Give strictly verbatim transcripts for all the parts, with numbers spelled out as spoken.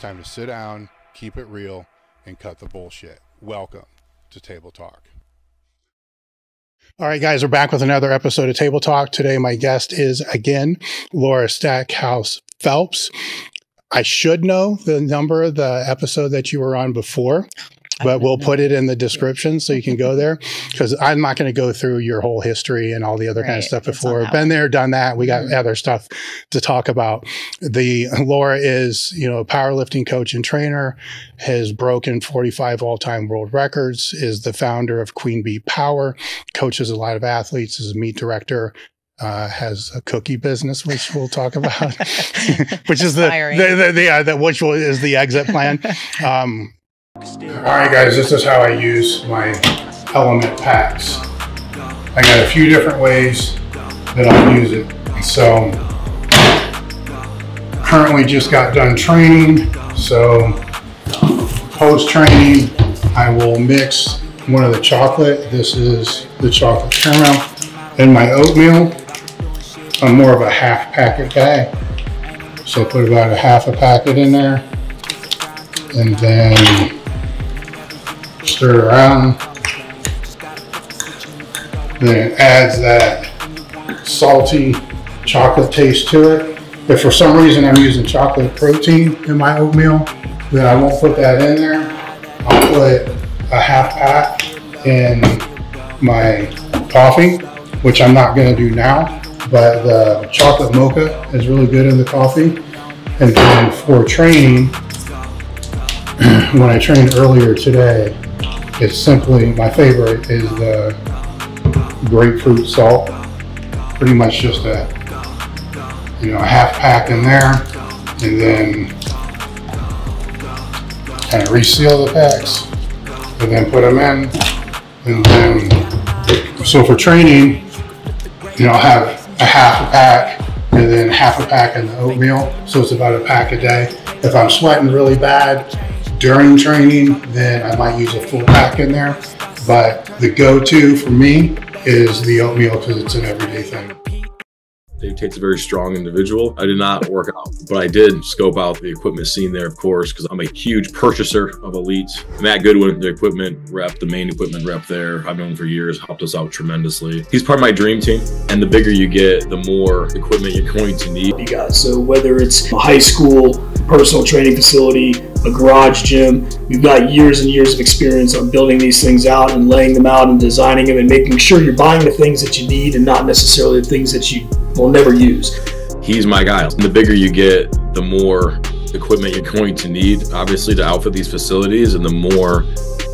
time to sit down, keep it real, and cut the bullshit. Welcome to Table Talk. All right, guys, we're back with another episode of Table Talk. Today, my guest is, again, Laura Stackhouse Phelps. I should know the number of the episode that you were on before, but we'll put it in the description so you can go there, because I'm not going to go through your whole history and all the other right, kind of stuff before. Been there, done that. We got mm-hmm. other stuff to talk about. The Laura is, you know, a powerlifting coach and trainer, has broken forty-five all-time world records, is the founder of Queen Bee Power, coaches a lot of athletes, is a meet director, Uh, has a cookie business, which we'll talk about, which is the, the, the, the, uh, the which will, is the exit plan. Um, all right, guys, this is how I use my Element packs. I got a few different ways that I'll use it. So currently just got done training. So post-training, I will mix one of the chocolate. This is the chocolate caramel and my oatmeal. I'm more of a half packet guy, so put about a half a packet in there and then stir it around. Then it adds that salty chocolate taste to it. If for some reason I'm using chocolate protein in my oatmeal, then I won't put that in there. I'll put a half pack in my coffee, which I'm not going to do now. But the chocolate mocha is really good in the coffee. And then for training, when I trained earlier today, it's simply, my favorite is the grapefruit salt. Pretty much just a, you know, a half pack in there, and then kind of reseal the packs, and then put them in. And then, so for training, you know, I'll have a half a pack and then half a pack in the oatmeal. So it's about a pack a day. If I'm sweating really bad during training, then I might use a full pack in there. But the go-to for me is the oatmeal because it's an everyday thing. Dave Tate's a very strong individual. I did not work out, but I did scope out the equipment scene there, of course, because I'm a huge purchaser of Elite. Matt Goodwin, the equipment rep, the main equipment rep there, I've known him for years, helped us out tremendously. He's part of my dream team, and the bigger you get, the more equipment you're going to need. You got, so whether it's a high school personal training facility, a garage gym, we've got years and years of experience on building these things out and laying them out and designing them and making sure you're buying the things that you need and not necessarily the things that you will never use. He's my guy. And the bigger you get, the more equipment you're going to need, obviously, to outfit these facilities, and the more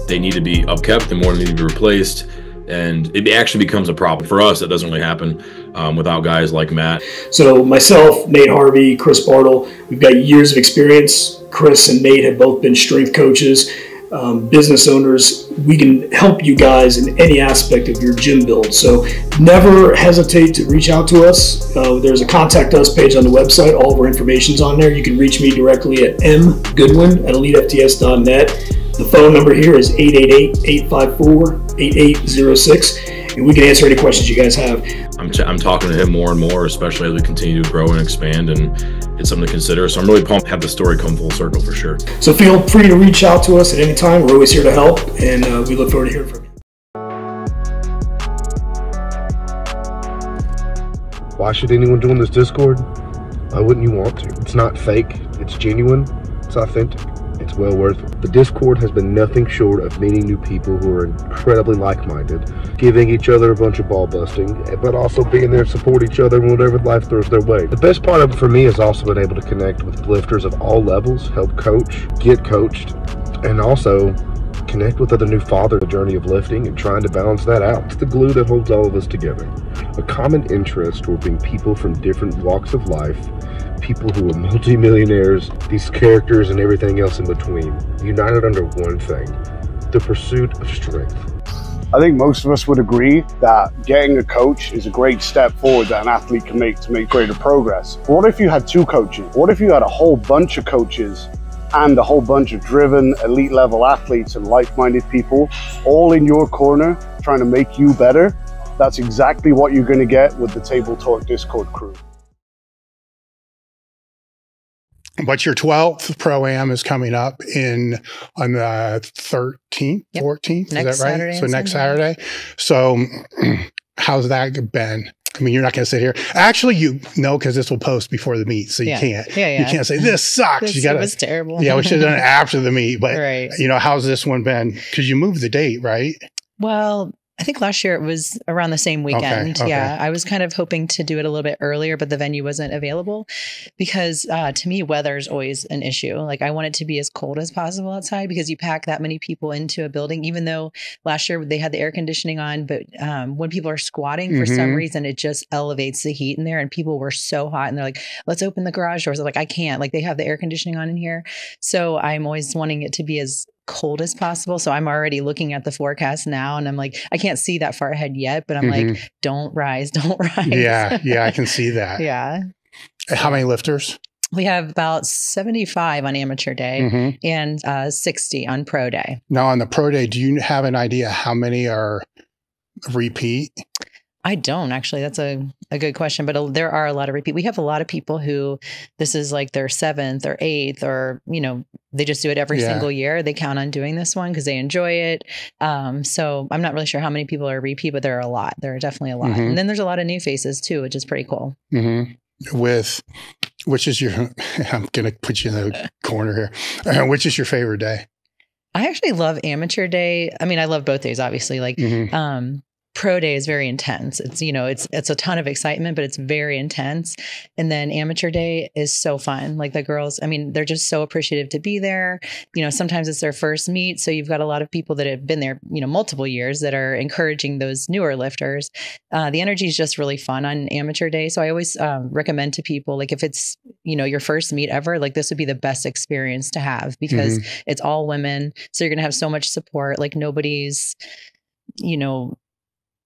they need to be upkept, the more they need to be replaced. And it actually becomes a problem for us. That doesn't really happen um, without guys like Matt. So myself, Nate Harvey, Chris Bartle, we've got years of experience. Chris and Nate have both been strength coaches, um, business owners. We can help you guys in any aspect of your gym build. So never hesitate to reach out to us. Uh, there's a contact us page on the website. All of our information's on there. You can reach me directly at m goodwin at elite f t s dot net. The phone number here is eight eight eight, eight five four, eight eight zero six, and we can answer any questions you guys have. I'm, ch I'm talking to him more and more, especially as we continue to grow and expand, and it's something to consider. So I'm really pumped to have the story come full circle for sure. So feel free to reach out to us at any time. We're always here to help, and uh, we look forward to hearing from you. Why should anyone join this Discord? Why wouldn't you want to? It's not fake. It's genuine. It's authentic. It's well worth it. The Discord has been nothing short of meeting new people who are incredibly like-minded, giving each other a bunch of ball busting, but also being there to support each other in whatever life throws their way. The best part of it for me has also been able to connect with lifters of all levels, help coach, get coached, and also connect with other new fathers on the journey of lifting and trying to balance that out. It's the glue that holds all of us together. A common interest will bring people from different walks of life, people who are multi-millionaires, these characters and everything else in between, united under one thing, the pursuit of strength. I think most of us would agree that getting a coach is a great step forward that an athlete can make to make greater progress. But what if you had two coaches? What if you had a whole bunch of coaches and a whole bunch of driven elite level athletes and like-minded people all in your corner trying to make you better? That's exactly what you're going to get with the Table Talk Discord crew. But your twelfth Pro-Am is coming up in on the thirteenth, yep. fourteenth, next is that right? Saturday so next Sunday. Saturday. So how's that been? I mean, you're not going to sit here. Actually, you know, because this will post before the meet, so you yeah. can't. Yeah, yeah. You can't say, this sucks. This you gotta, was terrible. Yeah, we should have done it after the meet. But, right. you know, how's this one been? Because you moved the date, right? Well, I think last year it was around the same weekend. Okay, okay. Yeah, I was kind of hoping to do it a little bit earlier, but the venue wasn't available because uh, to me, weather is always an issue. Like I want it to be as cold as possible outside because you pack that many people into a building, even though last year they had the air conditioning on. But um, when people are squatting for mm-hmm. some reason, it just elevates the heat in there and people were so hot and they're like, let's open the garage doors. I'm like, I can't, like they have the air conditioning on in here. So I'm always wanting it to be as cold as possible. So I'm already looking at the forecast now and I'm like, I can't see that far ahead yet, but I'm mm-hmm. like, don't rise, don't rise. Yeah. Yeah. I can see that. Yeah. How many lifters? We have about seventy-five on amateur day mm-hmm. and uh, sixty on pro day. Now on the pro day, do you have an idea how many are repeat? I don't actually. That's a, a good question, but a, there are a lot of repeat. We have a lot of people who this is like their seventh or eighth or, you know, they just do it every yeah. single year. They count on doing this one because they enjoy it. Um, so I'm not really sure how many people are repeat, but there are a lot. There are definitely a lot. Mm-hmm. And then there's a lot of new faces too, which is pretty cool. Mm-hmm. With, which is your, I'm going to put you in the corner here. Uh, which is your favorite day? I actually love amateur day. I mean, I love both days, obviously. Like, mm-hmm. um, Pro day is very intense. It's, you know, it's, it's a ton of excitement, but it's very intense. And then amateur day is so fun. Like the girls, I mean, they're just so appreciative to be there. You know, sometimes it's their first meet. So you've got a lot of people that have been there, you know, multiple years that are encouraging those newer lifters. Uh, the energy is just really fun on amateur day. So I always um, recommend to people, like if it's, you know, your first meet ever, like this would be the best experience to have because mm-hmm. it's all women. So you're going to have so much support. Like nobody's, you know,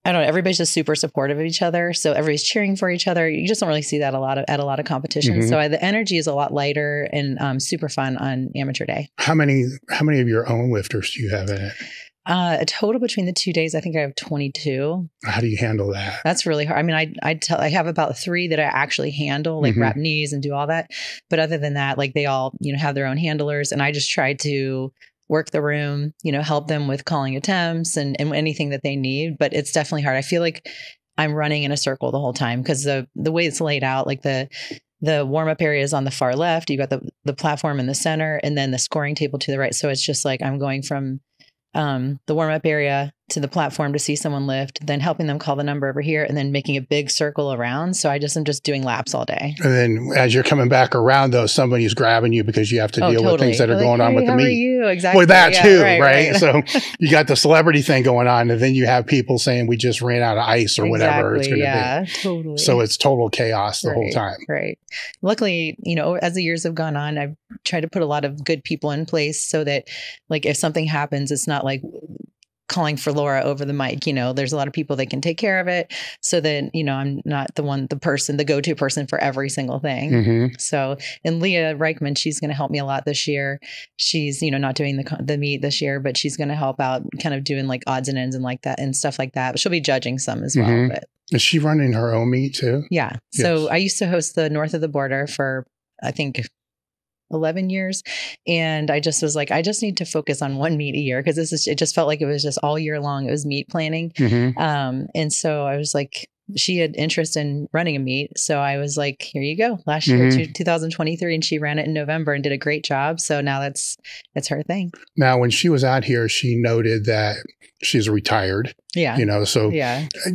I don't know. Everybody's just super supportive of each other. So everybody's cheering for each other. You just don't really see that a lot of, at a lot of competitions. Mm-hmm. So I, the energy is a lot lighter and um, super fun on amateur day. How many, how many of your own lifters do you have in it? Uh, a total between the two days, I think I have twenty-two. How do you handle that? That's really hard. I mean, I, I tell, I have about three that I actually handle, like mm-hmm. wrap knees and do all that. But other than that, like they all, you know, have their own handlers and I just try to work the room, you know, help them with calling attempts and, and anything that they need. But it's definitely hard. I feel like I'm running in a circle the whole time because the the way it's laid out, like the the warm-up area is on the far left. You've got the, the platform in the center and then the scoring table to the right. So it's just like I'm going from um, the warm-up area to the platform to see someone lift, then helping them call the number over here and then making a big circle around. So I just am just doing laps all day. And then as you're coming back around though, somebody's grabbing you because you have to oh, deal totally. with things that are like, going hey, on with the meet. You? Exactly. With that yeah, too, right? right? right. So you got the celebrity thing going on and then you have people saying we just ran out of ice or exactly, whatever it's going to yeah, be. Totally. So it's total chaos the right, whole time. Right. Luckily, you know, as the years have gone on, I've tried to put a lot of good people in place so that like if something happens, it's not like calling for Laura over the mic. You know, there's a lot of people that can take care of it. So then, you know, I'm not the one, the person, the go-to person for every single thing. Mm-hmm. So, and Leah Reichman, she's going to help me a lot this year. She's, you know, not doing the, the meet this year, but she's going to help out kind of doing like odds and ends and like that and stuff like that. But she'll be judging some as mm-hmm. well. But. Is she running her own meet too? Yeah. Yes. So I used to host the North of the Border for, I think, eleven years. And I just was like, I just need to focus on one meet a year. Cause this is, it just felt like it was just all year long. It was meet planning. Mm-hmm. Um, and so I was like, she had interest in running a meet. So I was like, here you go. Last mm-hmm. year, two thousand twenty-three. And she ran it in November and did a great job. So now that's, that's her thing. Now, when she was out here, she noted that she's retired. Yeah. You know, so yeah. I,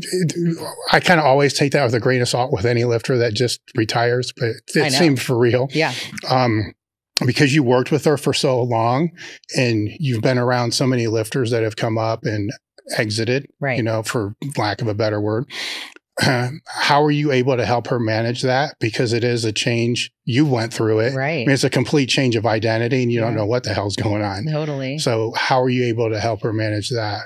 I kind of always take that with a grain of salt with any lifter that just retires, but it seemed for real. Yeah. Um, Because you worked with her for so long and you've been around so many lifters that have come up and exited, right. you know, for lack of a better word. Uh, how are you able to help her manage that? Because it is a change. You went through it. Right. I mean, it's a complete change of identity and you yeah. don't know what the hell's going on. Totally. So how are you able to help her manage that?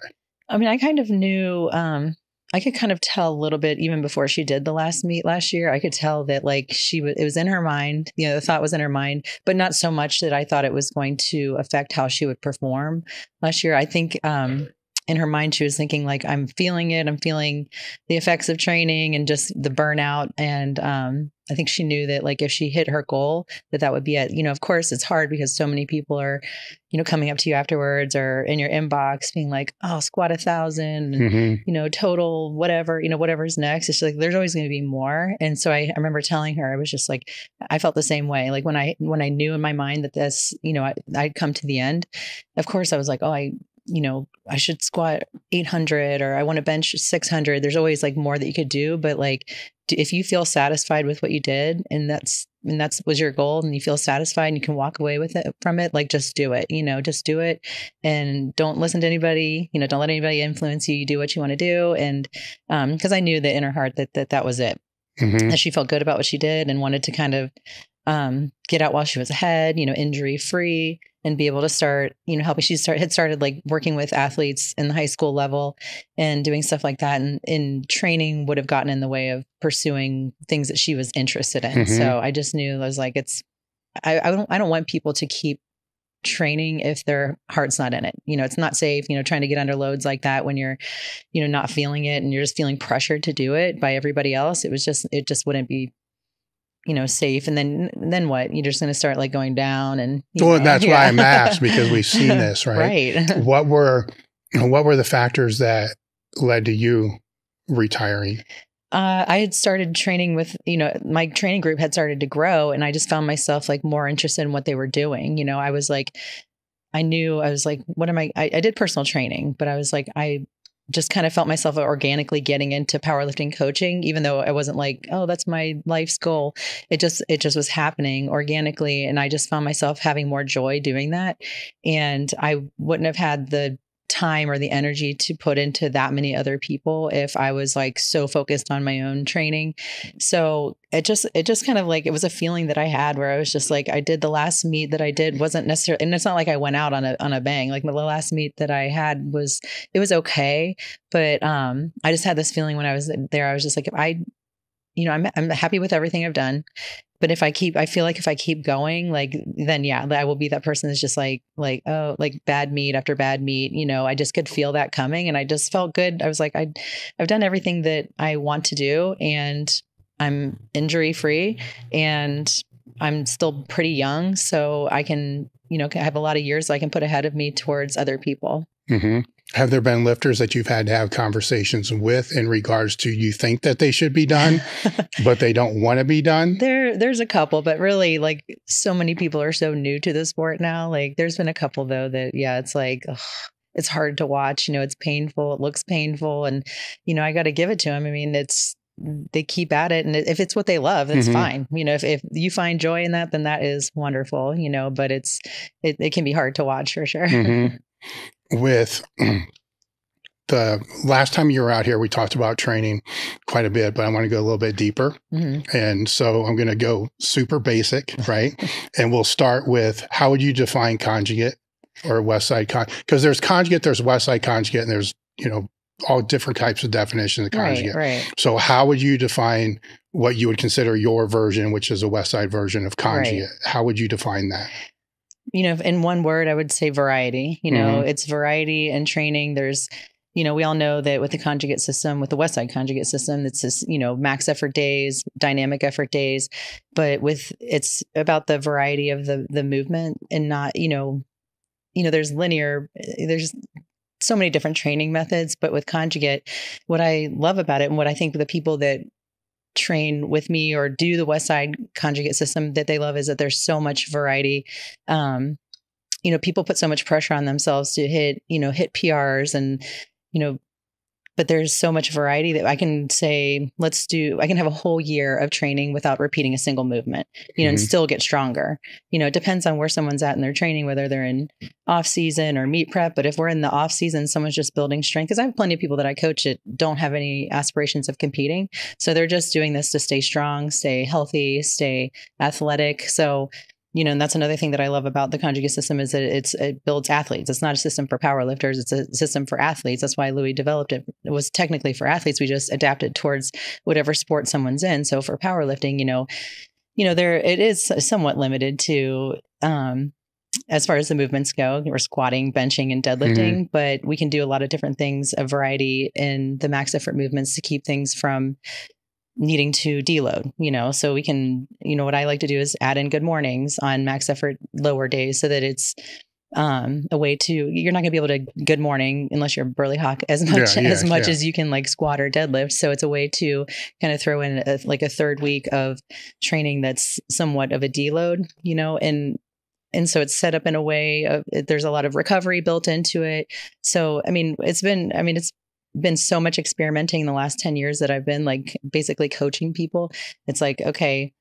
I mean, I kind of knew, um, I could kind of tell a little bit even before she did the last meet last year. I could tell that like she was, it was in her mind, you know, the thought was in her mind, but not so much that I thought it was going to affect how she would perform last year. I think, um, in her mind, she was thinking like, I'm feeling it. I'm feeling the effects of training and just the burnout. And um, I think she knew that like if she hit her goal, that that would be it. You know, of course, it's hard because so many people are, you know, coming up to you afterwards or in your inbox being like, oh, squat a thousand, mm-hmm. and, you know, total, whatever, you know, whatever's next. It's like, there's always going to be more. And so I, I remember telling her, I was just like, I felt the same way. Like when I, when I knew in my mind that this, you know, I, I'd come to the end, of course, I was like, oh, I, you know, I should squat eight hundred or I want to bench six hundred. There's always like more that you could do, but like if you feel satisfied with what you did and that's, and that's was your goal and you feel satisfied and you can walk away with it from it, like just do it, you know, just do it and don't listen to anybody, you know, don't let anybody influence you. You do what you want to do. And, um, cause I knew that in her heart that, that, that was it. Mm-hmm. That she felt good about what she did and wanted to kind of, um, get out while she was ahead, you know, injury free. And be able to start, you know, helping. She started had started like working with athletes in the high school level and doing stuff like that. And in training would have gotten in the way of pursuing things that she was interested in. Mm-hmm. So I just knew I was like, it's, I, I don't, I don't want people to keep training if their heart's not in it. You know, it's not safe, you know, trying to get under loads like that when you're, you know, not feeling it and you're just feeling pressured to do it by everybody else. It was just, it just wouldn't be, you know, safe. And then, then what? You're just going to start like going down and. Well, know, that's yeah. why I'm asked because we've seen this, right? Right. What were, what were the factors that led to you retiring? Uh, I had started training with, you know, my training group had started to grow and I just found myself like more interested in what they were doing. You know, I was like, I knew I was like, what am I, I, I did personal training, but I was like, I just kind of felt myself organically getting into powerlifting coaching, even though I wasn't like, oh, that's my life's goal. It just, it just was happening organically. And I just found myself having more joy doing that. And I wouldn't have had the time or the energy to put into that many other people if I was like so focused on my own training. So it just, it just kind of like, it was a feeling that I had where I was just like, I did the last meet that I did wasn't necessarily, and it's not like I went out on a, on a bang. Like the last meet that I had was, it was okay. But, um, I just had this feeling when I was there, I was just like, if I, you know, I'm, I'm happy with everything I've done, but if I keep, I feel like if I keep going, like, then yeah, I will be that person that's just like, like, oh, like bad meat after bad meat, you know, I just could feel that coming and I just felt good. I was like, I, I've done everything that I want to do and I'm injury free and I'm still pretty young. So I can, you know, I have a lot of years I can put ahead of me towards other people. Mm-hmm. Have there been lifters that you've had to have conversations with in regards to you think that they should be done, but they don't want to be done? There, there's a couple, but really like so many people are so new to the sport now. Like there's been a couple though that, yeah, it's like, ugh, it's hard to watch, you know, it's painful. It looks painful. And, you know, I got to give it to them. I mean, it's, they keep at it. And if it's what they love, that's mm-hmm. fine. You know, if, if you find joy in that, then that is wonderful, you know, but it's, it, it can be hard to watch for sure. Mm-hmm. With the last time you were out here, we talked about training quite a bit, but I want to go a little bit deeper. Mm-hmm. And so I'm going to go super basic, right? And we'll start with how would you define conjugate or Westside conjugate? Because there's conjugate, there's Westside conjugate, and there's, you know, all different types of definitions of conjugate. Right, right. So how would you define what you would consider your version, which is a Westside version of conjugate? Right. How would you define that? You know, in one word, I would say variety. You know, mm-hmm. it's variety and training. There's, you know, we all know that with the conjugate system, with the Westside conjugate system, it's this, you know, max effort days, dynamic effort days, but with it's about the variety of the the movement and not, you know, you know, there's linear, there's so many different training methods, but with conjugate, what I love about it and what I think the people that train with me or do the Westside conjugate system that they love is that there's so much variety. Um, you know, people put so much pressure on themselves to hit, you know, hit P Rs and, you know, but there's so much variety that I can say, let's do, I can have a whole year of training without repeating a single movement, you know, mm-hmm. and still get stronger. You know, it depends on where someone's at in their training, whether they're in off season or meet prep. But if we're in the off season, someone's just building strength. Cause I have plenty of people that I coach that don't have any aspirations of competing. So they're just doing this to stay strong, stay healthy, stay athletic. So you know, and that's another thing that I love about the conjugate system is that it's, it builds athletes. It's not a system for powerlifters. It's a system for athletes. That's why Louie developed it. It was technically for athletes. We just adapted towards whatever sport someone's in. So for powerlifting, you know, you know, there, it is somewhat limited to, um, as far as the movements go, we're squatting, benching, and deadlifting, mm-hmm. but we can do a lot of different things, a variety in the max effort movements to keep things from needing to deload, you know, so we can, you know, what I like to do is add in good mornings on max effort lower days so that it's um, a way to, you're not gonna be able to good morning unless you're a burly hawk as much, yeah, yeah, as much yeah. as you can like squat or deadlift. So it's a way to kind of throw in a, like a third week of training that's somewhat of a deload, you know, and And so it's set up in a way of, there's a lot of recovery built into it. So, I mean, it's been, I mean, it's been so much experimenting in the last ten years that I've been like basically coaching people. It's like, okay,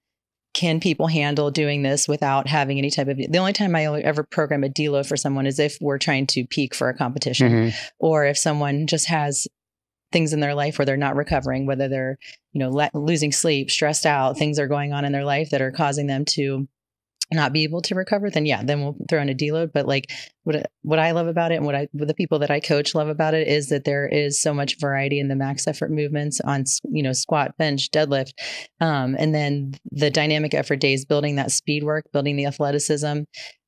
can people handle doing this without having any type of, the only time I ever program a deload for someone is if we're trying to peak for a competition, mm-hmm. or if someone just has things in their life where they're not recovering, whether they're, you know, le- losing sleep, stressed out, things are going on in their life that are causing them to not be able to recover, then yeah, then we'll throw in a deload. But like what, what I love about it and what I, what the people that I coach love about it is that there is so much variety in the max effort movements on, you know, squat, bench, deadlift. Um, and then the dynamic effort days, building that speed work, building the athleticism,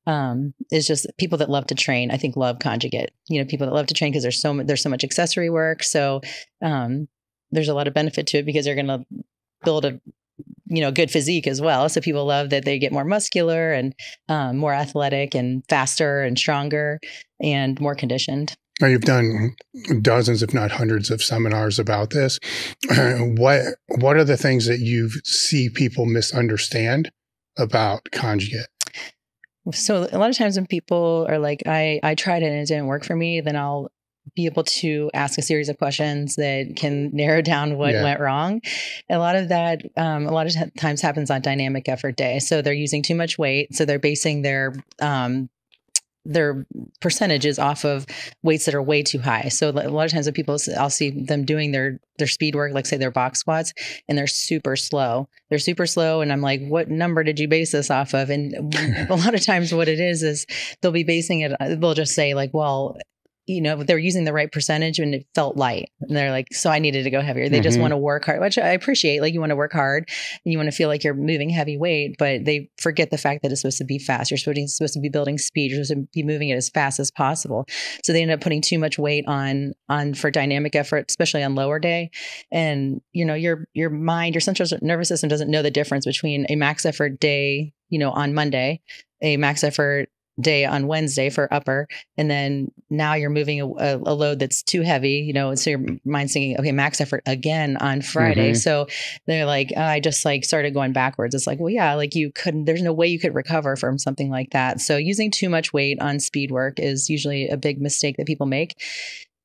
um, is just people that love to train, I think love conjugate, you know, people that love to train because there's so much, there's so much accessory work. So, um, there's a lot of benefit to it because they're going to build a, you know, good physique as well. So people love that they get more muscular and um, more athletic and faster and stronger and more conditioned. Now you've done dozens, if not hundreds of seminars about this. Uh, what, what are the things that you see people misunderstand about conjugate? So a lot of times when people are like, I, I tried it and it didn't work for me, then I'll be able to ask a series of questions that can narrow down what yeah. went wrong. A lot of that, um, a lot of t- times happens on dynamic effort day. So they're using too much weight. So they're basing their, um, their percentages off of weights that are way too high. So a lot of times when people, I'll see them doing their, their speed work, like say their box squats, and they're super slow, they're super slow. And I'm like, what number did you base this off of? And a lot of times what it is, is they'll be basing it, they'll just say like, well, you know, they're using the right percentage and it felt light. And they're like, so I needed to go heavier. They mm-hmm. just want to work hard, which I appreciate. Like you want to work hard and you want to feel like you're moving heavy weight, but they forget the fact that it's supposed to be fast. You're supposed to be building speed. You're supposed to be moving it as fast as possible. So they end up putting too much weight on, on for dynamic effort, especially on lower day. And, you know, your, your mind, your central nervous system doesn't know the difference between a max effort day, you know, on Monday, a max effort day on Wednesday for upper, and then now you're moving a, a, a load that's too heavy, you know, and so your mind's thinking, okay, max effort again on Friday. Mm-hmm. So they're like, oh, I just like started going backwards. It's like, well, yeah, like you couldn't, there's no way you could recover from something like that. So using too much weight on speed work is usually a big mistake that people make.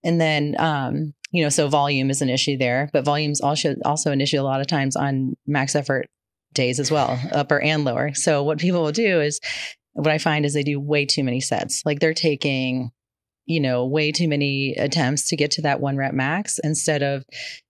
And then, um, you know, so volume is an issue there, but volume's also, also an issue a lot of times on max effort days as well, upper and lower. So what people will do is, what I find is they do way too many sets. Like they're taking, you know, way too many attempts to get to that one rep max instead of,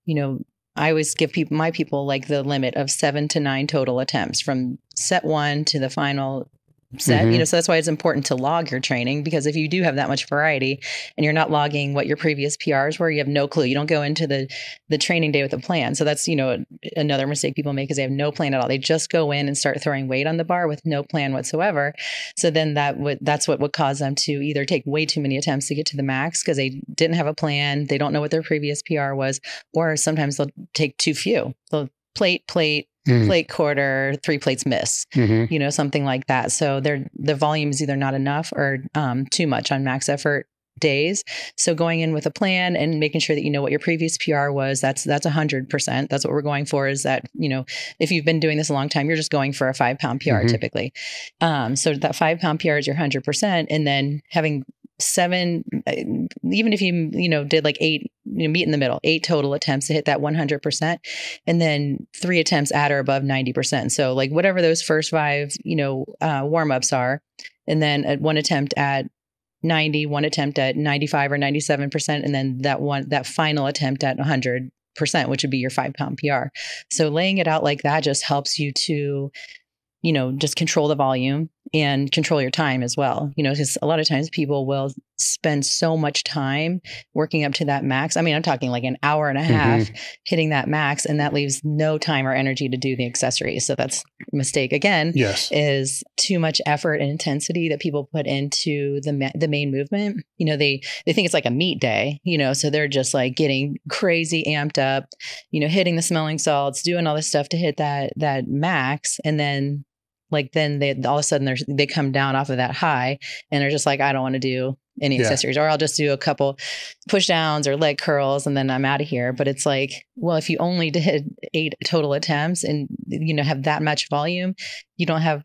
you know, I always give people, my people like the limit of seven to nine total attempts from set one to the final set, mm-hmm. you know, so that's why it's important to log your training, because if you do have that much variety and you're not logging what your previous P Rs were, you have no clue. You don't go into the, the training day with a plan. So that's, you know, another mistake people make is they have no plan at all. They just go in and start throwing weight on the bar with no plan whatsoever. So then that would, that's what would cause them to either take way too many attempts to get to the max because they didn't have a plan. They don't know what their previous P R was, or sometimes they'll take too few. They'll plate, plate, Mm-hmm. plate quarter, three plates miss, mm-hmm. you know, something like that. So they're, the volume is either not enough or um, too much on max effort days. So going in with a plan and making sure that you know what your previous P R was, that's, that's a hundred percent. That's what we're going for, is that, you know, if you've been doing this a long time, you're just going for a five pound P R mm-hmm. typically. Um, so that five pound P R is your hundred percent. And then having seven, even if you, you know, did like eight, you know, meet in the middle, eight total attempts to hit that one hundred percent, and then three attempts at or above ninety percent. So like whatever those first five, you know, uh, warm-ups are, and then one attempt at ninety, one attempt at ninety-five or ninety-seven percent. And then that one, that final attempt at one hundred percent, which would be your five pound P R. So laying it out like that just helps you to, you know, just control the volume. and control your time as well. You know, because a lot of times people will spend so much time working up to that max. I mean, I'm talking like an hour and a half mm-hmm. hitting that max, and that leaves no time or energy to do the accessories. So that's a mistake again, yes. is too much effort and intensity that people put into the ma- the main movement. You know, they, they think it's like a meat day, you know, so they're just like getting crazy amped up, you know, hitting the smelling salts, doing all this stuff to hit that, that max. And then Like then they, all of a sudden they're, they come down off of that high and they're just like, I don't want to do any yeah. accessories, or I'll just do a couple push downs or leg curls and then I'm out of here. But it's like, well, if you only did eight total attempts and, you know, have that much volume, you don't have,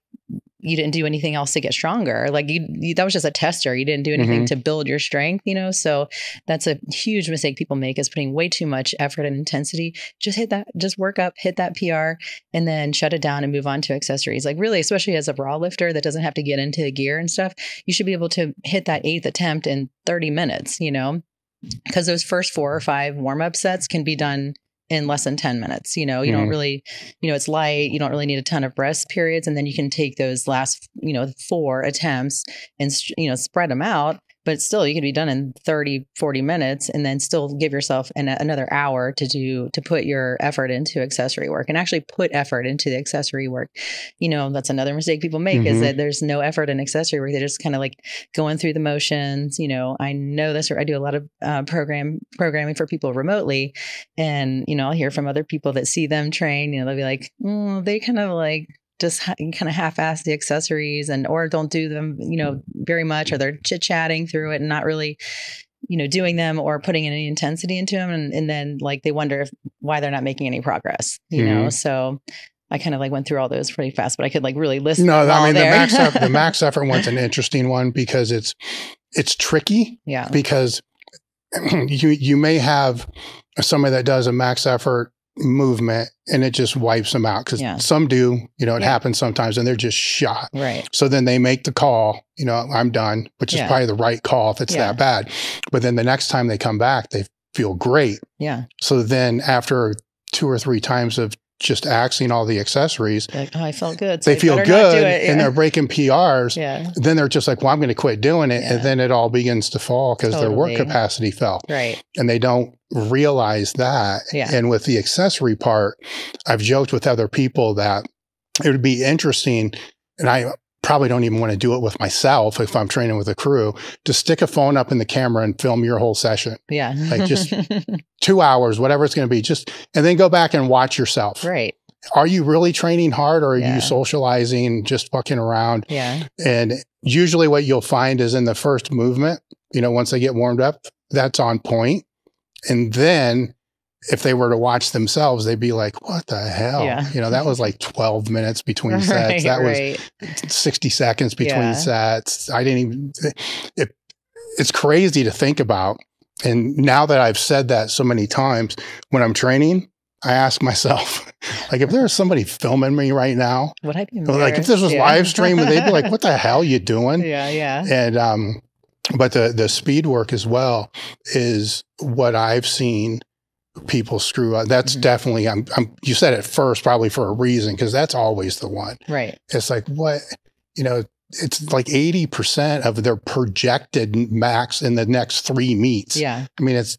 you didn't do anything else to get stronger. Like you, you that was just a tester. You didn't do anything mm-hmm. to build your strength, you know? So that's a huge mistake people make, is putting way too much effort and intensity. Just hit that, just work up, hit that P R, and then shut it down and move on to accessories. Like really, especially as a raw lifter that doesn't have to get into the gear and stuff, you should be able to hit that eighth attempt in thirty minutes, you know, because those first four or five warm-up sets can be done in less than ten minutes, you know, you mm-hmm. don't really, you know, it's light, you don't really need a ton of rest periods. And then you can take those last, you know, four attempts and, you know, spread them out, but still you could be done in thirty, forty minutes and then still give yourself an, another hour to do, to put your effort into accessory work and actually put effort into the accessory work. You know, that's another mistake people make mm-hmm. is that there's no effort in accessory work. They're just kind of like going through the motions. You know, I know this, or I do a lot of uh, program programming for people remotely, and, you know, I'll hear from other people that see them train, you know, they'll be like, mm, they kind of like, just ha- kind of half-ass the accessories, and, or don't do them, you know, very much, or they're chit-chatting through it and not really, you know, doing them or putting any intensity into them. And, and then like, they wonder if, why they're not making any progress, you mm-hmm. know? So I kind of like went through all those pretty fast, but I could like really listen. No, I mean, the max, effort, the max effort one's an interesting one because it's, it's tricky yeah. because you, you may have somebody that does a max effort movement and it just wipes them out because yeah. some do, you know, it yeah. happens sometimes and they're just shot. Right. So then they make the call, you know, I'm done, which is yeah. probably the right call if it's yeah. that bad. But then the next time they come back, they feel great. Yeah. So then after two or three times of just axing all the accessories, like, oh, I felt good. So they feel good yeah. and they're breaking P Rs. Yeah. Then they're just like, well, I'm going to quit doing it. Yeah. And then it all begins to fall because totally. Their work capacity fell. Right. And they don't realize that. Yeah. And with the accessory part, I've joked with other people that it would be interesting. And I probably don't even want to do it with myself if I'm training with a crew, to stick a phone up in the camera and film your whole session. Yeah. Like just two hours, whatever it's going to be, just, and then go back and watch yourself. Right. Are you really training hard, or are yeah. you socializing, just fucking around? Yeah. And usually what you'll find is in the first movement, you know, once they get warmed up, that's on point. And then if they were to watch themselves, they'd be like, what the hell? Yeah. You know, that was like twelve minutes between sets. Right, that right. was sixty seconds between yeah. sets. I didn't even, it, it's crazy to think about. And now that I've said that so many times, when I'm training, I ask myself, like, if there's somebody filming me right now, would I be like, if this was yeah. live stream, would they be like, what the hell you doing? Yeah. Yeah. And, um, but the, the speed work as well is what I've seen people screw up. That's mm-hmm. definitely, I'm, I'm, you said it first probably for a reason, because that's always the one. Right. It's like, what, you know, it's like eighty percent of their projected max in the next three meets. Yeah. I mean, it's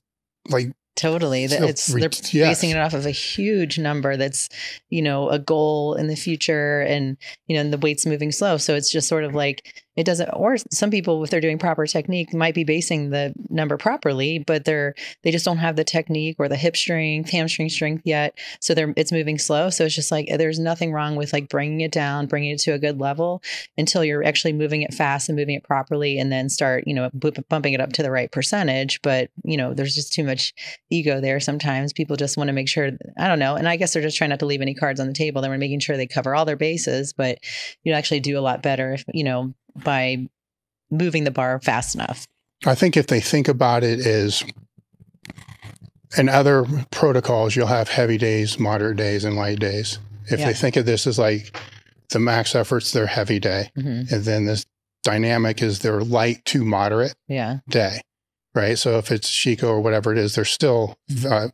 like, totally. So it's they're yes. basing it off of a huge number that's, you know, a goal in the future, and, you know, and the weight's moving slow. So it's just sort of like, it doesn't, or some people, if they're doing proper technique, might be basing the number properly, but they're, they just don't have the technique or the hip strength, hamstring strength yet. So they're, it's moving slow. So it's just like, there's nothing wrong with like bringing it down, bringing it to a good level until you're actually moving it fast and moving it properly, and then start, you know, b- bumping it up to the right percentage. But, you know, there's just too much ego there. Sometimes people just want to make sure, I don't know. And I guess they're just trying not to leave any cards on the table. They were making sure they cover all their bases, but you actually do a lot better if, you know, by moving the bar fast enough. I think if they think about it as, in other protocols, you'll have heavy days, moderate days, and light days. If yeah. they think of this as like the max effort's their heavy day, mm-hmm. and then this dynamic is their light to moderate yeah. day, right? So if it's Shiko or whatever it is, there's still uh,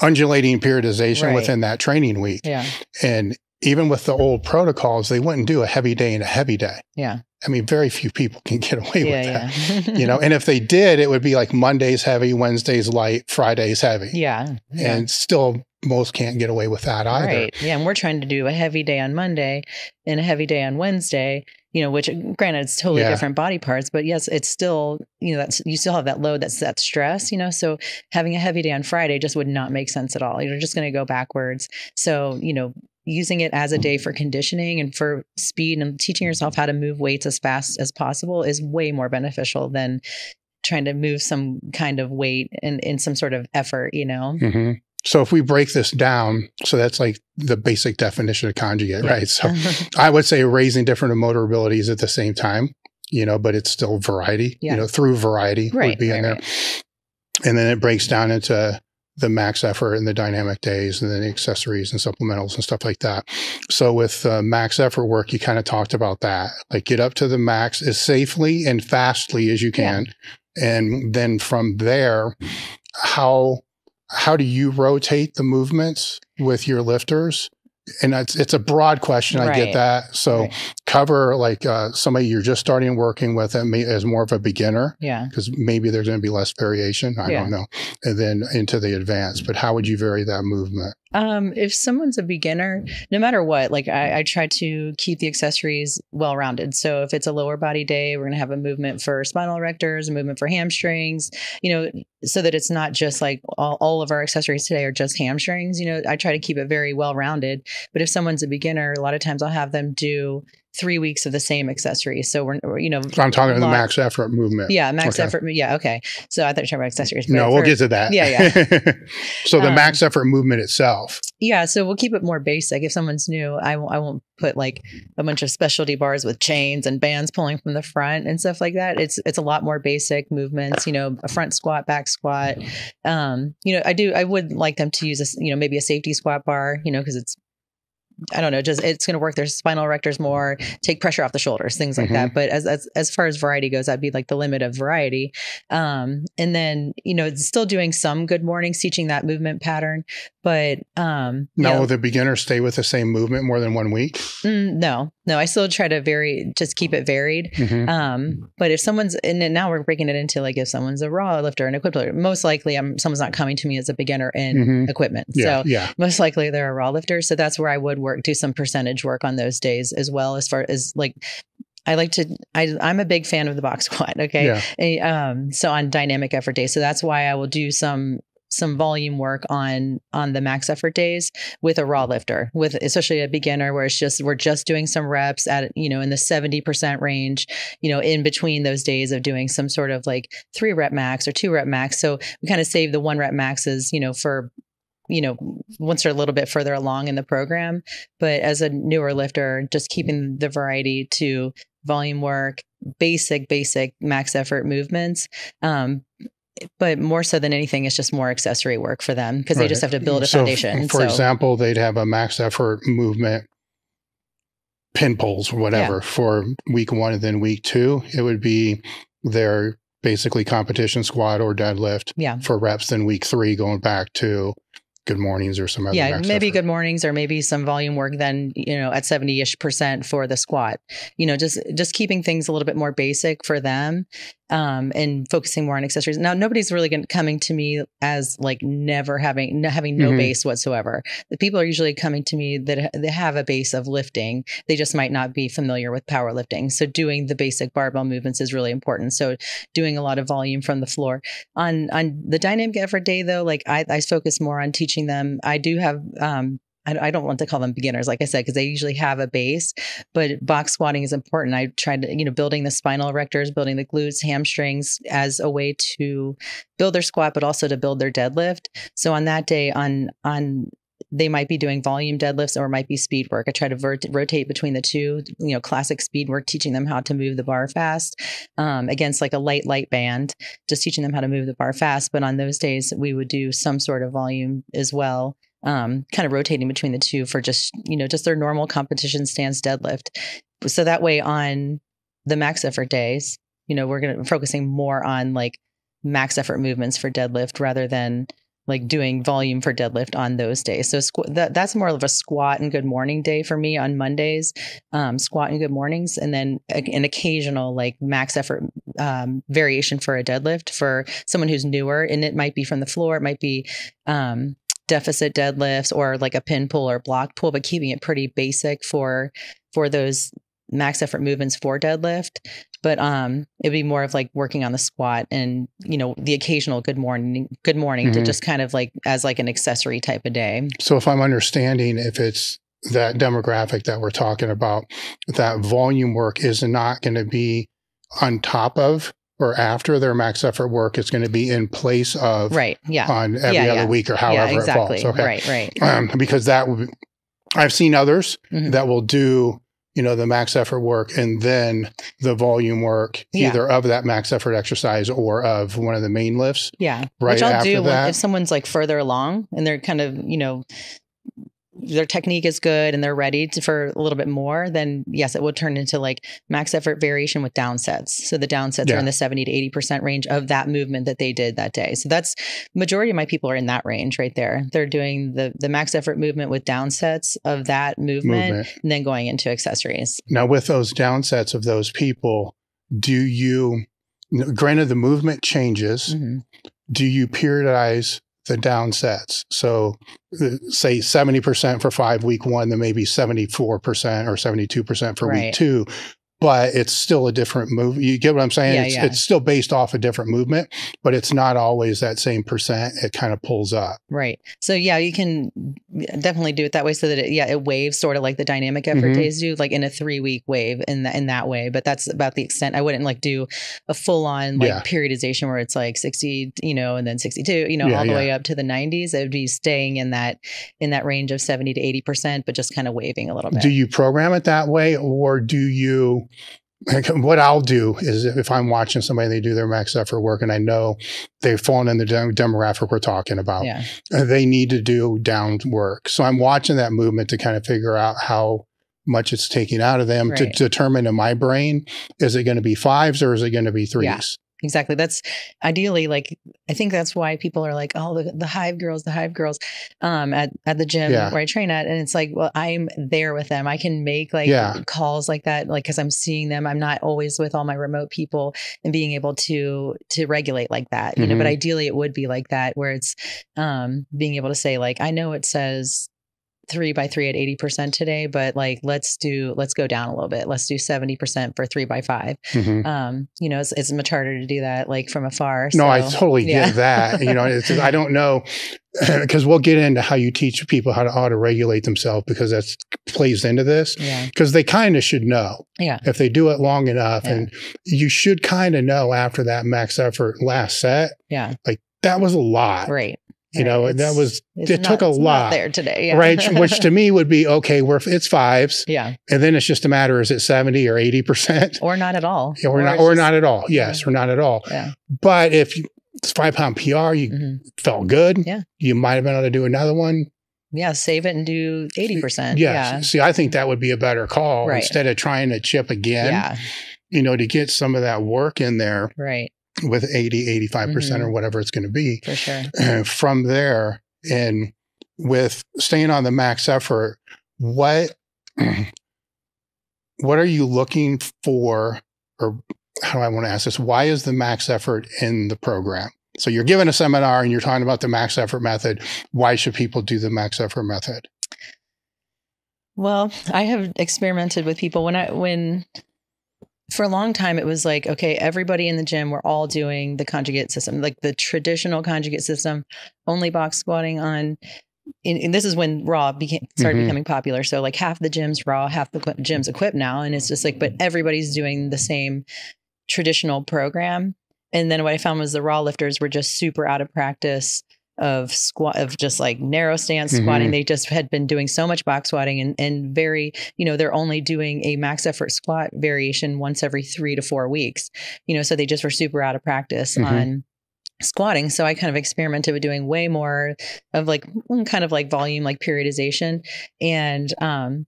undulating periodization right. within that training week. Yeah. And even with the old protocols, they wouldn't do a heavy day and a heavy day. Yeah. I mean, very few people can get away yeah, with that, yeah. you know, and if they did, it would be like Monday's heavy, Wednesday's light, Friday's heavy. Yeah. yeah. And still most can't get away with that either. Right. Yeah. And we're trying to do a heavy day on Monday and a heavy day on Wednesday, you know, which granted it's totally yeah. different body parts, but yes, it's still, you know, that's, you still have that load, that's that stress, you know, so having a heavy day on Friday just would not make sense at all. You're just going to go backwards. So, you know, using it as a day for conditioning and for speed and teaching yourself how to move weights as fast as possible is way more beneficial than trying to move some kind of weight and in, in some sort of effort, you know? Mm-hmm. So if we break this down, so that's like the basic definition of conjugate, yeah. right? So I would say raising different motor abilities at the same time, you know, but it's still variety, yeah. you know, through variety right, would be right, in there. Right. And then it breaks down into the max effort and the dynamic days and then the accessories and supplementals and stuff like that. So with uh, max effort work, you kind of talked about that, like get up to the max as safely and fastly as you can. Yeah. And then from there, how, how do you rotate the movements with your lifters? And it's, it's a broad question. Right. I get that. So right. cover like uh, somebody you're just starting working with as more of a beginner. Yeah. Because maybe there's going to be less variation. I yeah. don't know. And then into the advanced. But how would you vary that movement? Um, if someone's a beginner, no matter what, like I, I try to keep the accessories well-rounded. So if it's a lower body day, we're going to have a movement for spinal erectors, a movement for hamstrings, you know, so that it's not just like all, all of our accessories today are just hamstrings. You know, I try to keep it very well-rounded, but if someone's a beginner, a lot of times I'll have them do three weeks of the same accessory. So we're, you know, so I'm talking about the max effort movement. Yeah. Max okay. effort. Yeah. Okay. So I thought you were talking about accessories. No, we'll get to that. Yeah. yeah. So the um, max effort movement itself. Yeah. So we'll keep it more basic. If someone's new, I won't, I won't put like a bunch of specialty bars with chains and bands pulling from the front and stuff like that. It's, it's a lot more basic movements, you know, a front squat, back squat. Um, you know, I do, I would like them to use a, you know, maybe a safety squat bar, you know, cause it's, I don't know, just it's going to work their spinal erectors more, take pressure off the shoulders, things like mm-hmm. that. But as, as as far as variety goes, that'd be like the limit of variety. Um, and then, you know, still doing some good mornings, teaching that movement pattern. But um, now, you know, will the beginner stay with the same movement more than one week? Mm, no, no, I still try to vary, just keep it varied. Mm-hmm. Um, but if someone's, and then now we're breaking it into like if someone's a raw lifter and equipped lifter, most likely I'm someone's not coming to me as a beginner in mm-hmm. equipment. Yeah, so yeah. most likely they're a raw lifter. So that's where I would work. Work, do some percentage work on those days as well. As far as like, I like to, I, I'm a big fan of the box squat. Okay. Yeah. And, um, so on dynamic effort day. So that's why I will do some, some volume work on, on the max effort days with a raw lifter, with especially a beginner where it's just, we're just doing some reps at, you know, in the seventy percent range, you know, in between those days of doing some sort of like three rep max or two rep max. So we kind of save the one rep maxes, you know, for, you know, once they're a little bit further along in the program. But as a newer lifter, just keeping the variety to volume work, basic, basic max effort movements. Um, but more so than anything, it's just more accessory work for them because right. they just have to build a so foundation. For so. example, they'd have a max effort movement, pin pulls or whatever yeah. for week one, and then week two, it would be their basically competition squat or deadlift yeah. for reps. Then week three, going back to good mornings or some other yeah, maybe effort. Good mornings or maybe some volume work then, you know, at seventy-ish percent for the squat, you know, just, just keeping things a little bit more basic for them. Um, and focusing more on accessories. Now, nobody's really going coming to me as like never having, no, having no mm-hmm. base whatsoever. The people are usually coming to me that they have a base of lifting. They just might not be familiar with powerlifting. So doing the basic barbell movements is really important. So doing a lot of volume from the floor on, on the dynamic effort day though, like I, I focus more on teaching them. I do have, um, I don't want to call them beginners, like I said, because they usually have a base, but box squatting is important. I tried to, you know, building the spinal erectors, building the glutes, hamstrings as a way to build their squat, but also to build their deadlift. So on that day, on, on, they might be doing volume deadlifts or might be speed work. I try to vert rotate between the two, you know, classic speed work, teaching them how to move the bar fast um, against like a light, light band, just teaching them how to move the bar fast. But on those days, we would do some sort of volume as well. Um, kind of rotating between the two for just, you know, just their normal competition stance deadlift. So that way on the max effort days, you know, we're going to focusing more on like max effort movements for deadlift rather than like doing volume for deadlift on those days. So squ- that, that's more of a squat and good morning day for me on Mondays, um, squat and good mornings, and then a, an occasional like max effort um, variation for a deadlift for someone who's newer. And it might be from the floor. It might be um, deficit deadlifts or like a pin pull or block pull, but keeping it pretty basic for, for those max effort movements for deadlift. But um, it'd be more of like working on the squat and, you know, the occasional good morning, good morning mm-hmm. to just kind of like as like an accessory type of day. So if I'm understanding, if it's that demographic that we're talking about, that volume work is not going to be on top of or after their max effort work, it's going to be in place of right, yeah, on every yeah, other yeah. week or however yeah, exactly. it falls. Okay. Right, right. Um, because that would be, I've seen others mm-hmm. that will do, you know, the max effort work and then the volume work, yeah. either of that max effort exercise or of one of the main lifts. Yeah. Right. Which I'll after do that. If someone's like further along and they're kind of, you know, their technique is good and they're ready to, for a little bit more, then yes, it would turn into like max effort variation with downsets. So the downsets yeah. are in the seventy to eighty percent range of that movement that they did that day. So that's majority of my people are in that range right there. They're doing the, the max effort movement with downsets of that movement, movement and then going into accessories. Now with those downsets of those people, do you, granted the movement changes, mm-hmm. do you periodize the downsets? So say seventy percent for five week one, then maybe seventy-four percent or seventy-two percent for right. week two, but it's still a different move. You get what I'm saying? Yeah, it's, yeah. it's still based off a different movement, but it's not always that same percent. It kind of pulls up. Right. So yeah, you can definitely do it that way so that it, yeah, it waves sort of like the dynamic effort mm-hmm. days do, like in a three week wave in the, in that way. But that's about the extent. I wouldn't like do a full on like yeah. periodization where it's like sixty, you know, and then sixty-two, you know, yeah, all the yeah. way up to the nineties. It would be staying in that, in that range of seventy to eighty percent, but just kind of waving a little bit. Do you program it that way or do you, like what I'll do is if I'm watching somebody, they do their max effort work and I know they've fallen in the dem- demographic we're talking about, yeah. they need to do down work. So I'm watching that movement to kind of figure out how much it's taking out of them right. to determine in my brain, is it going to be fives or is it going to be threes? Yeah. Exactly. That's ideally like, I think that's why people are like, oh, the, the hive girls, the hive girls, um, at, at the gym yeah. where I train at. And it's like, well, I'm there with them. I can make like yeah. calls like that, like, cause I'm seeing them. I'm not always with all my remote people and being able to, to regulate like that, you mm-hmm. know, but ideally it would be like that where it's, um, being able to say like, I know it says three by three at eighty percent today, but like, let's do, let's go down a little bit. Let's do seventy percent for three by five. Mm-hmm. Um, you know, it's, it's much harder to do that like from afar. No, so, I totally yeah. get that. You know, it's, I don't know, because we'll get into how you teach people how to auto regulate themselves because that plays into this because yeah. they kind of should know yeah. if they do it long enough. Yeah. And you should kind of know after that max effort last set, yeah, like that was a lot. Right. You right. know, it's, that was, it not, took a lot there today, yeah. right? Which to me would be, okay, we're, it's fives. Yeah. And then it's just a matter, is it seventy or eighty percent? Or not at all. Yeah, or, or not, or just, not at all. Yes. Yeah. Or not at all. Yeah. But if you, it's five pound P R, you mm-hmm. felt good. Yeah. You might've been able to do another one. Yeah. Save it and do eighty percent. Yeah. yeah. See, I think that would be a better call right. instead of trying to chip again, yeah. you know, to get some of that work in there. Right. With eighty, eighty-five percent mm-hmm. or whatever it's going to be. For sure. And from there, and with staying on the max effort, what, what are you looking for? Or how do I want to ask this? Why is the max effort in the program? So you're giving a seminar and you're talking about the max effort method. Why should people do the max effort method? Well, I have experimented with people when I, when... for a long time, it was like, okay, everybody in the gym, we're all doing the conjugate system, like the traditional conjugate system, only box squatting on. And, and this is when raw became, started mm-hmm. becoming popular. So like half the gym's raw, half the equip, gym's equipped now. And it's just like, but everybody's doing the same traditional program. And then what I found was the raw lifters were just super out of practice of squat, of just like narrow stance mm-hmm. squatting. They just had been doing so much box squatting and, and very, you know, they're only doing a max effort squat variation once every three to four weeks, you know, so they just were super out of practice mm-hmm. on squatting. So I kind of experimented with doing way more of like kind of like volume, like periodization. And um,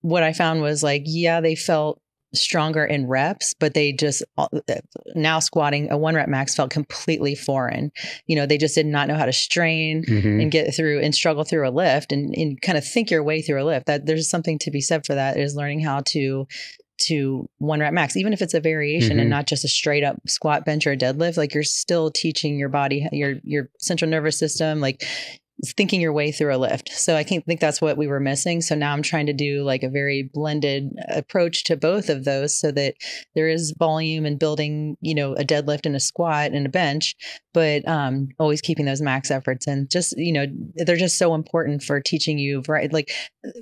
what I found was like, yeah, they felt stronger in reps, but they just now squatting a one rep max felt completely foreign. You know, they just did not know how to strain mm-hmm. and get through and struggle through a lift and, and kind of think your way through a lift. That there's something to be said for that, is learning how to to one rep max, even if it's a variation mm-hmm. and not just a straight up squat, bench, or deadlift. Like, you're still teaching your body, your your central nervous system, like thinking your way through a lift. So I can't think that's what we were missing. So now I'm trying to do like a very blended approach to both of those, so that there is volume and building, you know, a deadlift and a squat and a bench, but um, always keeping those max efforts. And just, you know, they're just so important for teaching you, right? Like,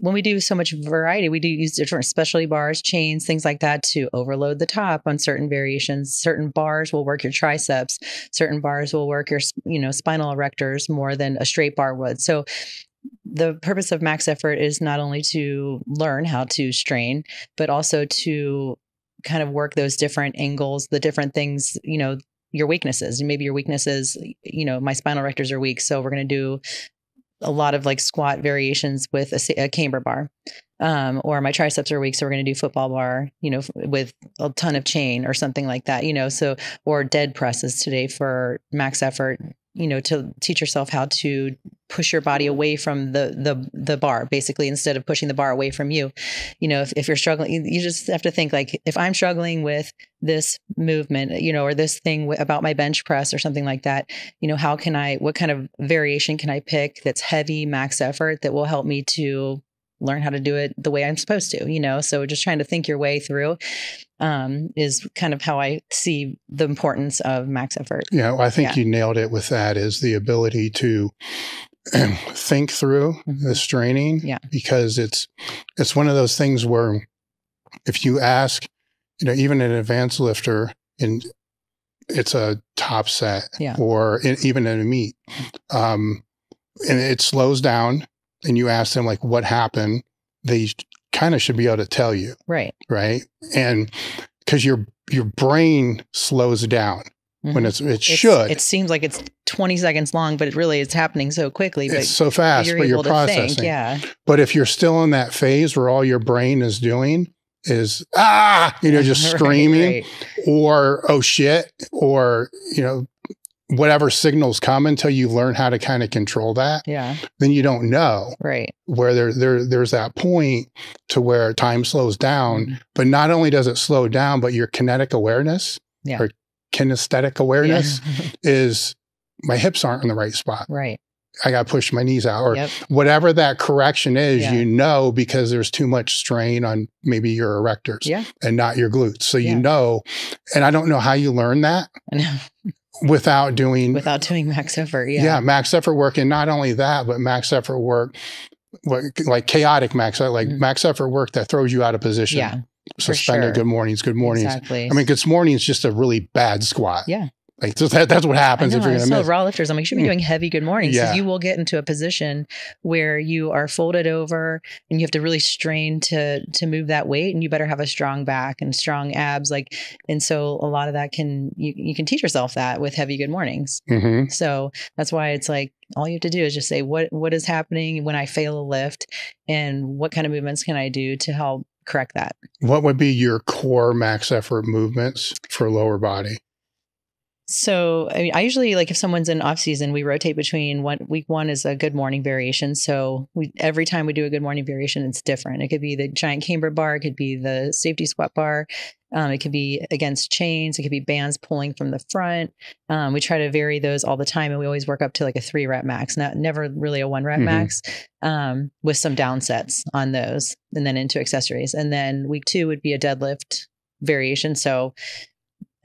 when we do so much variety, we do use different specialty bars, chains, things like that to overload the top on certain variations. Certain bars will work your triceps. Certain bars will work your, you know, spinal erectors more than a straight bar would. So the purpose of max effort is not only to learn how to strain, but also to kind of work those different angles, the different things, you know, your weaknesses. Maybe your weaknesses, you know, my spinal erectors are weak, so we're going to do a lot of like squat variations with a, a camber bar, um, or my triceps are weak, so we're going to do football bar, you know, f- with a ton of chain or something like that, you know, so, or dead presses today for max effort, you know, to teach yourself how to push your body away from the, the, the bar, basically, instead of pushing the bar away from you. You know, if, if you're struggling, you, you just have to think like, if I'm struggling with this movement, you know, or this thing w- about my bench press or something like that, you know, how can I, what kind of variation can I pick that's heavy max effort that will help me to learn how to do it the way I'm supposed to, you know? So just trying to think your way through um, is kind of how I see the importance of max effort. You know, I think yeah. you nailed it with that, is the ability to think through mm-hmm. the straining, yeah. because it's, it's one of those things where if you ask, you know, even an advanced lifter, and it's a top set yeah. or in, even in a meet, um, and it slows down, and you ask them like what happened, they kind of should be able to tell you. Right. Right. And because your your brain slows down mm-hmm. when it's, it it's, should. It seems like it's twenty seconds long, but it really is happening so quickly. But it's so fast, you're but you're processing. Think, yeah. But if you're still in that phase where all your brain is doing is, ah, you know, just right, screaming right. or, oh shit, or, you know, whatever signals come, until you learn how to kind of control that, yeah. then you don't know right. where there, there there's that point to where time slows down, mm-hmm. but not only does it slow down, but your kinetic awareness yeah. or kinesthetic awareness yeah. is, my hips aren't in the right spot. Right. I got to push my knees out, or yep. whatever that correction is, yeah. you know, because there's too much strain on maybe your erectors yeah. and not your glutes. So yeah. you know, and I don't know how you learn that. Without doing without doing max effort, yeah, yeah, max effort work, and not only that, but max effort work, what, like chaotic max, like mm-hmm. max effort work that throws you out of position. Yeah, suspended. Sure. Good mornings, good mornings. Exactly. I mean, good morning is just a really bad squat. Yeah, like so that, that's what happens I know, if you're going to miss. So raw lifters, I'm like, you should be doing heavy good mornings, because yeah. you will get into a position where you are folded over, and you have to really strain to to move that weight, and you better have a strong back and strong abs, like, and so a lot of that can you you can teach yourself that with heavy good mornings. Mm-hmm. So that's why it's like, all you have to do is just say, what what is happening when I fail a lift, and what kind of movements can I do to help correct that? What would be your core max effort movements for lower body? So I mean, I usually, like, if someone's in off season, we rotate between one week. One is a good morning variation. So we, every time we do a good morning variation, it's different. It could be the giant camber bar. It could be the safety squat bar. Um, it could be against chains. It could be bands pulling from the front. Um, we try to vary those all the time. And we always work up to like a three rep max, not never really a one rep mm-hmm. max, um, with some down sets on those, and then into accessories. And then week two would be a deadlift variation. So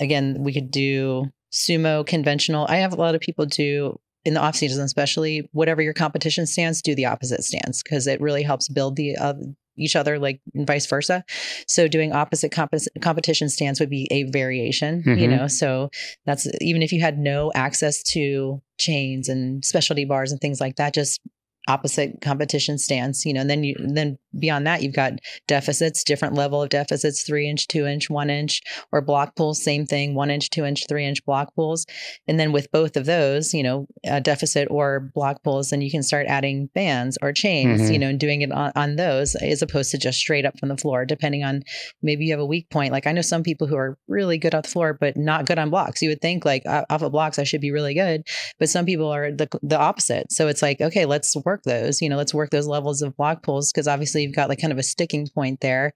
again, we could do sumo, conventional. I have a lot of people do in the off season, especially, whatever your competition stance, do the opposite stance, because it really helps build the uh, each other, like, and vice versa. So doing opposite comp- competition stance would be a variation, mm-hmm. you know, so that's, even if you had no access to chains and specialty bars and things like that, just opposite competition stance, you know, and then you, and then beyond that, you've got deficits, different level of deficits, three inch, two inch, one inch, or block pulls, same thing, one inch, two inch, three inch block pulls. And then with both of those, you know, a deficit or block pulls, then you can start adding bands or chains, mm-hmm. you know, and doing it on, on those as opposed to just straight up from the floor, depending on maybe you have a weak point. Like I know some people who are really good off the floor, but not good on blocks. You would think like off of blocks, I should be really good, but some people are the, the opposite. So it's like, okay, let's work those, you know, let's work those levels of block pulls. Cause obviously you've got like kind of a sticking point there.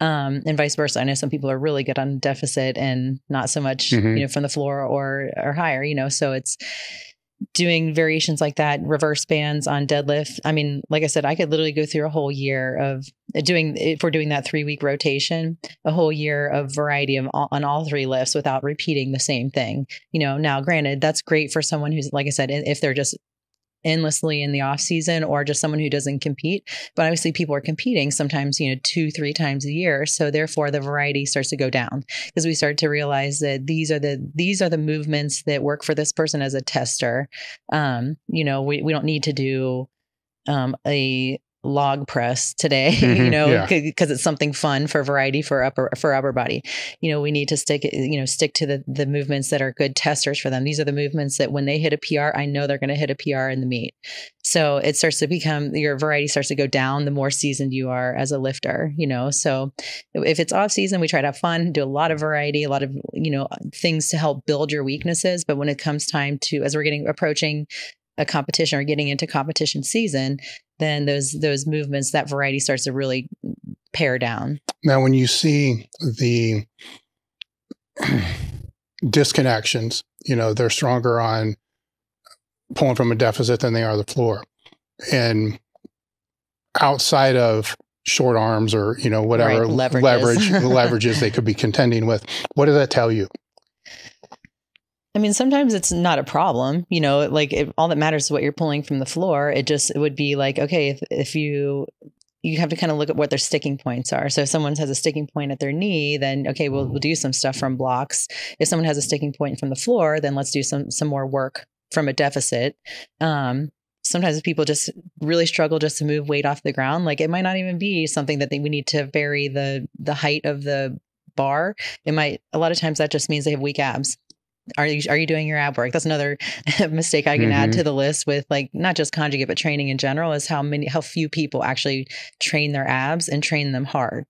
Um, and vice versa. I know some people are really good on deficit and not so much, mm-hmm. you know, from the floor or, or higher, you know, so it's doing variations like that, reverse bands on deadlift. I mean, like I said, I could literally go through a whole year of doing, if we're doing that three week rotation, a whole year of variety of all, on all three lifts without repeating the same thing, you know. Now, granted, that's great for someone who's, like I said, if they're just endlessly in the off season or just someone who doesn't compete, but obviously people are competing sometimes, you know, two, three times a year. So therefore the variety starts to go down because we start to realize that these are the, these are the movements that work for this person as a tester. Um, you know, we, we don't need to do, um, a log press today, mm-hmm, you know, because yeah. it's something fun for variety for upper, for upper body. You know, we need to stick, you know, stick to the, the movements that are good testers for them. These are the movements that when they hit a P R, I know they're going to hit a P R in the meet. So it starts to become, your variety starts to go down the more seasoned you are as a lifter, you know. So if it's off season, we try to have fun, do a lot of variety, a lot of, you know, things to help build your weaknesses. But when it comes time to, as we're getting approaching a competition or getting into competition season, then those, those movements, that variety starts to really pare down. Now, when you see the disconnections, you know, they're stronger on pulling from a deficit than they are the floor. And outside of short arms or, you know, whatever right, leverages. leverage leverages they could be contending with, what does that tell you? I mean, sometimes it's not a problem, you know, like it, all that matters is what you're pulling from the floor. It just, it would be like, okay, if, if you, you have to kind of look at what their sticking points are. So if someone has a sticking point at their knee, then okay, we'll, we'll do some stuff from blocks. If someone has a sticking point from the floor, then let's do some, some more work from a deficit. Um, sometimes people just really struggle just to move weight off the ground. Like it might not even be something that they, we need to vary the, the height of the bar. It might, a lot of times that just means they have weak abs. Are you, are you doing your ab work? That's another mistake I can mm-hmm. add to the list with like, not just conjugate, but training in general is how many, how few people actually train their abs and train them hard.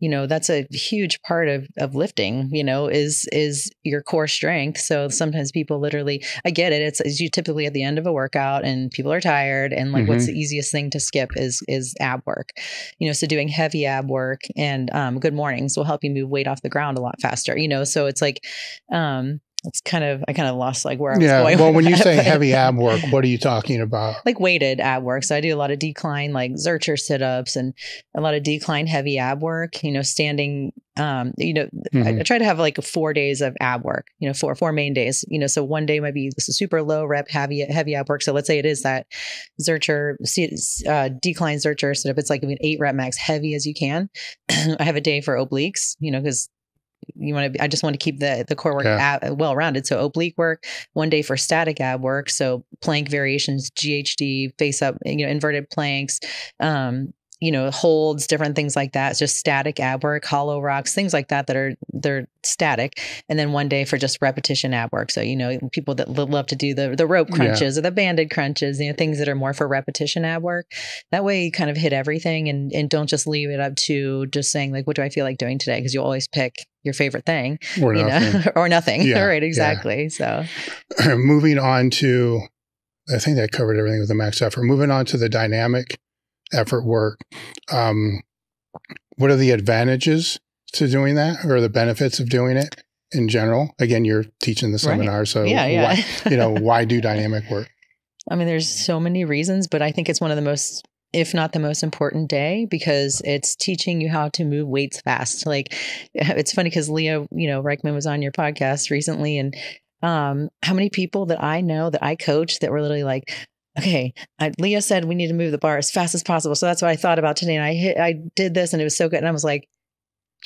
You know, that's a huge part of, of lifting, you know, is, is your core strength. So sometimes people literally, I get it. It's, it's you typically at the end of a workout and people are tired and like, mm-hmm. what's the easiest thing to skip is, is ab work, you know, so doing heavy ab work and, um, good mornings will help you move weight off the ground a lot faster, you know? So it's like, um, it's kind of, I kind of lost like where I was yeah, going. Well, when that, you say but, heavy ab work, what are you talking about? Like weighted ab work. So I do a lot of decline, like Zercher sit-ups and a lot of decline heavy ab work, you know, standing, um, you know, mm-hmm. I, I try to have like four days of ab work, you know, four, four main days, you know, so one day might be super low rep heavy, heavy ab work. So let's say it is that Zercher, uh, decline Zercher sit-up. It's like an eight rep max, heavy as you can. I have a day for obliques, you know, because you want to, I just want to keep the, the core work yeah. ab, well-rounded. So oblique work, one day for static ab work. So plank variations, G H D, face up, you know, inverted planks, um, you know, holds, different things like that. It's just static ab work, hollow rocks, things like that, that are, they're static. And then one day for just repetition ab work. So, you know, people that love to do the, the rope crunches yeah. or the banded crunches, you know, things that are more for repetition ab work. That way you kind of hit everything and, and don't just leave it up to just saying like, what do I feel like doing today? Cause you always pick your favorite thing or you nothing. Know? or nothing. Yeah, right. Exactly. Yeah. So moving on to, I think that covered everything with the max effort, moving on to the dynamic effort work. Um, what are the advantages to doing that or the benefits of doing it in general? Again, you're teaching the seminar. Right. So yeah, yeah. Why, you know, why do dynamic work? I mean, there's so many reasons, but I think it's one of the most, if not the most important day, because it's teaching you how to move weights fast. Like it's funny because Leah, you know, Reichman was on your podcast recently and, um, how many people that I know that I coach that were literally like, okay, I, Leah said we need to move the bar as fast as possible. So that's what I thought about today. And I hit, I did this and it was so good. And I was like,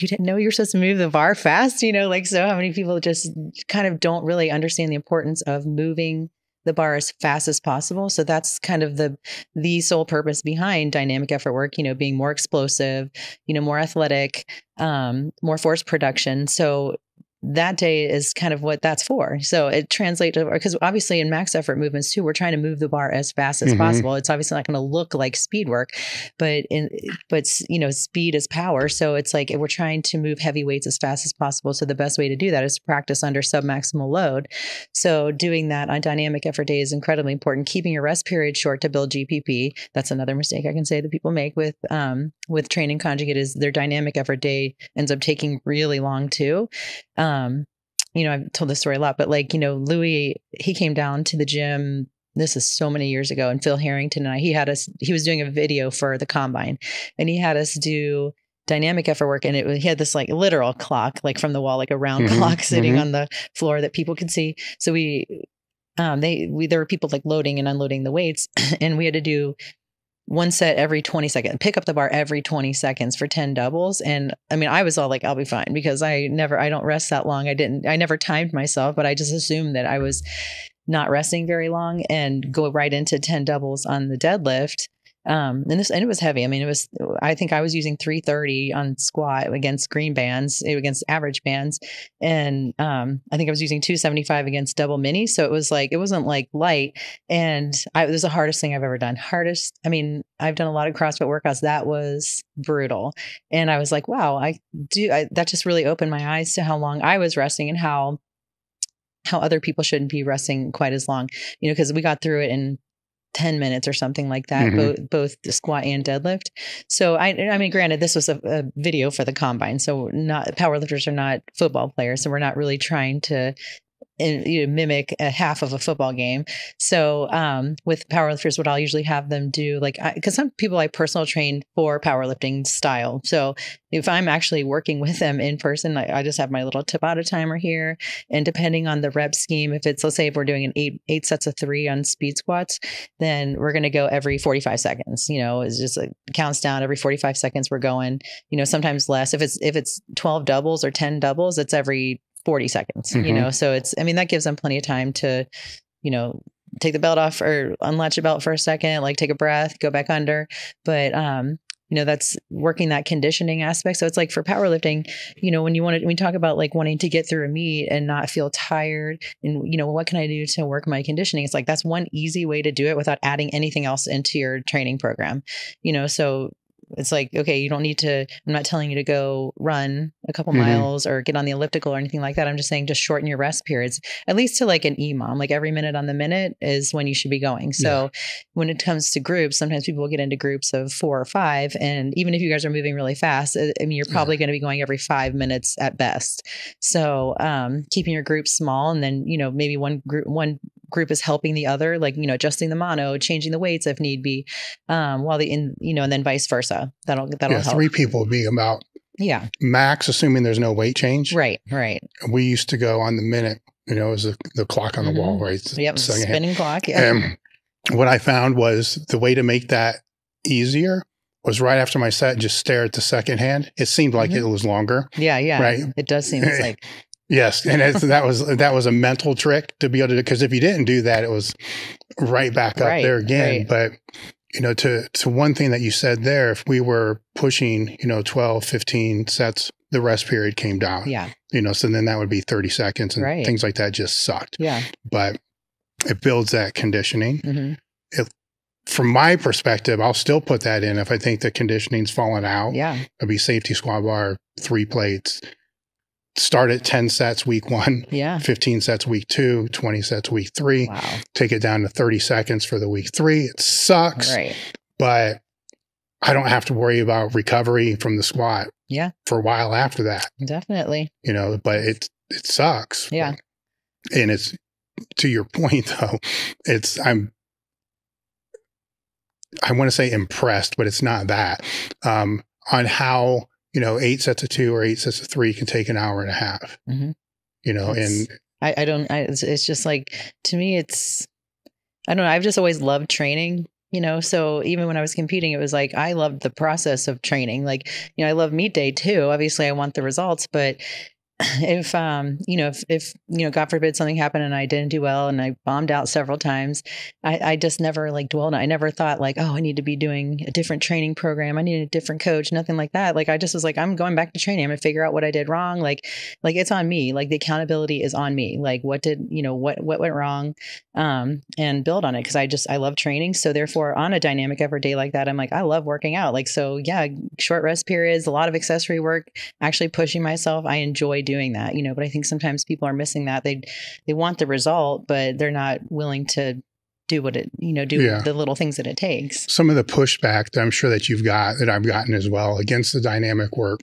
you didn't know you were supposed to move the bar fast, you know, like, so how many people just kind of don't really understand the importance of moving the bar as fast as possible. So that's kind of the, the sole purpose behind dynamic effort work, you know, being more explosive, you know, more athletic, um, more force production. So that day is kind of what that's for. So it translates over, because obviously in max effort movements too, we're trying to move the bar as fast as mm-hmm. possible. It's obviously not going to look like speed work, but in, but you know, speed is power. So it's like, we're trying to move heavy weights as fast as possible. So the best way to do that is to practice under submaximal load. So doing that on dynamic effort day is incredibly important. Keeping your rest period short to build G P P. That's another mistake I can say that people make with, um, with training conjugate is their dynamic effort day ends up taking really long too. Um, Um, you know, I've told this story a lot, but like, you know, Louie, he came down to the gym. This is so many years ago. And Phil Harrington and I, he had us, he was doing a video for the combine and he had us do dynamic effort work. And it was, he had this like literal clock, like from the wall, like a round mm-hmm, clock sitting mm-hmm. on the floor that people could see. So we, um, they, we, there were people like loading and unloading the weights and we had to do one set every twenty seconds, pick up the bar every twenty seconds for ten doubles. And I mean, I was all like, I'll be fine because I never, I don't rest that long. I didn't, I never timed myself, but I just assumed that I was not resting very long and go right into ten doubles on the deadlift. Um, and this, and it was heavy. I mean, it was, I think I was using three thirty on squat against green bands, against average bands. And, um, I think I was using two seventy-five against double mini. So it was like, it wasn't like light. And I, it was the hardest thing I've ever done. Hardest. I mean, I've done a lot of CrossFit workouts. That was brutal. And I was like, wow, I do. I, that just really opened my eyes to how long I was resting and how, how other people shouldn't be resting quite as long, you know, cause we got through it in ten minutes or something like that, mm-hmm. both, both the squat and deadlift. So I, I mean, granted, this was a, a video for the combine. So not powerlifters are not football players. So we're not really trying to in, you know, mimic a half of a football game. So, um, with powerlifters, what I'll usually have them do, like, I, cause some people I personal train for powerlifting style. So if I'm actually working with them in person, I, I just have my little Tabata timer here. And depending on the rep scheme, if it's, let's say if we're doing an eight, eight sets of three on speed squats, then we're going to go every forty-five seconds, you know, it's just like counts down every forty-five seconds. We're going, you know, sometimes less. If it's, if it's twelve doubles or ten doubles, it's every forty seconds, mm-hmm. you know? So it's, I mean, that gives them plenty of time to, you know, take the belt off or unlatch the belt for a second, like take a breath, go back under. But, um, you know, that's working that conditioning aspect. So it's like for powerlifting, you know, when you want to, when we talk about like wanting to get through a meet and not feel tired and, you know, what can I do to work my conditioning? It's like, that's one easy way to do it without adding anything else into your training program, you know? So it's like, okay, you don't need to, I'm not telling you to go run a couple mm-hmm. miles or get on the elliptical or anything like that. I'm just saying, just shorten your rest periods, at least to like an E M O M, like every minute on the minute is when you should be going. So yeah. When it comes to groups, sometimes people will get into groups of four or five. And even if you guys are moving really fast, I mean, you're probably yeah. going to be going every five minutes at best. So, um, keeping your group small and then, you know, maybe one group, one group is helping the other, like, you know, adjusting the mono, changing the weights if need be, um, while the, in, you know, and then vice versa. That'll, that'll yeah, help. Three people would be about yeah max, assuming there's no weight change. Right. Right. We used to go on the minute, you know, it was the, the clock on the mm-hmm. wall, right? Yep. Spinning clock. Yeah. And what I found was the way to make that easier was right after my set, just stare at the second hand. It seemed like mm-hmm. it was longer. Yeah. Yeah. Right. It does seem it's like. Yes. And it's, that was, that was a mental trick to be able to do. Cause if you didn't do that, it was right back up right, there again. Right. But you know, to, to one thing that you said there, if we were pushing, you know, twelve, fifteen sets, the rest period came down. Yeah. You know, so then that would be thirty seconds and right. things like that just sucked. Yeah. But it builds that conditioning. Mm-hmm. It, from my perspective, I'll still put that in. If I think the conditioning's fallen out, yeah, it'll be safety squat bar, three plates. Start at ten sets week one, yeah. fifteen sets week two, twenty sets week three. Wow. Take it down to thirty seconds for the week three. It sucks, right. but I don't have to worry about recovery from the squat yeah. for a while after that. Definitely. You know, but it, it sucks. Yeah. And it's, to your point though, it's, I'm, I want to say impressed, but it's not that, um, on how, you know, eight sets of two or eight sets of three can take an hour and a half, mm-hmm. you know, it's, and I, I don't, I, it's, it's just like, to me, it's, I don't know. I've just always loved training, you know? So even when I was competing, it was like, I loved the process of training. Like, you know, I love meet day too. Obviously I want the results, but if, um, you know, if, if, you know, God forbid something happened and I didn't do well and I bombed out several times, I, I just never like dwelled. I never thought like, oh, I need to be doing a different training program. I need a different coach, nothing like that. Like, I just was like, I'm going back to training. I'm gonna figure out what I did wrong. Like, like it's on me. Like the accountability is on me. Like what did, you know, what, what went wrong, um, and build on it. Cause I just, I love training. So therefore on a dynamic every day like that, I'm like, I love working out. Like, so yeah, short rest periods, a lot of accessory work, actually pushing myself. I enjoy doing that, you know, but I think sometimes people are missing that. They, they want the result, but they're not willing to do what it, you know, do yeah. the little things that it takes. Some of the pushback that I'm sure that you've got, that I've gotten as well against the dynamic work,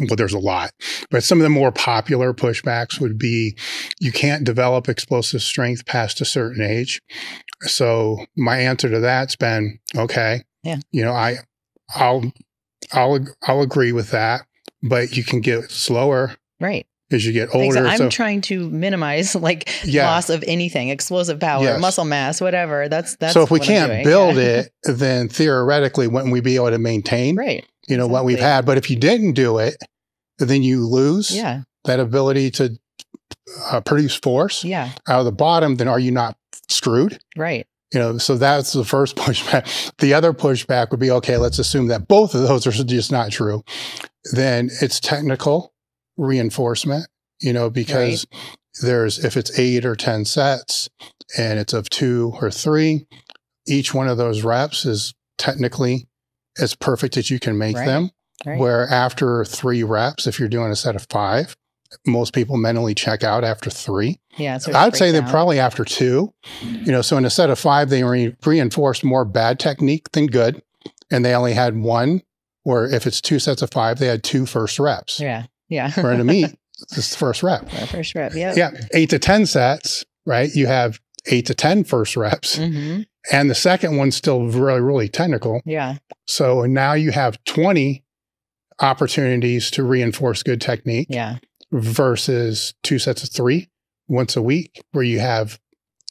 well, there's a lot, but some of the more popular pushbacks would be, you can't develop explosive strength past a certain age. So my answer to that's been, okay, yeah, you know, I, I'll, I'll, I'll agree with that, but you can get slower. Right. As you get older. I'm so, trying to minimize like yeah. loss of anything, explosive power, yes. muscle mass, whatever. That's, that's so if we what can't doing, build yeah. it, then theoretically wouldn't we be able to maintain, right. you know, exactly. what we've had, but if you didn't do it, then you lose yeah. that ability to uh, produce force yeah. out of the bottom. Then are you not screwed? Right. You know, so that's the first pushback. The other pushback would be, okay, let's assume that both of those are just not true. Then it's technical reinforcement, you know, because right. there's, if it's eight or ten sets and it's of two or three, each one of those reps is technically as perfect as you can make right. them. Right. Where after three reps, if you're doing a set of five, most people mentally check out after three. Yeah, I'd say they're probably after two, you know, so in a set of five, they re reinforced more bad technique than good. And they only had one, or if it's two sets of five, they had two first reps. Yeah. Yeah. We're in a meet. This is the first rep. Our first rep. Yeah. Yeah. eight to ten sets, right? You have eight to ten first reps. Mm-hmm. And the second one's still really, really technical. Yeah. So now you have twenty opportunities to reinforce good technique. Yeah. Versus two sets of three once a week where you have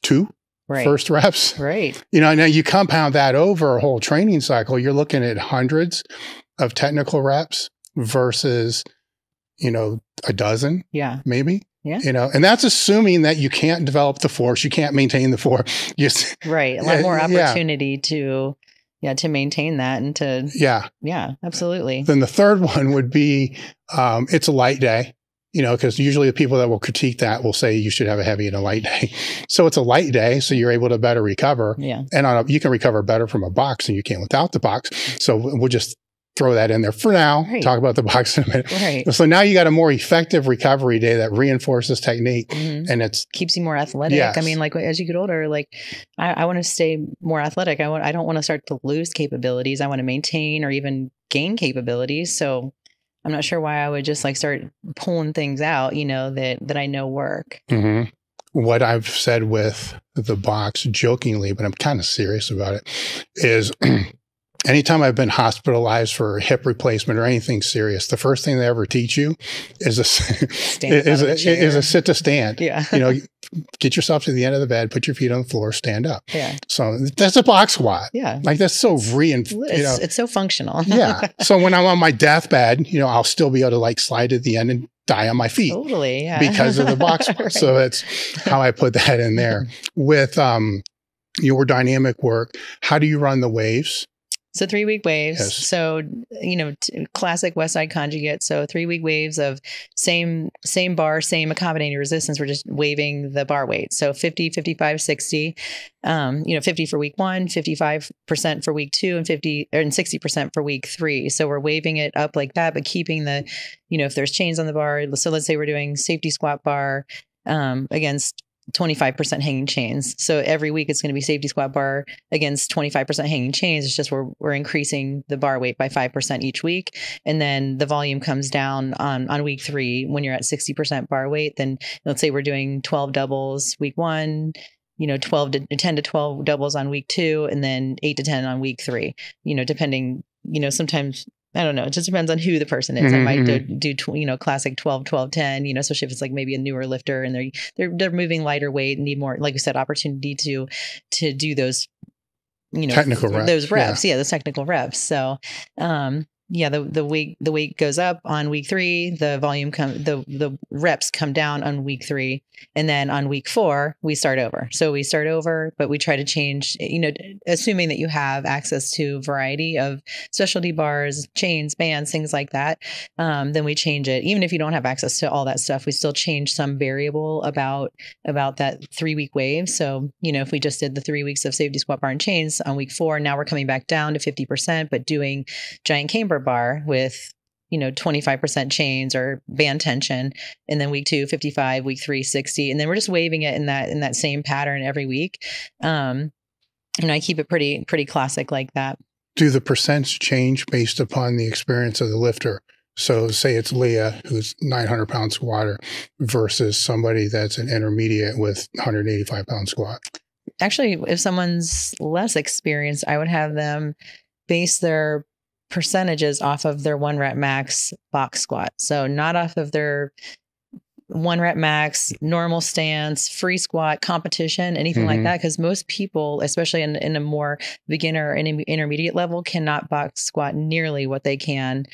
two right. first reps. Right. You know, now you compound that over a whole training cycle, you're looking at hundreds of technical reps versus, you know, a dozen. Yeah. Maybe. Yeah. You know, and that's assuming that you can't develop the force, you can't maintain the force. Just, right. A lot more opportunity yeah. to yeah, to maintain that and to yeah. Yeah, absolutely. Then the third one would be um it's a light day. You know, because usually the people that will critique that will say you should have a heavy and a light day. So it's a light day, so you're able to better recover. Yeah. And on a, you can recover better from a box than you can without the box. So we'll just throw that in there for now. Right. Talk about the box in a minute. Right. So now you got a more effective recovery day that reinforces technique mm-hmm. and it's keeps you more athletic. Yes. I mean, like as you get older, like I, I want to stay more athletic. I want, I don't want to start to lose capabilities. I want to maintain or even gain capabilities. So I'm not sure why I would just like start pulling things out, you know, that, that I know work. Mm-hmm. What I've said with the box jokingly, but I'm kind of serious about it, is anytime I've been hospitalized for hip replacement or anything serious, the first thing they ever teach you is a, is, a, is a sit to stand. Yeah. You know, get yourself to the end of the bed, put your feet on the floor, stand up. Yeah. So that's a box squat. Yeah. Like that's so reinforced. You know, it's so functional. Yeah. So when I'm on my deathbed, you know, I'll still be able to like slide to the end and die on my feet. Totally. Yeah. Because of the box squat. Right. So that's how I put that in there. With um, your dynamic work, how do you run the waves? So three week waves. Yes. So, you know, t classic Westside conjugate. So three week waves of same, same bar, same accommodating resistance. We're just waving the bar weight. So fifty, fifty-five, sixty, um, you know, fifty for week one, fifty-five percent for week two and fifty and sixty percent for week three. So we're waving it up like that, but keeping the, you know, if there's chains on the bar, so let's say we're doing safety squat bar, um, against twenty-five percent hanging chains. So every week it's going to be safety squat bar against twenty-five percent hanging chains. It's just we're, we're increasing the bar weight by five percent each week. And then the volume comes down on, on week three when you're at sixty percent bar weight. Then let's say we're doing twelve doubles week one, you know, twelve to ten to twelve doubles on week two, and then eight to ten on week three, you know, depending, you know, sometimes I don't know. It just depends on who the person is. Mm-hmm. I might do, do, you know, classic twelve, twelve, ten, you know, especially if it's like maybe a newer lifter and they're, they're, they're moving lighter weight and need more, like you said, opportunity to, to do those, you know, technical reps. Those reps. Yeah. yeah, those technical reps. So, um, yeah, the, the weight, the weight goes up on week three, the volume come, the, the reps come down on week three. And then on week four, we start over. So we start over, but we try to change, you know, assuming that you have access to a variety of specialty bars, chains, bands, things like that. Um, then we change it. Even if you don't have access to all that stuff, we still change some variable about, about that three week wave. So, you know, if we just did the three weeks of safety squat, bar and chains on week four, now we're coming back down to fifty percent, but doing giant camber bar with, you know, twenty-five percent chains or band tension. And then week two, fifty-five, week three, sixty. And then we're just waving it in that, in that same pattern every week. Um, and I keep it pretty, pretty classic like that. Do the percents change based upon the experience of the lifter? So say it's Leah, who's nine hundred pound squatter versus somebody that's an intermediate with one hundred eighty-five pound squat. Actually, if someone's less experienced, I would have them base their percentages off of their one rep max box squat. So not off of their one rep max, normal stance, free squat, competition, anything mm-hmm. like that. Because most people, especially in, in a more beginner and intermediate level, cannot box squat nearly what they can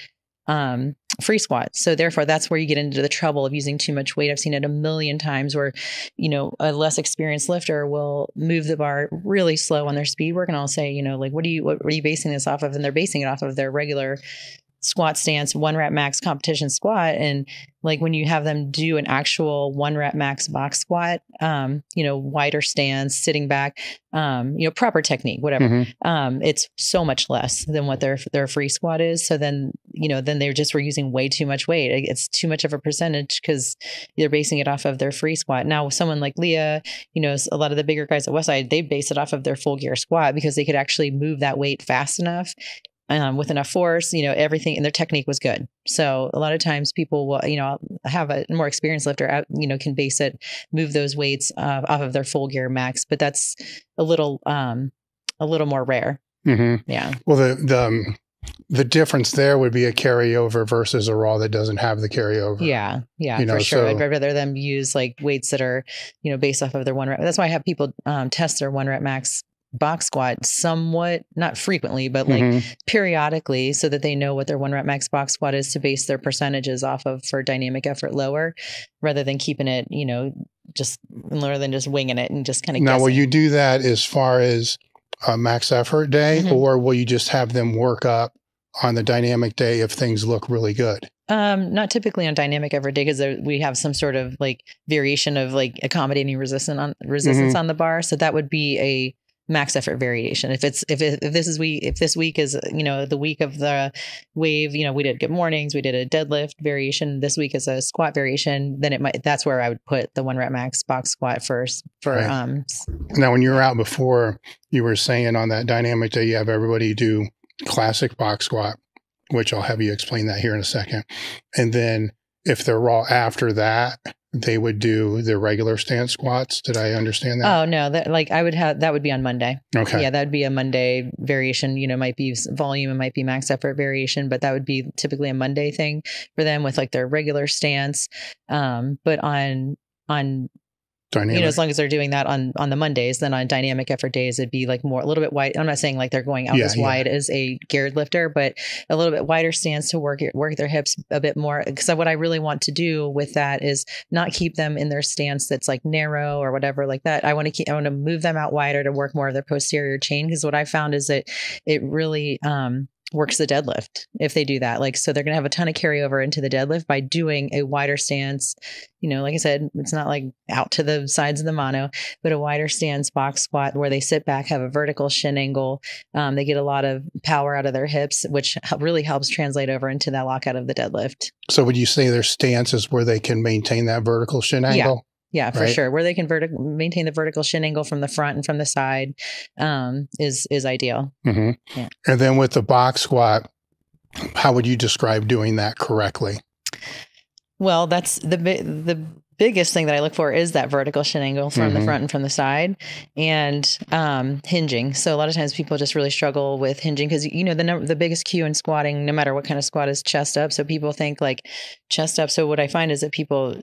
um, free squat. So therefore, that's where you get into the trouble of using too much weight. I've seen it a million times where, you know, a less experienced lifter will move the bar really slow on their speed work. And I'll say, you know, like, what do you, what are you basing this off of? And they're basing it off of their regular squat stance, one rep max competition squat. And like when you have them do an actual one rep max box squat, um, you know, wider stance, sitting back, um, you know, proper technique, whatever. Mm-hmm. Um, it's so much less than what their, their free squat is. So then, you know, then they're just, were using way too much weight. It's too much of a percentage because they're basing it off of their free squat. Now with someone like Leah, you know, a lot of the bigger guys at Westside, they base it off of their full gear squat because they could actually move that weight fast enough Um, with enough force, you know, everything, and their technique was good. So a lot of times people will, you know, have a more experienced lifter out, you know, can base it, move those weights uh, off of their full gear max, but that's a little, um, a little more rare. Mm-hmm. Yeah. Well, the, the, um, the difference there would be a carryover versus a raw that doesn't have the carryover. Yeah. Yeah, you know, for sure. So I'd rather them use like weights that are, you know, based off of their one rep. That's why I have people um, test their one rep max box squat somewhat, not frequently, but like mm-hmm. periodically, so that they know what their one rep max box squat is to base their percentages off of for dynamic effort lower, rather than keeping it, you know, just lower than just winging it and just kind of guessing. Now, will you do that as far as a max effort day mm-hmm. or will you just have them work up on the dynamic day if things look really good? Um, not typically on dynamic every day because we have some sort of like variation of like accommodating resistance on resistance mm-hmm. on the bar. So that would be a max effort variation. If it's, if, it, if this is we, if this week is, you know, the week of the wave, you know, we did good mornings, we did a deadlift variation. This week is a squat variation. Then it might, that's where I would put the one rep max box squat first for, right. um, now when you were out before, you were saying on that dynamic day, you have everybody do classic box squat, which I'll have you explain that here in a second. And then if they're raw after that, they would do the regular stance squats. Did I understand that? Oh, no. That, like I would have, that would be on Monday. Okay. Yeah. That'd be a Monday variation, you know, might be volume, it might be max effort variation, but that would be typically a Monday thing for them with like their regular stance. Um, but on, on, Dynamic. You know, as long as they're doing that on, on the Mondays, then on dynamic effort days, it'd be like more, a little bit wide. I'm not saying like they're going out yeah, as yeah. wide as a geared lifter, but a little bit wider stance to work, work their hips a bit more. Cause what I really want to do with that is not keep them in their stance that's like narrow or whatever like that. I want to keep, I want to move them out wider to work more of their posterior chain. Cause what I found is that it really, um, works the deadlift if they do that. Like, so they're going to have a ton of carryover into the deadlift by doing a wider stance. You know, like I said, it's not like out to the sides of the mono, but a wider stance box squat where they sit back, have a vertical shin angle. Um, they get a lot of power out of their hips, which really helps translate over into that lockout of the deadlift. So would you say their stance is where they can maintain that vertical shin angle? Yeah. Yeah, for right. sure. Where they can vertical maintain the vertical shin angle from the front and from the side um, is is ideal. Mm-hmm. Yeah. And then with the box squat, how would you describe doing that correctly? Well, that's the the biggest thing that I look for is that vertical shin angle from mm-hmm. the front and from the side, and um, hinging. So a lot of times people just really struggle with hinging because, you know, the the biggest cue in squatting, no matter what kind of squat, is chest up. So people think like chest up. So what I find is that people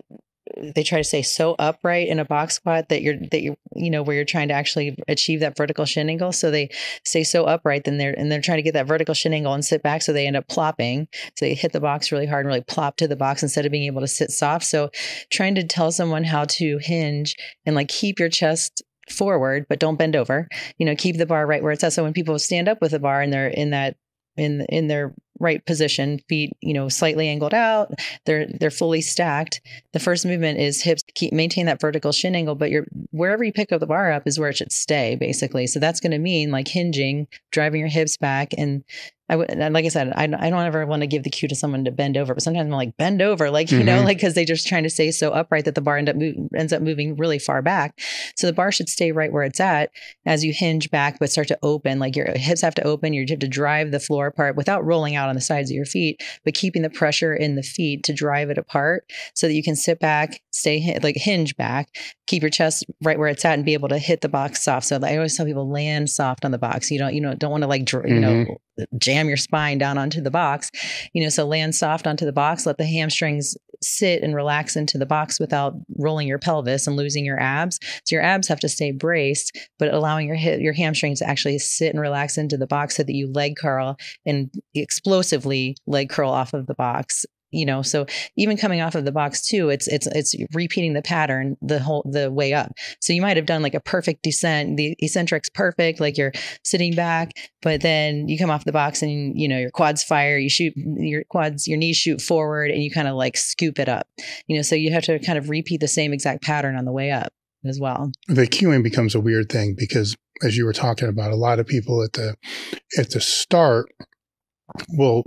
they try to stay so upright in a box squat that you're, that you, you know, where you're trying to actually achieve that vertical shin angle. So they stay so upright, then they're, and they're trying to get that vertical shin angle and sit back. So they end up plopping. So they hit the box really hard and really plop to the box instead of being able to sit soft. So trying to tell someone how to hinge and like keep your chest forward, but don't bend over, you know, keep the bar right where it's at. So when people stand up with a bar and they're in that, in, in their right position, feet, you know, slightly angled out, they're, they're fully stacked. The first movement is hips, keep, maintain that vertical shin angle, but you're, wherever you pick up the bar up is where it should stay basically. So that's going to mean like hinging, driving your hips back. And I would, like I said, I, I don't ever want to give the cue to someone to bend over, but sometimes I'm like, bend over, like, you mm-hmm. know, like, cause they just trying to stay so upright that the bar end up move, ends up moving really far back. So the bar should stay right where it's at as you hinge back, but start to open, like your hips have to open, you have to drive the floor apart without rolling out on the sides of your feet, but keeping the pressure in the feet to drive it apart so that you can sit back, stay like hinge back, keep your chest right where it's at and be able to hit the box soft. So I always tell people land soft on the box. You don't, you know, don't want to like, dr- you mm-hmm. know, jam your spine down onto the box, you know, so land soft onto the box, let the hamstrings sit and relax into the box without rolling your pelvis and losing your abs. So your abs have to stay braced, but allowing your hip, your hamstrings to actually sit and relax into the box so that you leg curl and explosively leg curl off of the box. You know, so even coming off of the box too, it's, it's, it's repeating the pattern, the whole, the way up. So you might've done like a perfect descent, the eccentric's perfect, like you're sitting back, but then you come off the box and you know, your quads fire, you shoot your quads, your knees shoot forward and you kind of like scoop it up, you know, so you have to kind of repeat the same exact pattern on the way up as well. The cueing becomes a weird thing because as you were talking about, a lot of people at the, at the start will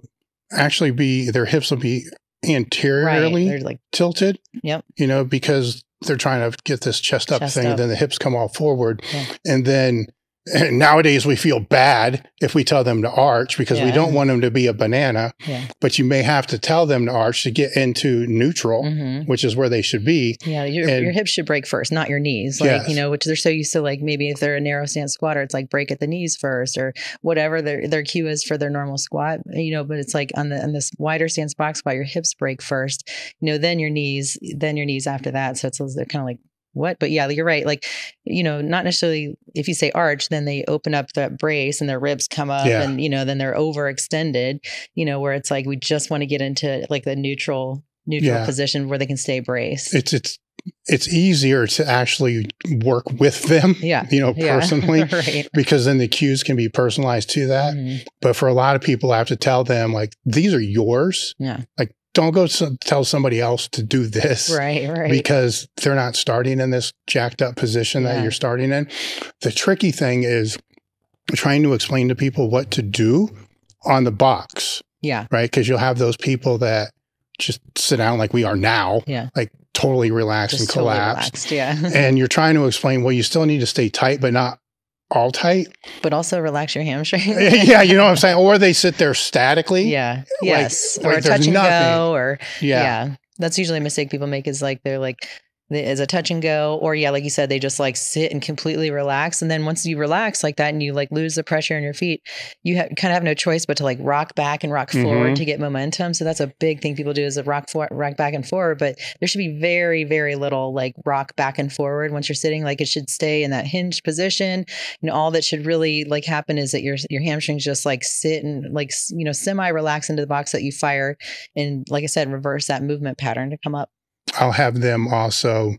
actually be, their hips will be anteriorly right. like, tilted, yep. you know, because they're trying to get this chest up chest thing, up. And then the hips come all forward. Yeah. And then and nowadays we feel bad if we tell them to arch because yeah. we don't want them to be a banana, yeah. but you may have to tell them to arch to get into neutral, mm-hmm. which is where they should be. Yeah. Your, and, your hips should break first, not your knees. Like, yes. you know, which they're so used to, like maybe if they're a narrow stance squatter, it's like break at the knees first or whatever their, their cue is for their normal squat, you know, but it's like on the, on this wider stance box squat, your hips break first, you know, then your knees, then your knees after that. So it's kind of like, what? But yeah, you're right. Like, you know, not necessarily if you say arch, then they open up that brace and their ribs come up yeah. and, you know, then they're overextended, you know, where it's like, we just want to get into like the neutral, neutral yeah. position where they can stay braced. It's, it's, it's easier to actually work with them, yeah. you know, personally, yeah. right. because then the cues can be personalized to that. Mm-hmm. But for a lot of people, I have to tell them like, these are yours. Yeah. Like, don't go so- tell somebody else to do this right, right. because they're not starting in this jacked up position yeah. that you're starting in. The tricky thing is trying to explain to people what to do on the box. Yeah. Right. Because you'll have those people that just sit down like we are now. Yeah. Like totally relaxed just and collapsed. Totally relaxed, yeah. And you're trying to explain, well, you still need to stay tight, but not all tight, but also relax your hamstrings. yeah, you know what I'm saying. Or they sit there statically. Yeah. Like, yes. Or like touch and nothing. Go. Or yeah. yeah, that's usually a mistake people make. Is like they're like is a touch and go. Or yeah, like you said, they just like sit and completely relax. And then once you relax like that, and you like lose the pressure in your feet, you ha- kind of have no choice but to like rock back and rock forward mm-hmm. to get momentum. So that's a big thing people do is a rock for- rock back and forward. But there should be very very little like rock back and forward once you're sitting. Like it should stay in that hinged position. And all that should really like happen is that your your hamstrings just like sit and like you know semi relax into the box that you fire. And like I said, reverse that movement pattern to come up. I'll have them also,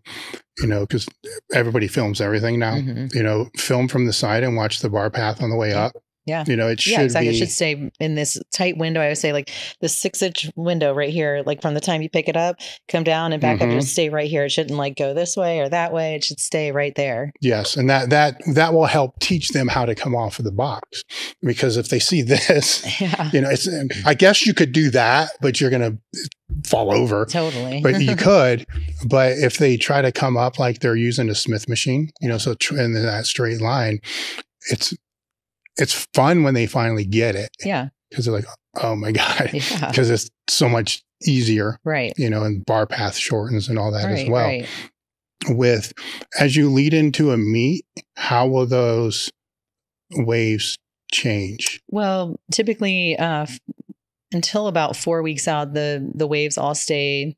you know, because everybody films everything now, mm-hmm. you know, film from the side and watch the bar path on the way up. Yeah. You know, it should yeah, exactly. be. It should stay in this tight window. I would say like the six inch window right here, like from the time you pick it up, come down and back mm-hmm. up and stay right here. It shouldn't like go this way or that way. It should stay right there. Yes. And that, that, that will help teach them how to come off of the box because if they see this, yeah. you know, it's, I guess you could do that, but you're going to fall over. Totally. But you could, but if they try to come up like they're using a Smith machine, you know, so tr- in that straight line, it's, It's fun when they finally get it. Yeah. Because they're like, oh my God. Because yeah. it's so much easier. Right. You know, and bar path shortens and all that right, as well. Right. With, as you lead into a meet, how will those waves change? Well, typically uh, f- until about four weeks out, the the waves all stay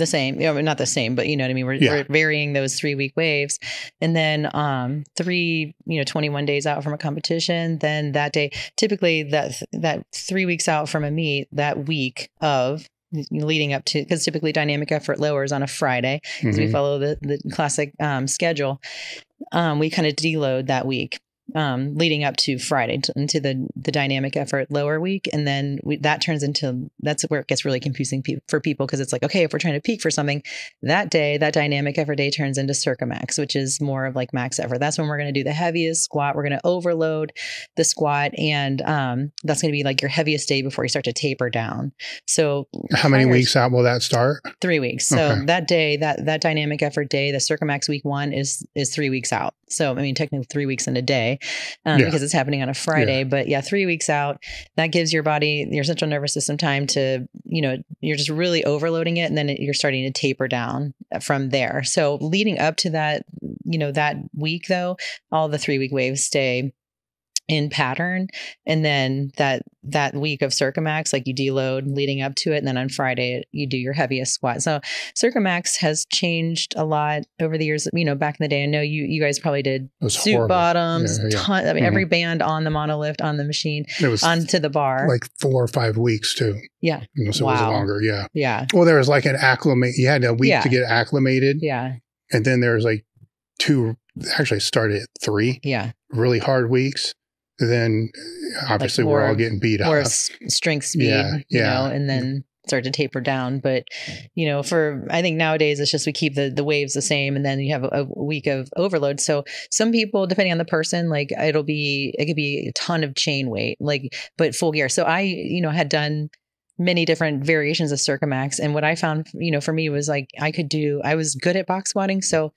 the same, you know, not the same, but you know what I mean? We're, yeah. we're varying those three week waves. And then um, three, you know, twenty-one days out from a competition. Then that day, typically that, that three weeks out from a meet, that week of leading up to, because typically dynamic effort lowers on a Friday, because mm-hmm. we follow the, the classic um, schedule. Um, we kind of deload that week. Um, leading up to Friday t- into the, the dynamic effort lower week. And then we, that turns into, that's where it gets really confusing pe- for people. Cause it's like, okay, if we're trying to peak for something that day, that dynamic effort day turns into circumax, which is more of like max effort. That's when we're going to do the heaviest squat. We're going to overload the squat. And, um, that's going to be like your heaviest day before you start to taper down. So how many weeks out will that start? Three weeks. So okay. that day, that, that dynamic effort day, the circumax week one is, is three weeks out. So, I mean, technically three weeks in a day. Um, yeah. Because it's happening on a Friday, yeah. but yeah, three weeks out, that gives your body, your central nervous system time to, you know, you're just really overloading it. And then it, you're starting to taper down from there. So leading up to that, you know, that week though, all the three week waves stay in pattern. And then that, that week of circumax, like you deload leading up to it. And then on Friday, you do your heaviest squat. So circumax has changed a lot over the years. You know, back in the day, I know you, you guys probably did suit horrible. bottoms, yeah, yeah. Ton, I mean, mm-hmm. every band on the monolift, on the machine, it was onto the bar. Like four or five weeks too. Yeah. You know, so wow. it was longer. Yeah. Yeah. Well, there was like an acclimate. You had a week yeah. to get acclimated. Yeah. And then there was like two, actually started at three. Yeah. Really hard weeks. Then obviously like more, we're all getting beat up. Or strength speed, yeah, yeah. you know, and then start to taper down. But, you know, for, I think nowadays it's just, we keep the, the waves the same, and then you have a, a week of overload. So some people, depending on the person, like it'll be, it could be a ton of chain weight, like, but full gear. So I, you know, had done many different variations of circumax. And what I found, you know, for me was like, I could do, I was good at box squatting. So,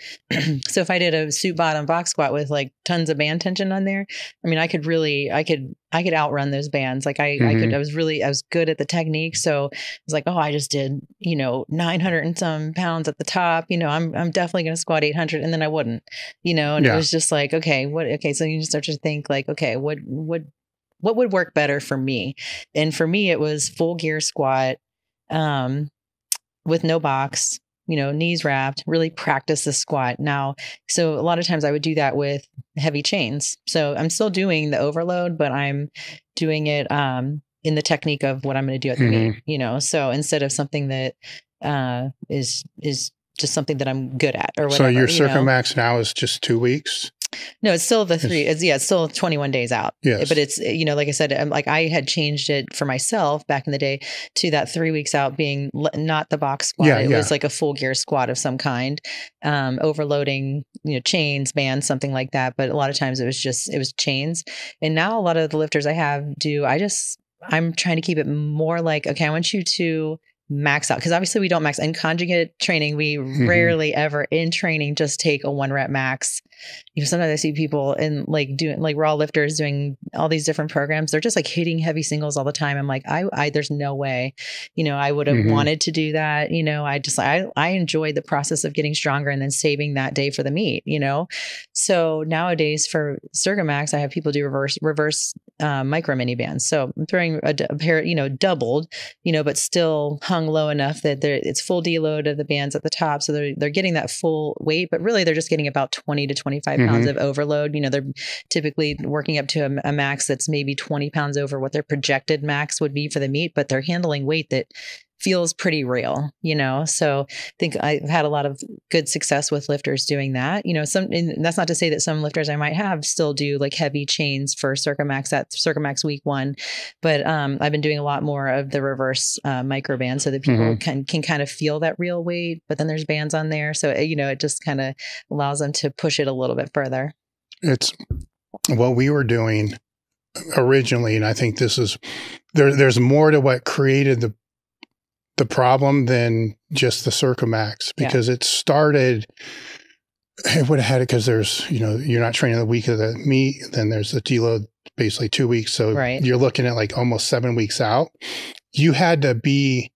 so if I did a suit bottom box squat with like tons of band tension on there, I mean, I could really, I could, I could outrun those bands. Like I, mm-hmm. I could, I was really, I was good at the technique. So I was like, oh, I just did, you know, nine hundred and some pounds at the top, you know, I'm, I'm definitely going to squat eight hundred. And then I wouldn't, you know, and yeah. it was just like, okay, what, okay. So you just start to think like, okay, what, what, what would work better for me? And for me, it was full gear squat, um, with no box, you know, knees wrapped, really practice the squat. Now, so a lot of times I would do that with heavy chains. So I'm still doing the overload, but I'm doing it, um, in the technique of what I'm going to do at the mm-hmm. meet, you know? So instead of something that, uh, is, is just something that I'm good at or whatever. So your circumax you know? now is just two weeks. No, it's still the three. It's, yeah, it's still twenty-one days out. Yes. But it's, you know, like I said, I'm, like I had changed it for myself back in the day to that three weeks out being l- not the box squat. Yeah, it yeah. was like a full gear squat of some kind, um, overloading, you know, chains, bands, something like that. But a lot of times it was just, it was chains. And now a lot of the lifters I have do, I just, I'm trying to keep it more like, okay, I want you to max out. Cause obviously we don't max in conjugate training. We mm-hmm. rarely ever in training, just take a one rep max. You know, sometimes I see people in like doing like raw lifters doing all these different programs. They're just like hitting heavy singles all the time. I'm like, I, I, there's no way, you know, I would have mm-hmm. wanted to do that. You know, I just, I, I enjoyed the process of getting stronger and then saving that day for the meet, you know? So nowadays for circumax, I have people do reverse, reverse, uh, micro mini bands. So I'm throwing a, a pair, you know, doubled, you know, but still hung low enough that they're, it's full deload of the bands at the top. So they're, they're getting that full weight, but really they're just getting about twenty to twenty-five mm-hmm. pounds of overload. You know, they're typically working up to a, a max that's maybe twenty pounds over what their projected max would be for the meet, but they're handling weight that feels pretty real, you know? So I think I've had a lot of good success with lifters doing that, you know, some, and that's not to say that some lifters I might have still do like heavy chains for circumax at circumax week one, but, um, I've been doing a lot more of the reverse, uh, micro band so that people mm-hmm. can, can kind of feel that real weight, but then there's bands on there. So, you know, it just kind of allows them to push it a little bit further. It's what we were doing originally. And I think this is, there, there's more to what created the the problem than just the circumax, because yeah. it started, it would have had it because there's, you know, you're not training the week of the meet, then there's the deload basically two weeks. So right. you're looking at like almost seven weeks out. You had to be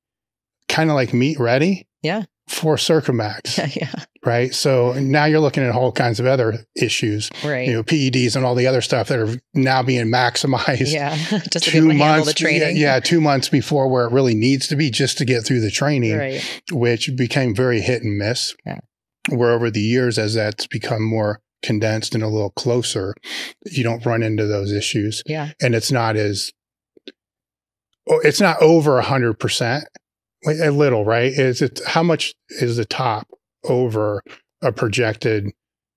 kind of like meet ready. Yeah. For circumax. Yeah. yeah. right? So now you're looking at all kinds of other issues, right? You know, P E Ds and all the other stuff that are now being maximized. Yeah, just to two months, the training. Yeah, yeah, two months before where it really needs to be, just to get through the training, right. Which became very hit and miss. Yeah. Where over the years, as that's become more condensed and a little closer, you don't run into those issues. Yeah, and it's not as it's not over a hundred percent. A little, right? Is it how much is the top over a projected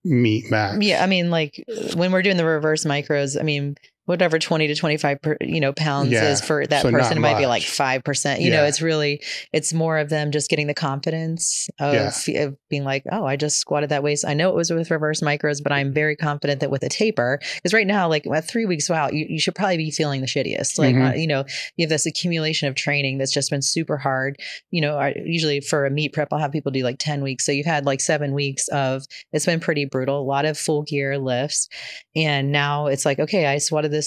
meet max? Yeah, I mean, like when we're doing the reverse micros, I mean, whatever twenty to twenty-five, per, you know, pounds yeah. is for that so person, it might be like five percent. You yeah. know, it's really it's more of them just getting the confidence of, yeah. of being like, oh, I just squatted that waist. I know it was with reverse micros, but I'm very confident that with a taper, because right now, like at three weeks out, you, you should probably be feeling the shittiest. Like mm-hmm. uh, you know, you have this accumulation of training that's just been super hard. You know, I, usually for a meet prep, I'll have people do like ten weeks, so you've had like seven weeks of it's been pretty brutal. A lot of full gear lifts, and now it's like, okay, I squatted this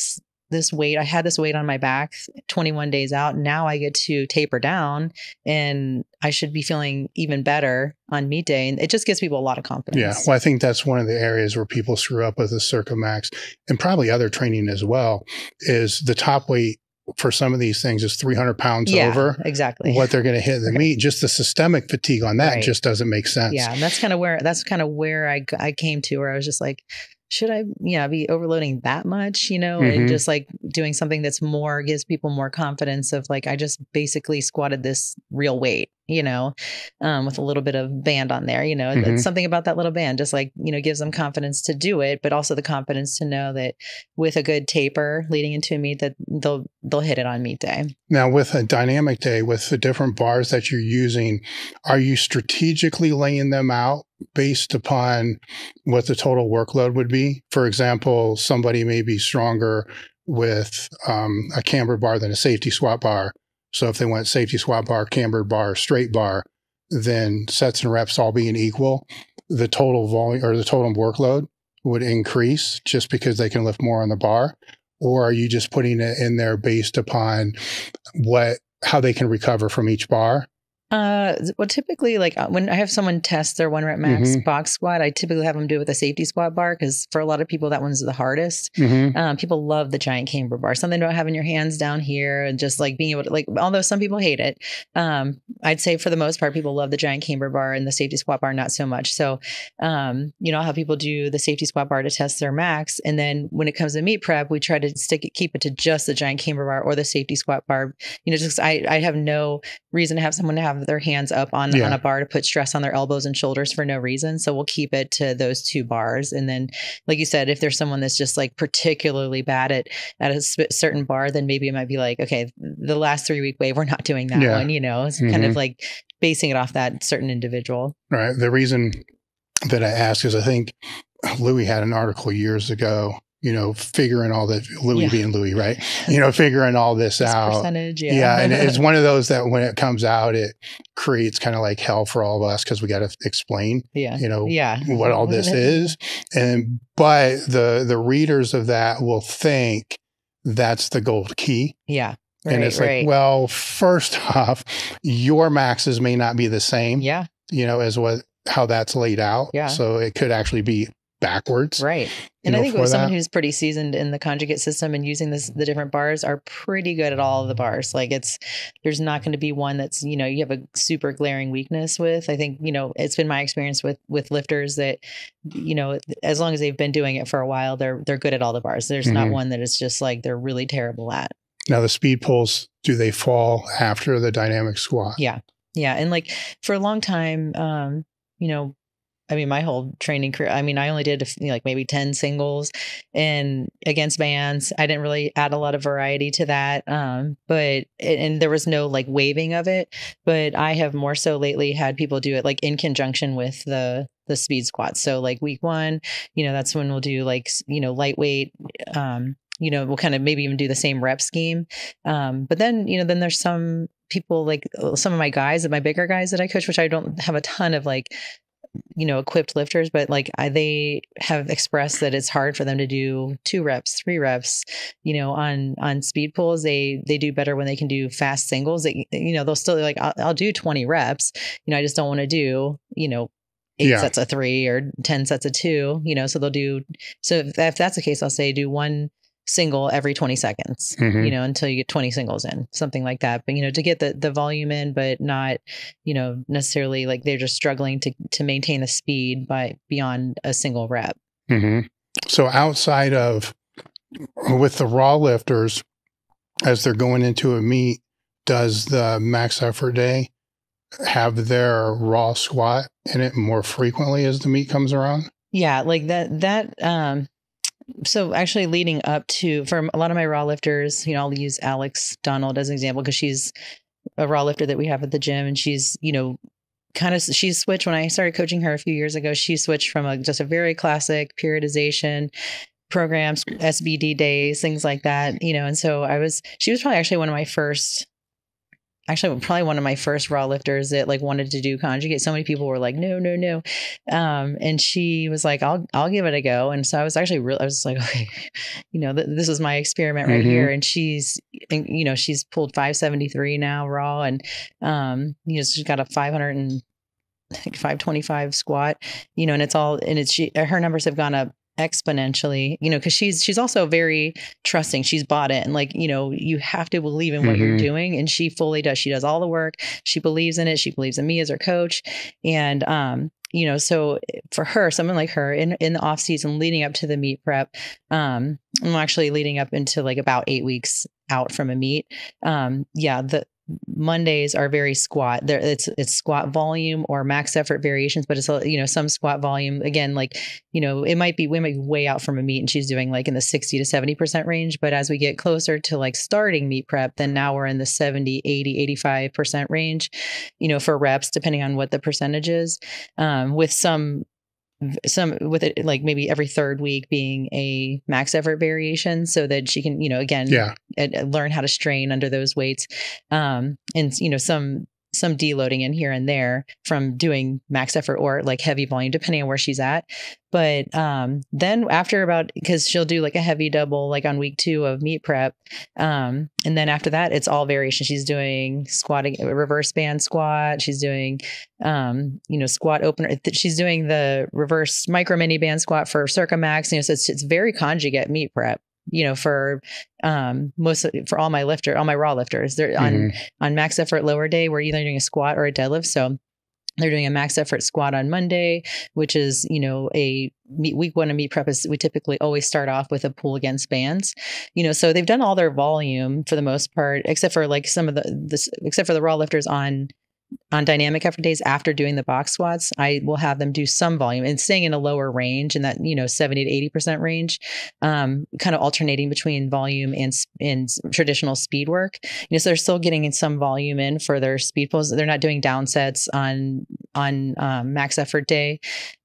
this weight. I had this weight on my back twenty-one days out. Now I get to taper down and I should be feeling even better on meet day. And it just gives people a lot of confidence. Yeah. Well, I think that's one of the areas where people screw up with the Circomax and probably other training as well, is the top weight for some of these things is three hundred pounds yeah, over exactly what they're going to hit the meet. Just the systemic fatigue on that right. just doesn't make sense. Yeah. And that's kind of where, that's kind of where I, I came to where I was just like, should I, you know, be overloading that much, you know, mm-hmm. and just like doing something that's more, gives people more confidence of like, I just basically squatted this real weight, you know, um, with a little bit of band on there, you know, mm-hmm. it's something about that little band, just like, you know, gives them confidence to do it, but also the confidence to know that with a good taper leading into a meet that they'll, they'll hit it on meet day. Now with a dynamic day, with the different bars that you're using, are you strategically laying them out based upon what the total workload would be? For example, somebody may be stronger with um, a cambered bar than a safety squat bar. So if they went safety squat bar, cambered bar, straight bar, then sets and reps all being equal, the total volume or the total workload would increase just because they can lift more on the bar. Or are you just putting it in there based upon what how they can recover from each bar? Uh, well, typically, like when I have someone test their one rep max mm-hmm. box squat, I typically have them do it with a safety squat bar because for a lot of people, that one's the hardest. Mm-hmm. Um, people love the giant camber bar. Something about having your hands down here and just like being able to, like, although some people hate it, um, I'd say for the most part, people love the giant camber bar and the safety squat bar not so much. So, um, you know, I'll have people do the safety squat bar to test their max, and then when it comes to meat prep, we try to stick it, keep it to just the giant camber bar or the safety squat bar. You know, just I I have no reason to have someone to have their hands up on, yeah. on a bar to put stress on their elbows and shoulders for no reason. So we'll keep it to those two bars. And then, like you said, if there's someone that's just like particularly bad at, at a certain bar, then maybe it might be like, okay, the last three week wave, we're not doing that yeah. one, you know, it's mm-hmm. kind of like basing it off that certain individual. Right. The reason that I ask is I think Louie had an article years ago, you know, figuring all that, Louie yeah. being Louie, right? You know, figuring all this, this out. Percentage, yeah. yeah. And it's one of those that when it comes out, it creates kind of like hell for all of us because we got to explain, yeah. you know, yeah. what all this is. And, but the, the readers of that will think that's the gold key. Yeah. Right, and it's like, right. well, first off, your maxes may not be the same, yeah. you know, as what, how that's laid out. Yeah. So it could actually be backwards. Right. And I think with someone who's pretty seasoned in the conjugate system and using this, the different bars are pretty good at all of the bars. Like it's, there's not going to be one that's, you know, you have a super glaring weakness with. I think, you know, it's been my experience with, with lifters that, you know, as long as they've been doing it for a while, they're, they're good at all the bars. There's mm-hmm. not one that is just like, they're really terrible at. Now the speed pulls, do they fall after the dynamic squat? Yeah. Yeah. And like for a long time, um, you know, I mean, my whole training career, I mean, I only did a, you know, like maybe ten singles and against bands. I didn't really add a lot of variety to that. Um, but, and there was no like waving of it, but I have more so lately had people do it like in conjunction with the, the speed squats. So like week one, you know, that's when we'll do like, you know, lightweight, um, you know, we'll kind of maybe even do the same rep scheme. Um, but then, you know, then there's some people like some of my guys, my bigger guys that I coach, which I don't have a ton of like, you know, equipped lifters, but like I, they have expressed that it's hard for them to do two reps, three reps, you know, on, on speed pulls. They, they do better when they can do fast singles. They, you know, they'll still like, I'll, I'll do twenty reps, you know, I just don't want to do, you know, eight yeah. sets of three or ten sets of two, you know, so they'll do, so if, if that's the case, I'll say do one single every twenty seconds, mm-hmm. you know, until you get twenty singles in, something like that. But, you know, to get the, the volume in, but not, you know, necessarily like they're just struggling to, to maintain the speed by beyond a single rep. Mm-hmm. So outside of with the raw lifters, as they're going into a meet, does the max effort day have their raw squat in it more frequently as the meet comes around? Yeah, like that, that, um, so actually leading up to, for a lot of my raw lifters, you know, I'll use Alex Donald as an example, because she's a raw lifter that we have at the gym, and she's, you know, kind of, she switched when I started coaching her a few years ago, she switched from a, just a very classic periodization programs, S B D days, things like that, you know. And so I was, she was probably actually one of my first, actually probably one of my first raw lifters that like wanted to do conjugate. So many people were like, no, no, no. Um, and she was like, I'll, I'll give it a go. And so I was actually real, I was like, okay, you know, th this is my experiment right mm-hmm. here. And she's, and, you know, she's pulled five seventy-three now raw, and, um, you know, she's got a five hundred and I think five twenty-five squat, you know, and it's all, and it's, she, her numbers have gone up exponentially, you know, because she's she's also very trusting. She's bought it, and like, you know, you have to believe in what mm-hmm. you're doing, and she fully does. She does all the work. She believes in it. She believes in me as her coach, and um, you know, so for her, someone like her in in the off season, leading up to the meet prep, um, I'm actually leading up into like about eight weeks out from a meet. Um, yeah, the Mondays are very squat. There, it's it's squat volume or max effort variations, but it's, you know, some squat volume again. Like, you know, it might be we might be way out from a meet, and she's doing like in the sixty to seventy percent range. But as we get closer to like starting meet prep, then now we're in the seventy, eighty, eighty-five percent range, you know, for reps, depending on what the percentage is. Um, with some. some with it, like maybe every third week being a max effort variation, so that she can, you know, again, yeah. uh, learn how to strain under those weights. Um, and you know, some, some deloading in here and there from doing max effort or like heavy volume, depending on where she's at. But, um, then after about, cause she'll do like a heavy double, like on week two of meat prep. Um, and then after that, it's all variation. She's doing squatting, reverse band squat. She's doing, um, you know, squat opener. She's doing the reverse micro mini band squat for Circumax. You know, so it's, it's very conjugate meat prep, you know, for, um, most, for all my lifter, all my raw lifters, they're mm-hmm. on, on max effort lower day, we're either doing a squat or a deadlift. So they're doing a max effort squat on Monday, which is, you know, a meet, week one of meet prep is we typically always start off with a pull against bands, you know, so they've done all their volume for the most part, except for like some of the, this, except for the raw lifters on, on dynamic effort days after doing the box squats, I will have them do some volume and staying in a lower range in that, you know, seventy to eighty percent range, um, kind of alternating between volume and, and traditional speed work. You know, so they're still getting in some volume in for their speed pulls. They're not doing down sets on, on, um, max effort day.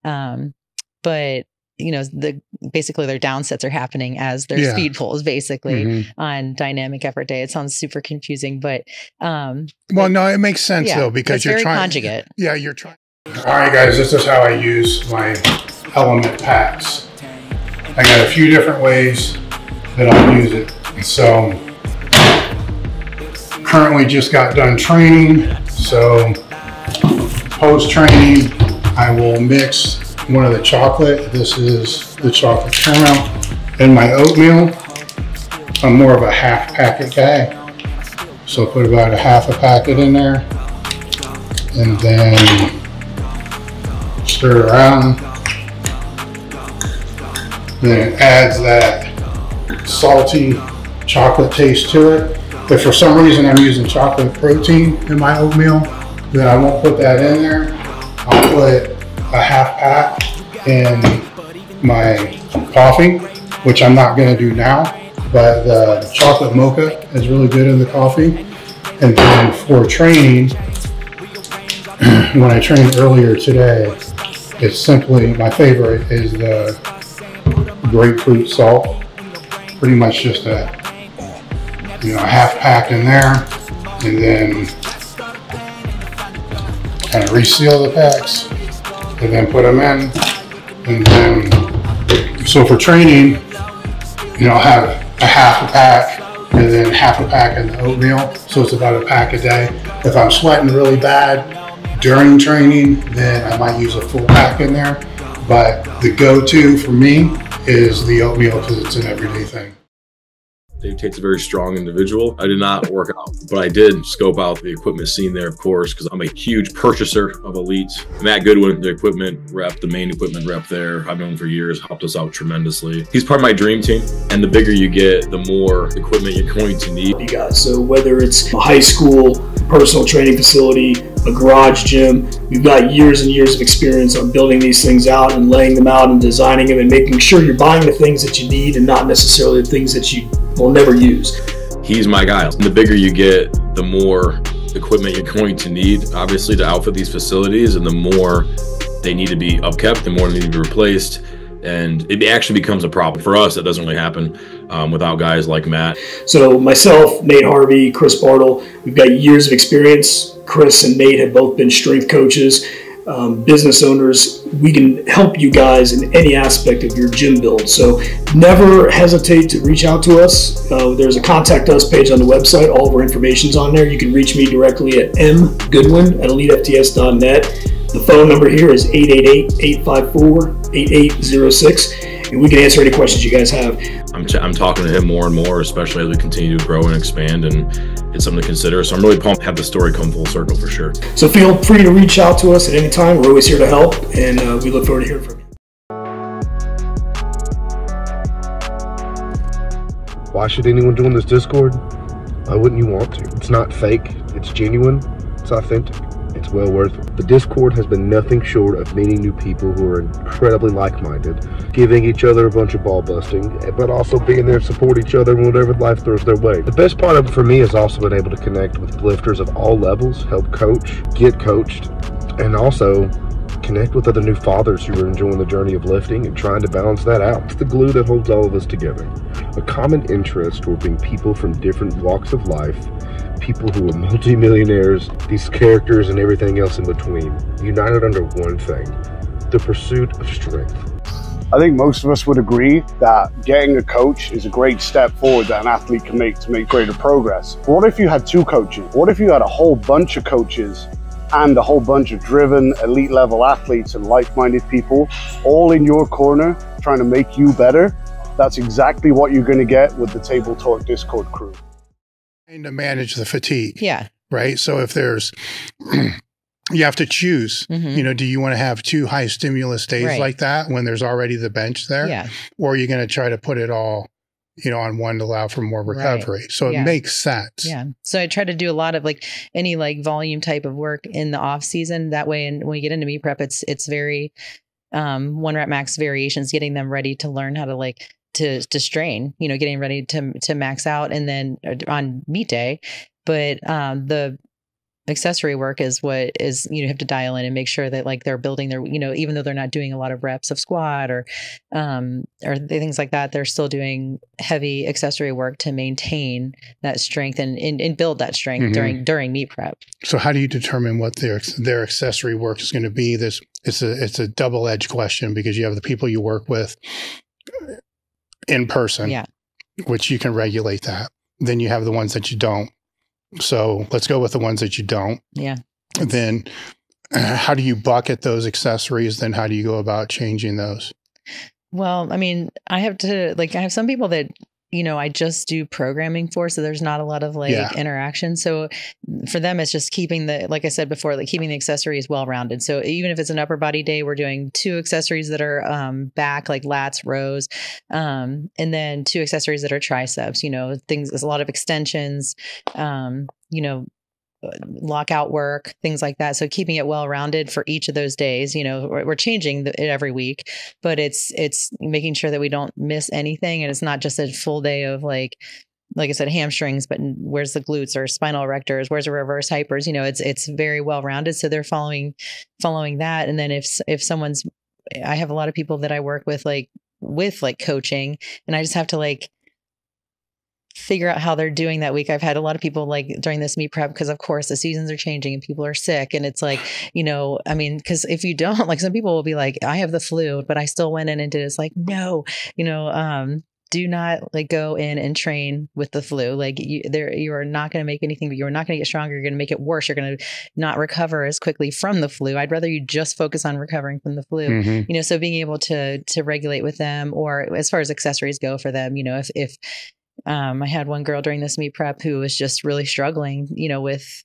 Um, but you know, the, basically their down sets are happening as their yeah. speed pulls basically mm-hmm. on dynamic effort day. It sounds super confusing, but, um, well, but, no, it makes sense yeah, though, because you're trying conjugate. Yeah. You're trying. All right, guys, this is how I use my Element packs. I got a few different ways that I'll use it. So currently just got done training. So post training, I will mix one of the chocolate. This is the chocolate caramel and my oatmeal. I'm more of a half packet guy. So put about a half a packet in there and then stir it around. Then it adds that salty chocolate taste to it. If for some reason I'm using chocolate protein in my oatmeal, then I won't put that in there. I'll put a half pack in my coffee, which I'm not gonna do now, but the chocolate mocha is really good in the coffee. And then for training, when I trained earlier today, it's simply, my favorite is the grapefruit salt. Pretty much just a, you know, a half pack in there, and then kind of reseal the packs, and then put them in. And then, so for training, you know, I'll have a half a pack and then half a pack in the oatmeal. So it's about a pack a day. If I'm sweating really bad, during training, then I might use a full pack in there. But the go-to for me is the oatmeal because it's an everyday thing. Dave Tate's a very strong individual. I did not work out, but I did scope out the equipment scene there, of course, because I'm a huge purchaser of Elite. Matt Goodwin, the equipment rep, the main equipment rep there, I've known for years, helped us out tremendously. He's part of my dream team, and the bigger you get, the more equipment you're going to need. You got, so whether it's a high school personal training facility, a garage gym, we've got years and years of experience on building these things out and laying them out and designing them and making sure you're buying the things that you need and not necessarily the things that you will never use. He's my guy. And the bigger you get, the more equipment you're going to need, obviously, to outfit these facilities, and the more they need to be upkept, the more they need to be replaced. And it actually becomes a problem. For us, that doesn't really happen um, without guys like Matt. So myself, Nate Harvey, Chris Bartle, we've got years of experience. Chris and Nate have both been strength coaches, um, business owners. We can help you guys in any aspect of your gym build. So never hesitate to reach out to us. Uh, there's a contact us page on the website. All of our information's on there. You can reach me directly at m goodwin at elite f t s dot net. The phone number here is eight eight eight, eight five four, eight eight zero six, and we can answer any questions you guys have. I'm, ch I'm talking to him more and more, especially as we continue to grow and expand, and it's something to consider. So I'm really pumped to have the story come full circle for sure. So feel free to reach out to us at any time. We're always here to help, and uh, we look forward to hearing from you. Why should anyone join this Discord? Why wouldn't you want to? It's not fake. It's genuine. It's authentic. It's well worth it. The Discord has been nothing short of meeting new people who are incredibly like-minded, giving each other a bunch of ball busting, but also being there to support each other in whatever life throws their way. The best part of it for me has also been able to connect with lifters of all levels, help coach, get coached, and also connect with other new fathers who are enjoying the journey of lifting and trying to balance that out. It's the glue that holds all of us together. A common interest will bring people from different walks of life, people who are multi-millionaires, these characters and everything else in between, united under one thing, the pursuit of strength. I think most of us would agree that getting a coach is a great step forward that an athlete can make to make greater progress. But what if you had two coaches? What if you had a whole bunch of coaches and a whole bunch of driven elite level athletes and like-minded people all in your corner trying to make you better? That's exactly what you're going to get with the Table Talk Discord crew. To manage the fatigue. Yeah. Right. So if there's, you have to choose, mm-hmm. you know, do you want to have two high stimulus days right. like that when there's already the bench there? Yeah. Or are you going to try to put it all, you know, on one to allow for more recovery? Right. So it yeah. makes sense. Yeah. So I try to do a lot of like any like volume type of work in the off season. That way, and when we get into meat prep, it's, it's very, um, one rep max variations, getting them ready to learn how to like, to, to strain, you know, getting ready to, to max out, and then on meat day. But, um, the accessory work is what is, you know, you have to dial in and make sure that like they're building their, you know, even though they're not doing a lot of reps of squat or, um, or things like that, they're still doing heavy accessory work to maintain that strength and, and, and build that strength mm-hmm. during, during meat prep. So how do you determine what their, their accessory work is going to be? This it's a, it's a double-edged question, because you have the people you work with in person, yeah. which you can regulate that. Then you have the ones that you don't. So let's go with the ones that you don't. Yeah. Then uh, how do you bucket those accessories? Then how do you go about changing those? Well, I mean, I have to like, I have some people that, you know, I just do programming for, so there's not a lot of like yeah. interaction. So for them, it's just keeping the, like I said before, like keeping the accessories well-rounded. So even if it's an upper body day, we're doing two accessories that are um, back, like lats, rows, um, and then two accessories that are triceps, you know, things, there's a lot of extensions, um, you know, lockout work, things like that. So keeping it well-rounded for each of those days, you know, we're, we're changing the, every week, but it's, it's making sure that we don't miss anything. And it's not just a full day of like, like I said, hamstrings, but where's the glutes or spinal erectors, where's the reverse hypers, you know, it's, it's very well-rounded. So they're following, following that. And then if, if someone's, I have a lot of people that I work with, like with like coaching, and I just have to like figure out how they're doing that week. I've had a lot of people like during this meat prep, because of course the seasons are changing and people are sick, and it's like, you know, I mean, because if you don't, like some people will be like, I have the flu, but I still went in and did it. It's like, no, you know, um, do not like go in and train with the flu. Like you, there, you are not going to make anything, but you are not going to get stronger. You're going to make it worse. You're going to not recover as quickly from the flu. I'd rather you just focus on recovering from the flu, mm-hmm. you know, so being able to, to regulate with them, or as far as accessories go for them, you know, if, if, um, I had one girl during this meet prep who was just really struggling, you know, with,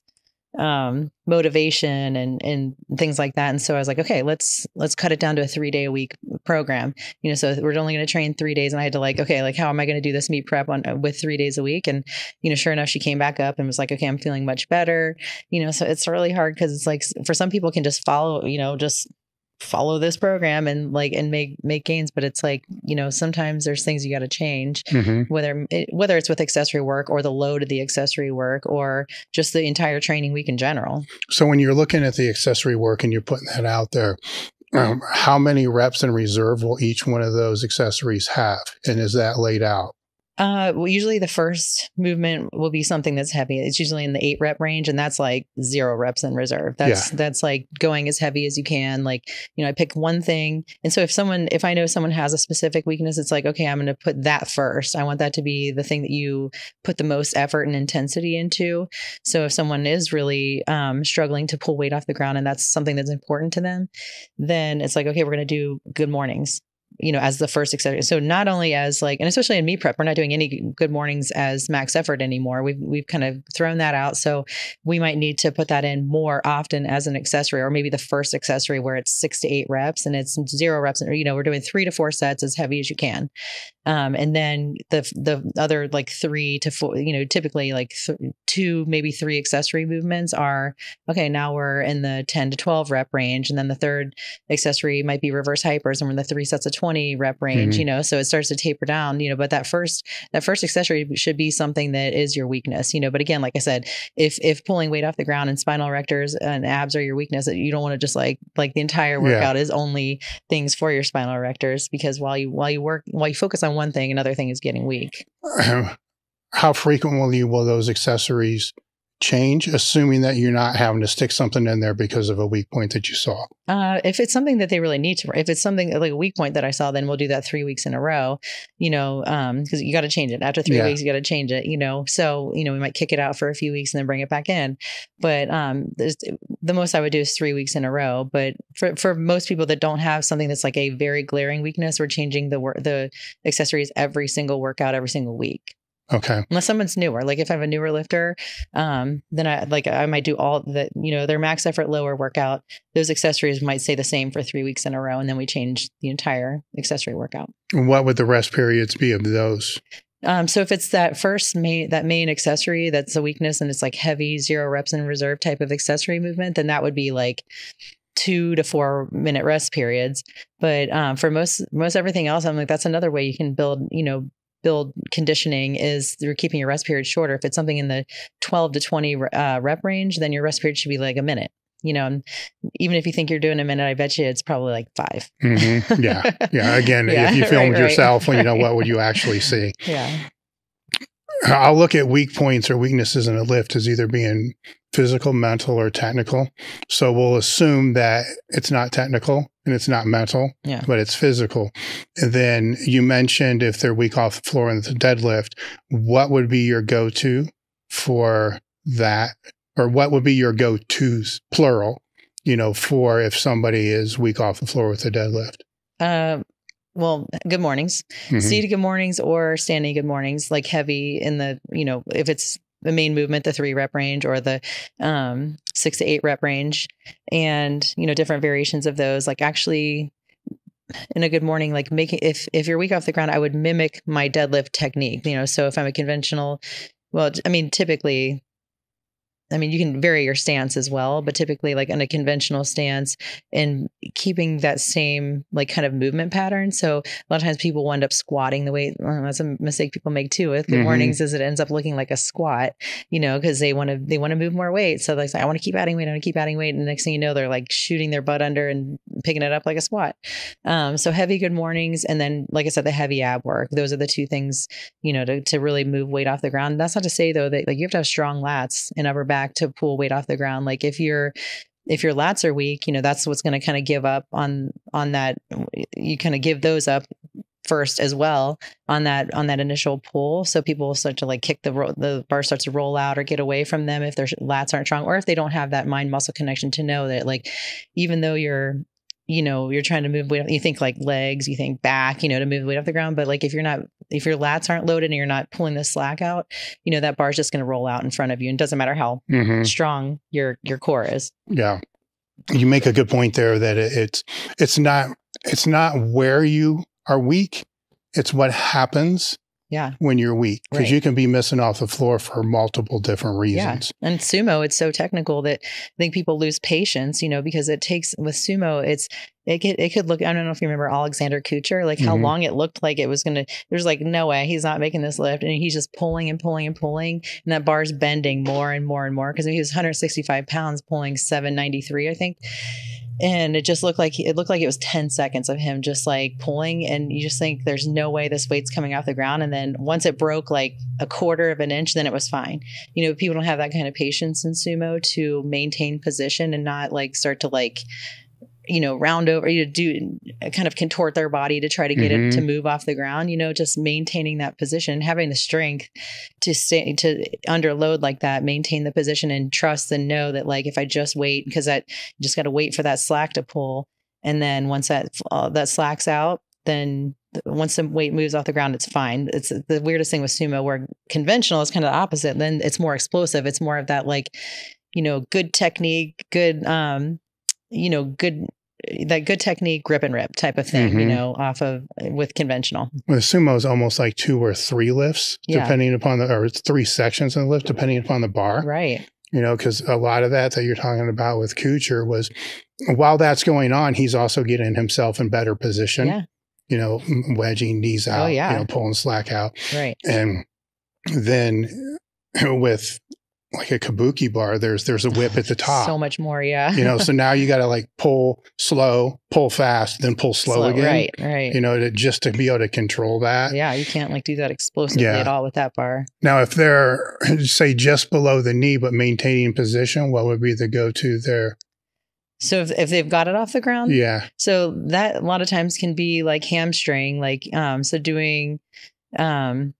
um, motivation and, and things like that. And so I was like, okay, let's, let's cut it down to a three day a week program, you know, so we're only going to train three days. And I had to like, okay, like, how am I going to do this meat prep on with three days a week? And, you know, sure enough, she came back up and was like, okay, I'm feeling much better, you know, so it's really hard. Cause it's like, for some people can just follow, you know, just follow this program and like, and make, make gains. But it's like, you know, sometimes there's things you got to change, mm-hmm. whether, it, whether it's with accessory work or the load of the accessory work or just the entire training week in general. So when you're looking at the accessory work and you're putting that out there, um, how many reps in reserve will each one of those accessories have? And is that laid out? Uh, well, usually the first movement will be something that's heavy. It's usually in the eight rep range, and that's like zero reps in reserve. That's, yeah. that's like going as heavy as you can. Like, you know, I pick one thing. And so if someone, if I know someone has a specific weakness, it's like, okay, I'm going to put that first. I want that to be the thing that you put the most effort and intensity into. So if someone is really, um, struggling to pull weight off the ground and that's something that's important to them, then it's like, okay, we're going to do good mornings, you know, as the first accessory. So not only as like, and especially in meat prep, we're not doing any good mornings as max effort anymore. We've, we've kind of thrown that out. So we might need to put that in more often as an accessory, or maybe the first accessory where it's six to eight reps and it's zero reps. And, you know, we're doing three to four sets as heavy as you can. Um, and then the, the other like three to four, you know, typically like th- two, maybe three accessory movements are, okay, now we're in the ten to twelve rep range. And then the third accessory might be reverse hypers, and we're in the three sets of twenty rep range, mm-hmm. you know, so it starts to taper down, you know, but that first, that first accessory should be something that is your weakness, you know, but again, like I said, if, if pulling weight off the ground and spinal erectors and abs are your weakness, you don't want to just like, like the entire workout yeah. is only things for your spinal erectors, because while you, while you work, while you focus on one thing, another thing is getting weak. Um, how frequently will those accessories change, assuming that you're not having to stick something in there because of a weak point that you saw? Uh, if it's something that they really need to, if it's something like a weak point that I saw, then we'll do that three weeks in a row, you know, um, cause you got to change it after three yeah. weeks, you got to change it, you know? So, you know, we might kick it out for a few weeks and then bring it back in. But, um, the most I would do is three weeks in a row. But for, for most people that don't have something that's like a very glaring weakness, we're changing the work, the accessories every single workout, every single week. Okay. Unless someone's newer, like if I have a newer lifter, um, then I like I might do all the, you know, their max effort lower workout. Those accessories might stay the same for three weeks in a row, and then we change the entire accessory workout. What would the rest periods be of those? Um, so if it's that first main, that main accessory that's a weakness, and it's like heavy zero reps in reserve type of accessory movement, then that would be like two to four minute rest periods. But um, for most most everything else, I'm like that's another way you can build, you know. build conditioning is you're keeping your rest period shorter. If it's something in the twelve to twenty uh, rep range, then your rest period should be like a minute, you know, and even if you think you're doing a minute, I bet you it's probably like five. Mm-hmm. Yeah. Yeah. Again, yeah, if you filmed right, yourself, right, you know, right. What would you actually see? Yeah. I'll look at weak points or weaknesses in a lift as either being physical, mental, or technical. So we'll assume that it's not technical and it's not mental, yeah. but it's physical. And then you mentioned if they're weak off the floor in the deadlift, what would be your go-to for that? Or what would be your go-tos, plural, you know, for if somebody is weak off the floor with a deadlift? Um. Well, good mornings, mm-hmm. seated good mornings or standing good mornings, like heavy in the, you know, if it's the main movement, the three rep range or the um, six to eight rep range, and, you know, different variations of those, like actually in a good morning, like making, if, if you're weak off the ground, I would mimic my deadlift technique, you know, so if I'm a conventional, well, I mean, typically, I mean, you can vary your stance as well, but typically like in a conventional stance and keeping that same like kind of movement pattern. So a lot of times people wind up squatting the weight. Well, that's a mistake people make too with good mm-hmm. mornings is it ends up looking like a squat, you know, cause they want to, they want to move more weight. So they say, I want to keep adding weight. I want to keep adding weight. And the next thing you know, they're like shooting their butt under and picking it up like a squat. Um, so heavy good mornings. And then, like I said, the heavy ab work, those are the two things, you know, to, to really move weight off the ground. That's not to say though, that like you have to have strong lats and upper back back to pull weight off the ground. Like if you're, if your lats are weak, you know, that's what's going to kind of give up on, on that. You kind of give those up first as well on that, on that initial pull. So people will start to like kick the ro- the bar starts to roll out or get away from them if their lats aren't strong, or if they don't have that mind muscle connection to know that, like, even though you're, you know, you're trying to move weight, you think like legs, you think back, you know, to move weight off the ground. But like, if you're not, if your lats aren't loaded and you're not pulling the slack out, you know, that bar is just going to roll out in front of you. And it doesn't matter how mm-hmm. strong your, your core is. Yeah. You make a good point there that it, it's, it's not, it's not where you are weak. It's what happens yeah. when you're weak, because right. you can be missing off the floor for multiple different reasons. Yeah. And sumo, it's so technical that I think people lose patience, you know, because it takes, with sumo, it's, it could, it could look, I don't know if you remember Alexander Kuchar, like how mm-hmm. long it looked like it was going to, there's like, no way, he's not making this lift. And he's just pulling and pulling and pulling. And that bar's bending more and more and more, because I mean, he was one hundred sixty-five pounds pulling seven ninety-three, I think. And it just looked like, it looked like it was ten seconds of him just like pulling. And you just think there's no way this weight's coming off the ground. And then once it broke like a quarter of an inch, then it was fine. You know, people don't have that kind of patience in sumo to maintain position and not like start to like, you know, round over, you know, do kind of contort their body to try to get mm-hmm. it to move off the ground, you know, just maintaining that position, having the strength to stay, to under load like that, maintain the position and trust and know that, like, if I just wait, because that just got to wait for that slack to pull. And then once that, uh, that slacks out, then once the weight moves off the ground, it's fine. It's the weirdest thing with sumo, where conventional is kind of the opposite. Then it's more explosive. It's more of that, like, you know, good technique, good, um, you know, good, that good technique, grip and rip type of thing, mm-hmm. you know, off of with conventional. Well, sumo is almost like two or three lifts, yeah. depending upon the, or it's three sections in the lift, depending upon the bar. Right. You know, because a lot of that that you're talking about with Kuchar was, while that's going on, he's also getting himself in better position, yeah. you know, wedging knees out, oh, yeah. you know, pulling slack out. Right. And then with, like a kabuki bar, there's there's a whip at the top. So much more, yeah. you know, so now you got to like pull slow, pull fast, then pull slow, slow again. Right, right. You know, to, just to be able to control that. Yeah, you can't like do that explosively yeah. at all with that bar. Now, if they're, say, just below the knee but maintaining position, what would be the go-to there? So if, if they've got it off the ground? Yeah. So that a lot of times can be like hamstring, like, um, so doing... um.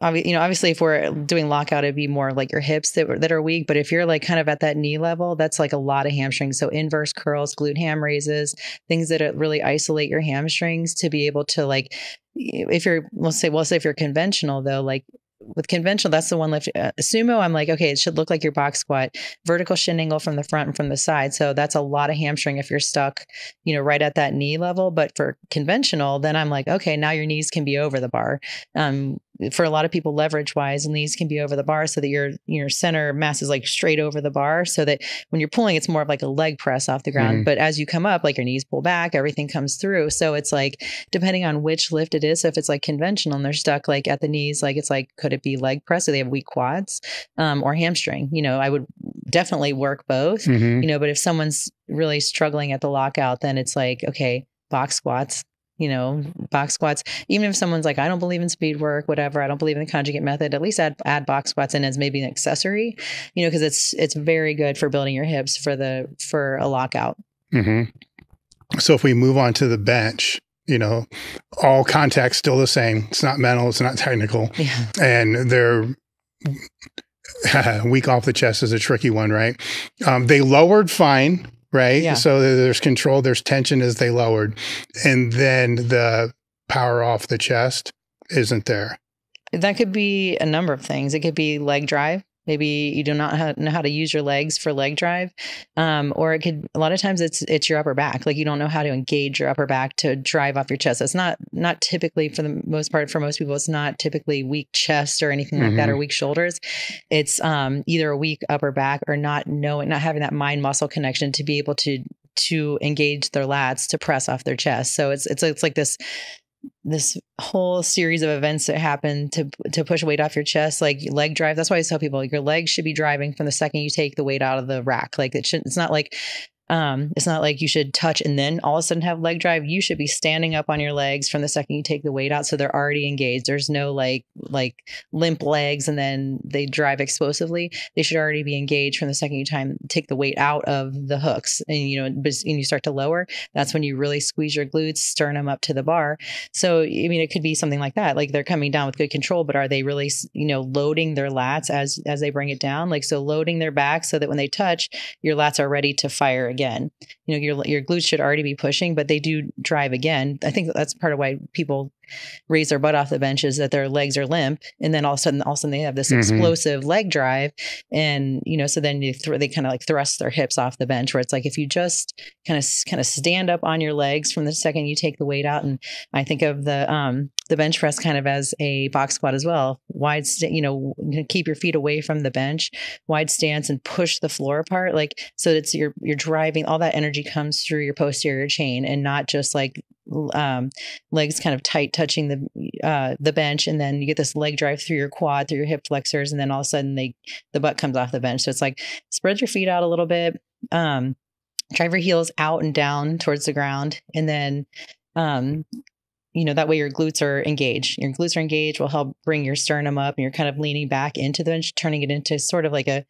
You know, obviously, if we're doing lockout, it'd be more like your hips that, that are weak. But if you're like kind of at that knee level, that's like a lot of hamstrings. So inverse curls, glute ham raises, things that really isolate your hamstrings to be able to like, if you're, let's say, well, let's say if you're conventional though, like with conventional, that's the one lift. Uh, sumo, I'm like, okay, it should look like your box squat, vertical shin angle from the front and from the side. So that's a lot of hamstring if you're stuck, you know, right at that knee level. But for conventional, then I'm like, okay, now your knees can be over the bar. Um, for a lot of people, leverage wise, and knees can be over the bar so that your, your center mass is like straight over the bar, so that when you're pulling, it's more of like a leg press off the ground. Mm-hmm. But as you come up, like your knees pull back, everything comes through. So it's like, depending on which lift it is. So if it's like conventional and they're stuck like at the knees, like it's like, could it be leg press? So they have weak quads, um, or hamstring, you know, I would definitely work both, mm-hmm. you know, but if someone's really struggling at the lockout, then it's like, okay, box squats. You know, box squats, even if someone's like, I don't believe in speed work, whatever, I don't believe in the conjugate method, at least add, add box squats in as maybe an accessory, you know, because it's, it's very good for building your hips for the, for a lockout. Mm-hmm. So if we move on to the bench, you know, all contact's still the same. It's not mental. It's not technical. Yeah. And they're weak off the chest is a tricky one, right? Um, they lowered fine. Right. Yeah. So there's control, there's tension as they lowered. And then the power off the chest isn't there. That could be a number of things. It could be leg drive. Maybe you do not know how to use your legs for leg drive. Um, or it could, a lot of times it's, it's your upper back. Like you don't know how to engage your upper back to drive off your chest. That's not, not typically for the most part, for most people, it's not typically weak chest or anything like mm-hmm. that, or weak shoulders. It's, um, either a weak upper back or not knowing, not having that mind muscle connection to be able to, to engage their lats, to press off their chest. So it's, it's, it's like this, this whole series of events that happen to, to push weight off your chest, like leg drive. That's why I tell people, like, your legs should be driving from the second you take the weight out of the rack. Like it shouldn't, it's not like, Um, it's not like you should touch and then all of a sudden have leg drive. You should be standing up on your legs from the second you take the weight out. So they're already engaged. There's no like, like limp legs and then they drive explosively. They should already be engaged from the second you time take the weight out of the hooks and, you know, and you start to lower. That's when you really squeeze your glutes, sternum up to the bar. So, I mean, it could be something like that. Like they're coming down with good control, but are they really, you know, loading their lats as, as they bring it down? Like, so loading their back so that when they touch, your lats are ready to fire again. Again. You know, your your glutes should already be pushing, but they do drive again. I think that's part of why people raise their butt off the bench is that their legs are limp, and then all of a sudden, all of a sudden they have this mm-hmm. explosive leg drive, and you know, so then you th- they kind of like thrust their hips off the bench. Where it's like if you just kind of kind of stand up on your legs from the second you take the weight out, and I think of the um, the bench press kind of as a box squat as well. Wide, st- you know, keep your feet away from the bench, wide stance, and push the floor apart, like so that's you're you're driving. All that energy comes through your posterior chain, and not just like. Um, legs kind of tight touching the uh, the bench, and then you get this leg drive through your quad, through your hip flexors, and then all of a sudden they the butt comes off the bench. So it's like spread your feet out a little bit, um, drive your heels out and down towards the ground, and then um, you know that way your glutes are engaged. Your glutes are engaged will help bring your sternum up, and you're kind of leaning back into the bench, turning it into sort of like a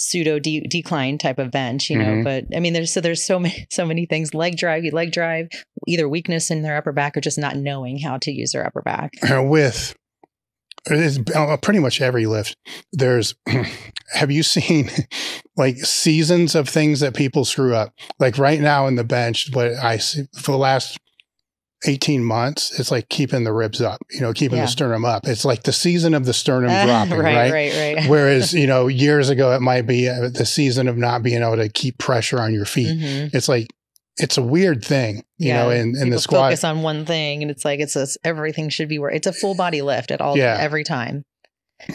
pseudo de- decline type of bench, you know, mm-hmm. but I mean, there's, so there's so many, so many things, leg drive, leg drive, either weakness in their upper back or just not knowing how to use their upper back. Uh, with pretty much every lift, there's, have you seen like seasons of things that people screw up? Like right now in the bench, what I see for the last eighteen months, it's like keeping the ribs up, you know, keeping yeah. the sternum up. It's like the season of the sternum uh, dropping, right? Right, right, right. Whereas, you know, years ago, it might be the season of not being able to keep pressure on your feet. Mm-hmm. It's like, it's a weird thing, you yeah. know, in, in the squat. Focus on one thing and it's like, it's this, everything should be where it's a full body lift at all, yeah. every time.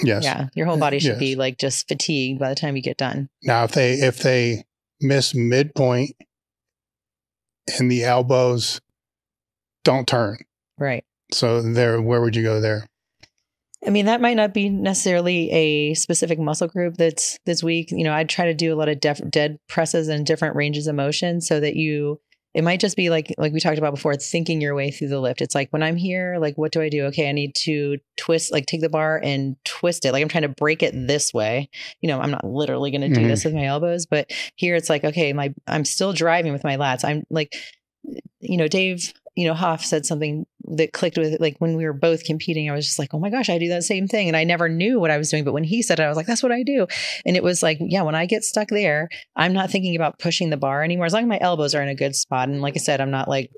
Yes. Yeah. Your whole body should yes. be like just fatigued by the time you get done. Now, if they, if they miss midpoint and the elbows, don't turn. Right. So there, where would you go there? I mean, that might not be necessarily a specific muscle group that's this week. You know, I try to do a lot of def- dead presses and different ranges of motion so that you, it might just be like, like we talked about before, thinking your way through the lift. It's like when I'm here, like, what do I do? Okay. I need to twist, like take the bar and twist it. Like I'm trying to break it this way. You know, I'm not literally going to do mm-hmm. this with my elbows, but here it's like, okay, my, I'm still driving with my lats. I'm like, you know, Dave, you know, Hoff said something that clicked with, like when we were both competing, I was just like, oh my gosh, I do that same thing. And I never knew what I was doing. But when he said it, I was like, that's what I do. And it was like, yeah, when I get stuck there, I'm not thinking about pushing the bar anymore. As long as my elbows are in a good spot. And like I said, I'm not like,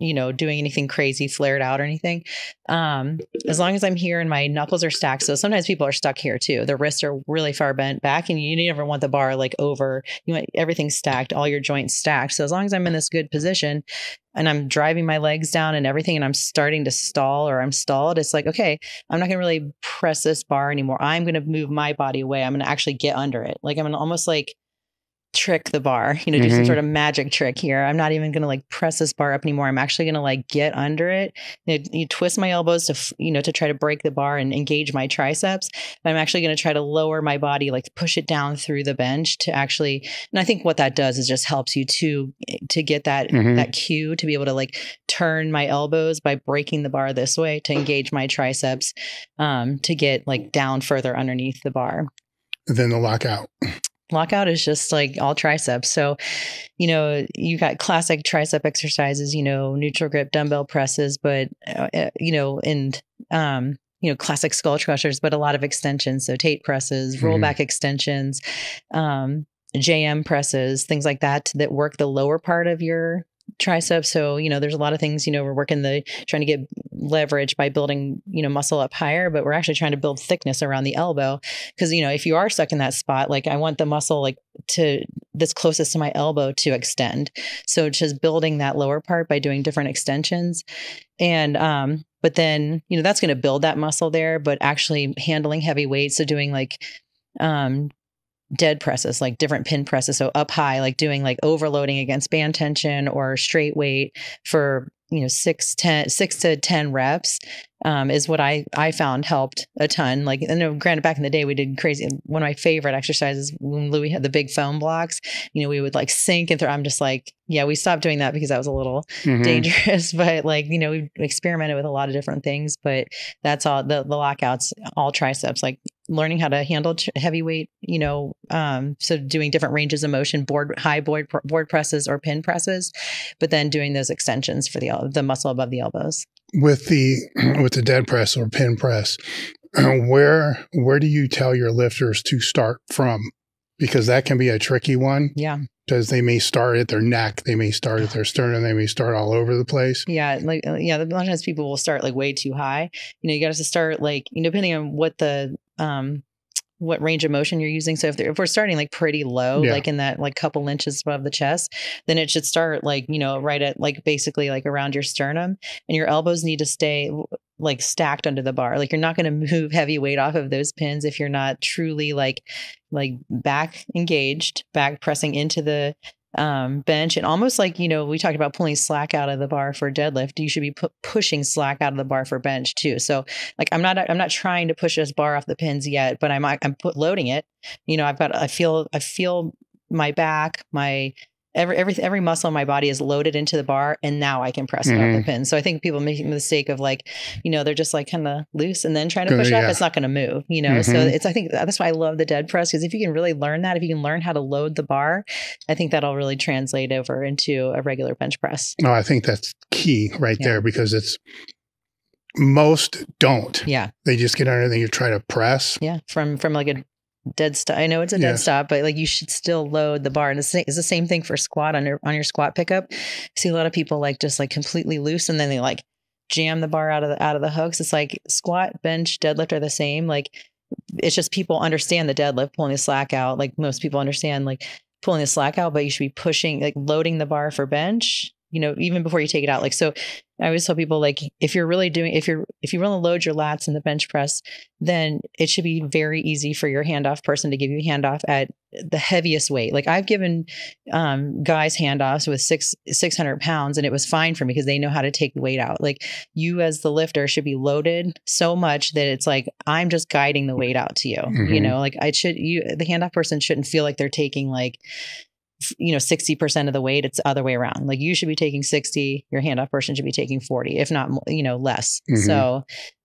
you know, doing anything crazy, flared out or anything. Um, as long as I'm here and my knuckles are stacked. So sometimes people are stuck here too. The wrists are really far bent back and you never want the bar like over, you want everything stacked, all your joints stacked. So as long as I'm in this good position and I'm driving my legs down and everything, and I'm starting to stall or I'm stalled, it's like, okay, I'm not going to really press this bar anymore. I'm going to move my body away. I'm going to actually get under it. Like I'm gonna almost like trick the bar, you know, mm-hmm. do some sort of magic trick here. I'm not even going to like press this bar up anymore. I'm actually going to like get under it. You, know, you twist my elbows to, you know, to try to break the bar and engage my triceps. But I'm actually going to try to lower my body, like push it down through the bench to actually. And I think what that does is just helps you to, to get that, mm-hmm. that cue to be able to like turn my elbows by breaking the bar this way to engage my triceps, um, to get like down further underneath the bar. Then the lockout. Lockout is just like all triceps. So, you know, you got classic tricep exercises, you know, neutral grip, dumbbell presses, but, uh, you know, and, um, you know, classic skull crushers, but a lot of extensions. So Tate presses, mm-hmm. rollback extensions, um, J M presses, things like that, that work the lower part of your triceps. So, you know, there's a lot of things, you know, we're working the, trying to get leverage by building, you know, muscle up higher, but we're actually trying to build thickness around the elbow. Cause you know, if you are stuck in that spot, like I want the muscle, like to that's closest to my elbow to extend. So just building that lower part by doing different extensions. And, um, but then, you know, that's going to build that muscle there, but actually handling heavy weights. So doing like, um, dead presses, like different pin presses. So up high, like doing like overloading against band tension or straight weight for you know, six, ten, six to ten reps um, is what I, I found helped a ton. Like, I know, granted, back in the day, we did crazy. One of my favorite exercises when Louie had the big foam blocks, you know, we would like sink and throw. I'm just like, yeah, we stopped doing that because that was a little mm-hmm. dangerous, but like, you know, we experimented with a lot of different things, but that's all the, the lockouts, all triceps, like learning how to handle heavyweight, you know, um, so doing different ranges of motion, board, high board, board presses or pin presses, but then doing those extensions for the, the muscle above the elbows. With the, with the dead press or pin press, where, where do you tell your lifters to start from? Because that can be a tricky one. Yeah. Because they may start at their neck, they may start at their sternum, they may start all over the place. Yeah, like yeah, a lot of times people will start like way too high. You know, you got to start like, you know, depending on what the um what range of motion you're using. So if, if we're starting like pretty low, yeah. like in that like couple inches above the chest, then it should start like, you know, right at like basically like around your sternum, and your elbows need to stay like stacked under the bar. Like you're not going to move heavy weight off of those pins if you're not truly like, like back engaged, back pressing into the um, bench. And almost like, you know, we talked about pulling slack out of the bar for deadlift. You should be pu- pushing slack out of the bar for bench too. So like, I'm not, I'm not trying to push this bar off the pins yet, but I'm, I'm put loading it. You know, I've got, I feel, I feel my back, my, Every, every, every muscle in my body is loaded into the bar, and now I can press mm-hmm. it on the pin. So I think people make the mistake of like, you know, they're just like kind of loose and then trying to push yeah. it up. It's not going to move, you know? Mm-hmm. So it's, I think that's why I love the dead press. Cause if you can really learn that, if you can learn how to load the bar, I think that'll really translate over into a regular bench press. No, I think that's key right yeah. there, because it's most don't. Yeah. They just get under there and you try to press. Yeah. From, from like a dead stop. I know it's a dead yeah. stop, but like you should still load the bar. And it's, it's the same thing for squat on your, on your squat pickup. I see a lot of people like just like completely loose, and then they like jam the bar out of the, out of the hooks. It's like squat, bench, deadlift are the same. Like it's just people understand the deadlift, pulling the slack out. Like most people understand like pulling the slack out, but you should be pushing, like loading the bar for bench, you know, even before you take it out. Like, so I always tell people, like, if you're really doing, if you're, if you really load your lats in the bench press, then it should be very easy for your handoff person to give you handoff at the heaviest weight. Like I've given um, guys handoffs with six, six hundred pounds, and it was fine for me because they know how to take the weight out. Like you as the lifter should be loaded so much that it's like, I'm just guiding the weight out to you, mm-hmm. you know, like I should, you, the handoff person shouldn't feel like they're taking like, you know, sixty percent of the weight. It's the other way around. Like you should be taking sixty, your handoff person should be taking forty, if not, you know, less. Mm-hmm. So,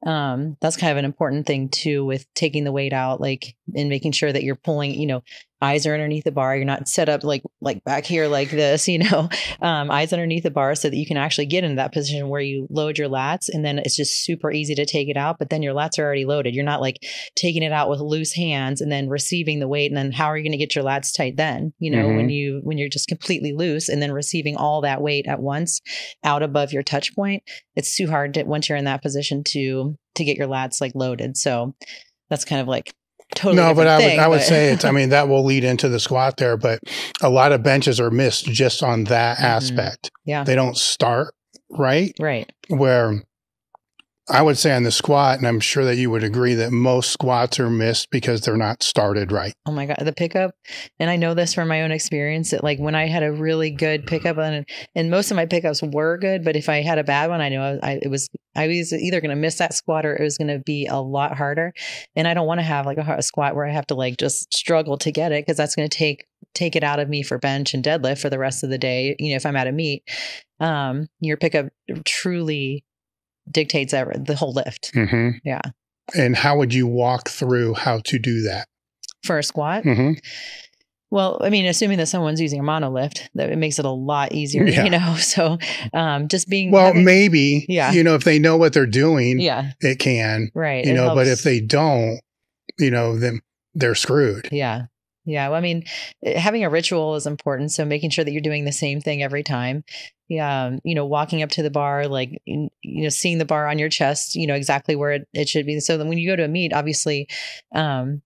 um, that's kind of an important thing too, with taking the weight out, like, and making sure that you're pulling, you know, eyes are underneath the bar. You're not set up like, like back here, like this, you know, um, eyes underneath the bar so that you can actually get into that position where you load your lats, and then it's just super easy to take it out. But then your lats are already loaded. You're not like taking it out with loose hands and then receiving the weight. And then how are you going to get your lats tight then, you know, mm-hmm. when you, when you're just completely loose and then receiving all that weight at once out above your touch point? It's too hard to, once you're in that position to, to get your lats like loaded. So that's kind of like, Totally no, but I thing, would, I but. would say it's, I mean, that will lead into the squat there, but a lot of benches are missed just on that mm-hmm. aspect. Yeah. They don't start right. Right. Where I would say on the squat, and I'm sure that you would agree that most squats are missed because they're not started right. Oh my God. The pickup. And I know this from my own experience that like when I had a really good pickup and, and most of my pickups were good, but if I had a bad one, I knew I, I, it was, I was either going to miss that squat or it was going to be a lot harder. And I don't want to have like a, a squat where I have to like just struggle to get it, because that's going to take, take it out of me for bench and deadlift for the rest of the day. You know, if I'm at a meet, um, your pickup truly dictates ever the whole lift. Mm-hmm. Yeah. And how would you walk through how to do that for a squat? Mm-hmm. Well, I mean, assuming that someone's using a monolift, that it makes it a lot easier, yeah. you know, so, um, just being, well, having, maybe, yeah. you know, if they know what they're doing, yeah. it can, right. you it know, helps. But if they don't, you know, then they're screwed. Yeah. Yeah. Well, I mean, having a ritual is important. So making sure that you're doing the same thing every time. Yeah. Um, you know, walking up to the bar, like, you know, seeing the bar on your chest, you know, exactly where it, it should be. So then when you go to a meet, obviously, um,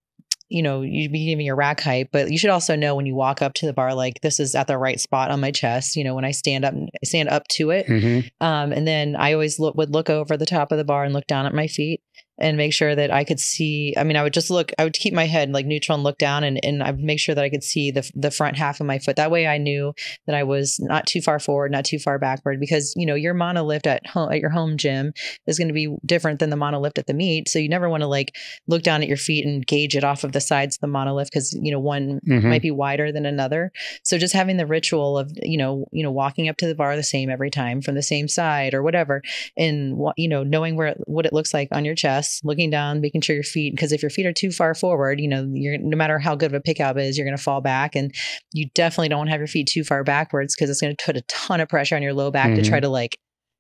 you know, you'd be giving your rack height, but you should also know when you walk up to the bar, like this is at the right spot on my chest, you know, when I stand up and stand up to it. Mm-hmm. Um, and then I always look, would look over the top of the bar and look down at my feet. and make sure that I could see. I mean, I would just look, I would keep my head like neutral and look down, and, and I would make sure that I could see the the front half of my foot. That way I knew that I was not too far forward, not too far backward, because, you know, your monolift at home, at your home gym is going to be different than the monolift at the meet. So you never want to like look down at your feet and gauge it off of the sides of the monolift, because, you know, one mm-hmm. might be wider than another. So just having the ritual of, you know, you know, walking up to the bar the same every time from the same side or whatever, and, you know, knowing where, it, what it looks like on your chest, looking down, making sure your feet, because if your feet are too far forward, you know, you're, no matter how good of a pickup is, you're going to fall back, and you definitely don't want to have your feet too far backwards, because it's going to put a ton of pressure on your low back mm-hmm. to try to like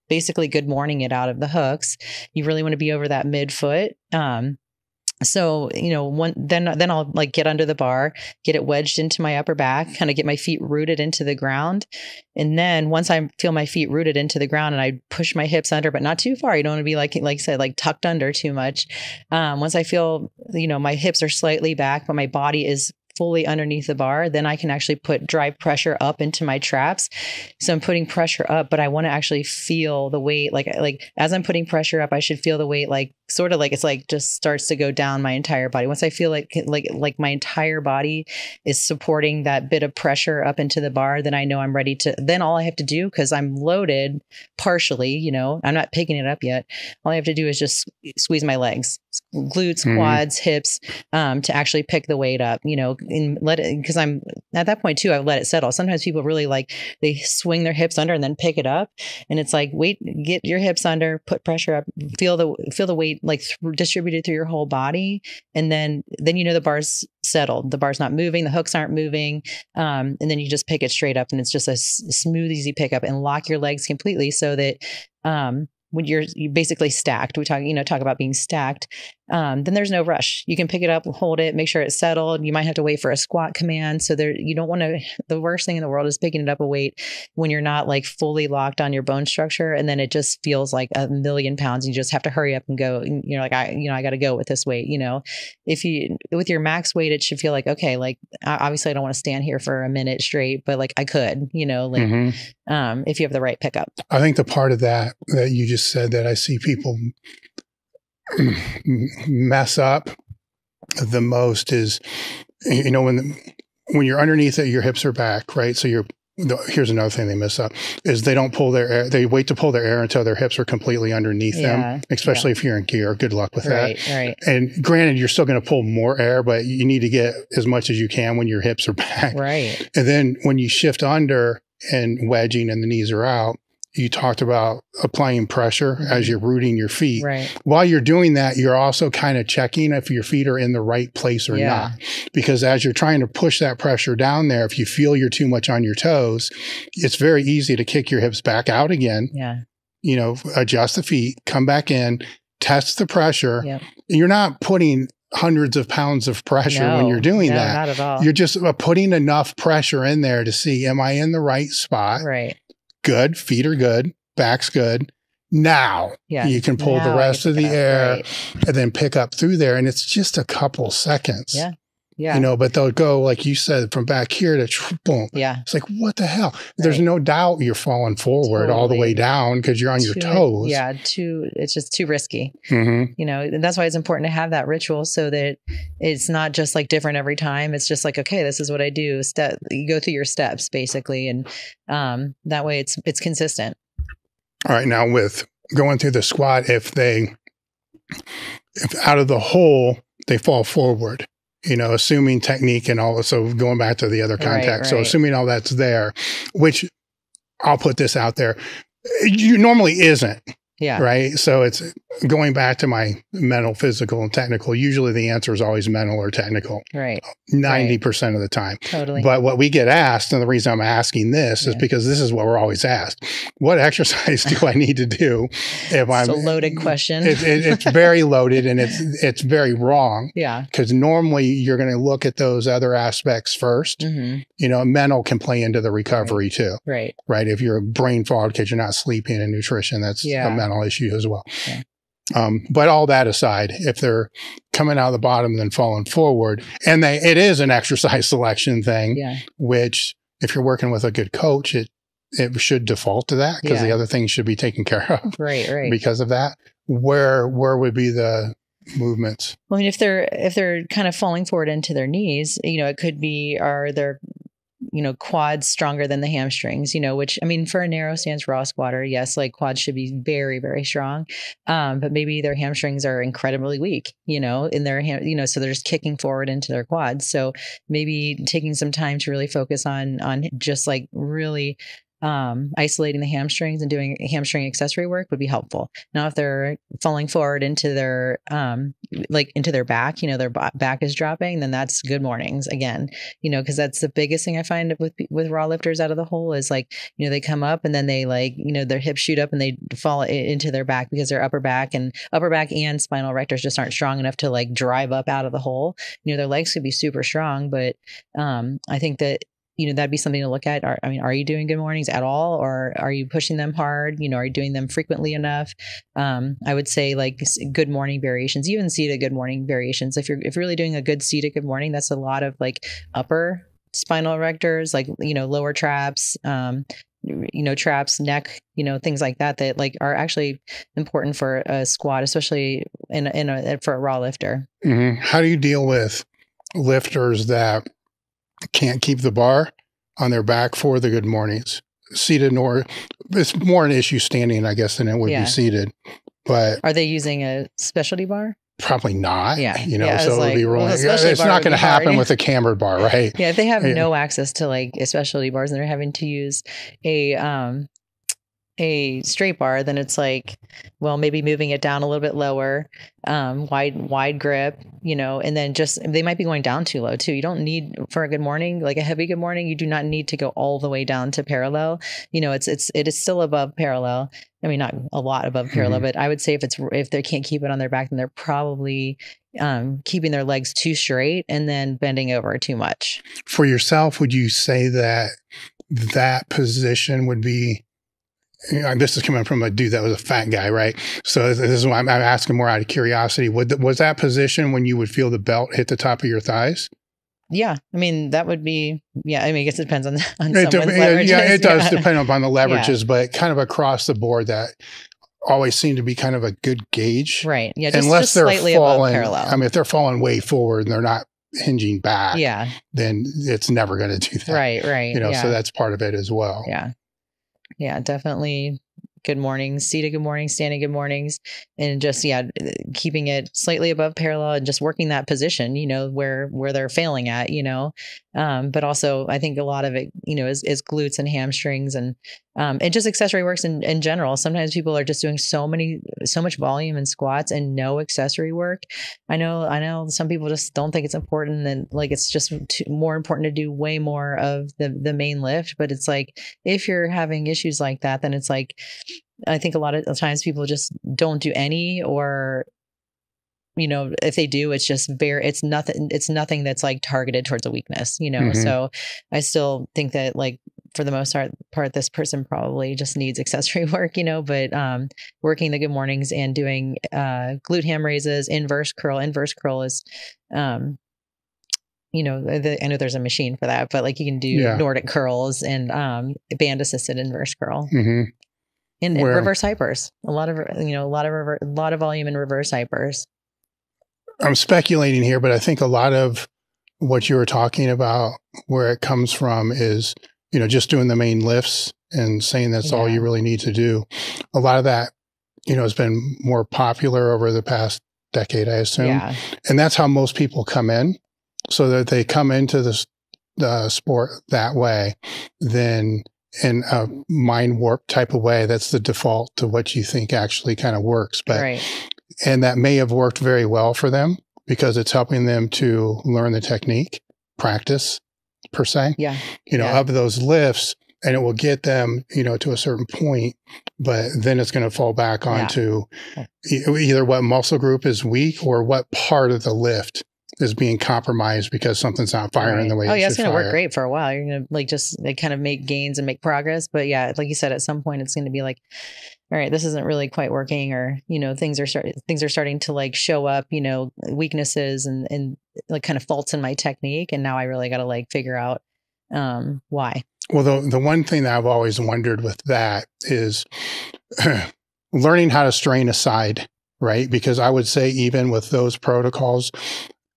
basically good morning it out of the hooks. You really want to be over that midfoot. Um, So, you know, one, then, then I'll like get under the bar, get it wedged into my upper back, kind of get my feet rooted into the ground. And then once I feel my feet rooted into the ground, and I push my hips under, but not too far. You don't want to be like, like I said, like tucked under too much. Um, once I feel, you know, my hips are slightly back, but my body is fully underneath the bar, then I can actually put drive pressure up into my traps. So I'm putting pressure up, but I want to actually feel the weight. Like, like as I'm putting pressure up, I should feel the weight, like sort of like, it's like just starts to go down my entire body. Once I feel like, like, like my entire body is supporting that bit of pressure up into the bar, then I know I'm ready to, then all I have to do, cause I'm loaded partially, you know, I'm not picking it up yet. All I have to do is just squeeze my legs, glutes, mm-hmm. quads, hips, um, to actually pick the weight up, you know, and let it, because I'm at that point too, I've let it settle. Sometimes people really like they swing their hips under and then pick it up, and it's like, wait, get your hips under, put pressure up, feel the feel the weight like th- distributed through your whole body, and then then you know the bar's settled, the bar's not moving, the hooks aren't moving, um, and then you just pick it straight up, and it's just a s- smooth, easy pickup, and lock your legs completely so that um, when you're, you're basically stacked, we talk, you know, talk about being stacked. Um, then there's no rush. You can pick it up, hold it, make sure it's settled. You might have to wait for a squat command. So there, you don't want to, the worst thing in the world is picking it up a weight when you're not like fully locked on your bone structure. And then it just feels like a million pounds. You just have to hurry up and go, and you're like, I, you know, I got to go with this weight. You know, if you, with your max weight, it should feel like, okay, like obviously I don't want to stand here for a minute straight, but like I could, you know, like, mm-hmm. um, if you have the right pickup. I think the part of that, that you just said that I see people mess up the most is, you know, when when you're underneath it, your hips are back, right? So you're the, here's another thing they mess up is they don't pull their air. They wait to pull their air until their hips are completely underneath yeah. them, especially yeah. if you're in gear. Good luck with right, that. Right. And granted, you're still going to pull more air, but you need to get as much as you can when your hips are back. Right. And then when you shift under and wedging and the knees are out, you talked about applying pressure mm-hmm. as you're rooting your feet. Right. While you're doing that, you're also kind of checking if your feet are in the right place or yeah. not. Because as you're trying to push that pressure down there, if you feel you're too much on your toes, it's very easy to kick your hips back out again. Yeah. You know, adjust the feet, come back in, test the pressure. Yep. You're not putting hundreds of pounds of pressure no, when you're doing no, that. Not at all. You're just putting enough pressure in there to see, am I in the right spot? Right. Good. Feet are good. Back's good. Now yeah. you can pull now the rest of the up, air right. and then pick up through there. And it's just a couple seconds. Yeah. Yeah. You know, but they'll go, like you said, from back here to boom. Yeah. It's like, what the hell? Right. There's no doubt you're falling forward totally. all the way down because you're on too, your toes. Yeah. Too, it's just too risky. Mm-hmm. You know, and that's why it's important to have that ritual so that it's not just like different every time. It's just like, okay, this is what I do. Step, you go through your steps basically. And um, that way it's, it's consistent. All right. Now with going through the squat, if they, if out of the hole, they fall forward. You know, assuming technique and all. So going back to the other context. Right, right. So assuming all that's there, which I'll put this out there, you normally isn't. Yeah. Right. So it's going back to my mental, physical, and technical. Usually the answer is always mental or technical. Right. ninety percent right. of the time. Totally. But what we get asked, and the reason I'm asking this yeah. is because this is what we're always asked. What exercise do I need to do? If it's I'm, a loaded question. It, it, it's very loaded and it's, it's very wrong. Yeah. Because normally you're going to look at those other aspects first. Mm-hmm. You know, mental can play into the recovery right. too. Right. Right. If you're brain fogged because you're not sleeping and nutrition, that's yeah. a mental issue as well. Okay. Um, but all that aside, if they're coming out of the bottom and then falling forward, and they, it is an exercise selection thing, yeah. which if you're working with a good coach, it, it should default to that because yeah. the other things should be taken care of right, right. because of that. Where, where would be the movements. Well, I mean, if they're, if they're kind of falling forward into their knees, you know, it could be, are their, you know, quads stronger than the hamstrings, you know, which, I mean, for a narrow stance raw squatter, yes, like quads should be very, very strong. Um, but maybe their hamstrings are incredibly weak, you know, in their ham, you know, so they're just kicking forward into their quads. So maybe taking some time to really focus on, on just like really, um, isolating the hamstrings and doing hamstring accessory work would be helpful. Now, if they're falling forward into their, um, like into their back, you know, their back is dropping, then that's good mornings again, you know, cause that's the biggest thing I find with, with raw lifters out of the hole is like, you know, they come up and then they like, you know, their hips shoot up and they fall into their back because their upper back and upper back and spinal rectors just aren't strong enough to like drive up out of the hole. You know, their legs could be super strong, but, um, I think that, you know, that'd be something to look at. Are, I mean, are you doing good mornings at all? Or are you pushing them hard? You know, are you doing them frequently enough? Um, I would say like good morning variations, even seated good morning variations. If you're, if you're really doing a good seated good morning, that's a lot of like upper spinal rectors, like, you know, lower traps, um, you know, traps, neck, you know, things like that, that like are actually important for a squat, especially in, in a, for a raw lifter. Mm-hmm. How do you deal with lifters that can't keep the bar on their back for the good mornings? Seated, or it's more an issue standing, I guess, than it would yeah. be seated. But are they using a specialty bar? Probably not. Yeah. You know, yeah, so it would like, be rolling. Well, it's not going to happen hard. With a cambered bar, right? Yeah. If they have yeah. no access to like specialty bars and they're having to use a, um, a straight bar, then it's like, well, maybe moving it down a little bit lower, um, wide, wide grip, you know, and then just, they might be going down too low too. You don't need for a good morning, like a heavy good morning, you do not need to go all the way down to parallel. You know, it's, it's, it is still above parallel. I mean, not a lot above parallel, mm-hmm. but I would say if it's, if they can't keep it on their back, then they're probably, um, keeping their legs too straight and then bending over too much. For yourself, would you say that that position would be, this is coming from a dude that was a fat guy, right? So this is why I'm asking more out of curiosity. Was that position when you would feel the belt hit the top of your thighs? Yeah. I mean, that would be, yeah. I mean, I guess it depends on, on it someone's leverages. Yeah, it does yeah. depend upon the leverages, yeah. but kind of across the board that always seem to be kind of a good gauge. Right. Yeah. Just, Unless just they're slightly falling, above parallel. I mean, if they're falling way forward and they're not hinging back, yeah. then it's never going to do that. Right, right. You know, yeah. so that's part of it as well. Yeah. Yeah, definitely. Good mornings, seated good mornings, standing good mornings, and just, yeah, keeping it slightly above parallel and just working that position, you know, where, where they're failing at, you know, um, but also I think a lot of it, you know, is, is glutes and hamstrings and, um, and just accessory works in, in general. Sometimes people are just doing so many, so much volume and squats and no accessory work. I know, I know some people just don't think it's important, and like, it's just too, more important to do way more of the, the main lift. But it's like, if you're having issues like that, then it's like, I think a lot of times people just don't do any, or, you know, if they do, it's just very, it's nothing, it's nothing that's like targeted towards a weakness, you know? Mm-hmm. So I still think that like, for the most part, this person probably just needs accessory work, you know, but, um, working the good mornings and doing, uh, glute ham raises, inverse curl, inverse curl is, um, you know, the, I know there's a machine for that, but like you can do yeah. Nordic curls and, um, band assisted inverse curl. Mm-hmm. And, and reverse hypers, a lot of, you know, a lot of, rever a lot of volume in reverse hypers. I'm speculating here, but I think a lot of what you were talking about, where it comes from is, you know, just doing the main lifts and saying that's yeah. all you really need to do. A lot of that, you know, has been more popular over the past decade, I assume. Yeah. And that's how most people come in, so that they come into this, the sport that way. Then in a mind warp type of way, that's the default to what you think actually kind of works. But, right. and that may have worked very well for them because it's helping them to learn the technique, practice per se, yeah. you know, yeah. of those lifts, and it will get them, you know, to a certain point, but then it's going to fall back onto yeah. okay. either what muscle group is weak or what part of the lift is being compromised because something's not firing right. the way. Oh, yeah, it's going to work great for a while. You're going to like just like, kind of make gains and make progress. But yeah, like you said, at some point it's going to be like, all right, this isn't really quite working, or, you know, things are starting, things are starting to like show up, you know, weaknesses and, and like kind of faults in my technique. And now I really got to like figure out, um, why. Well, the, the one thing that I've always wondered with that is learning how to strain a side right? Because I would say even with those protocols,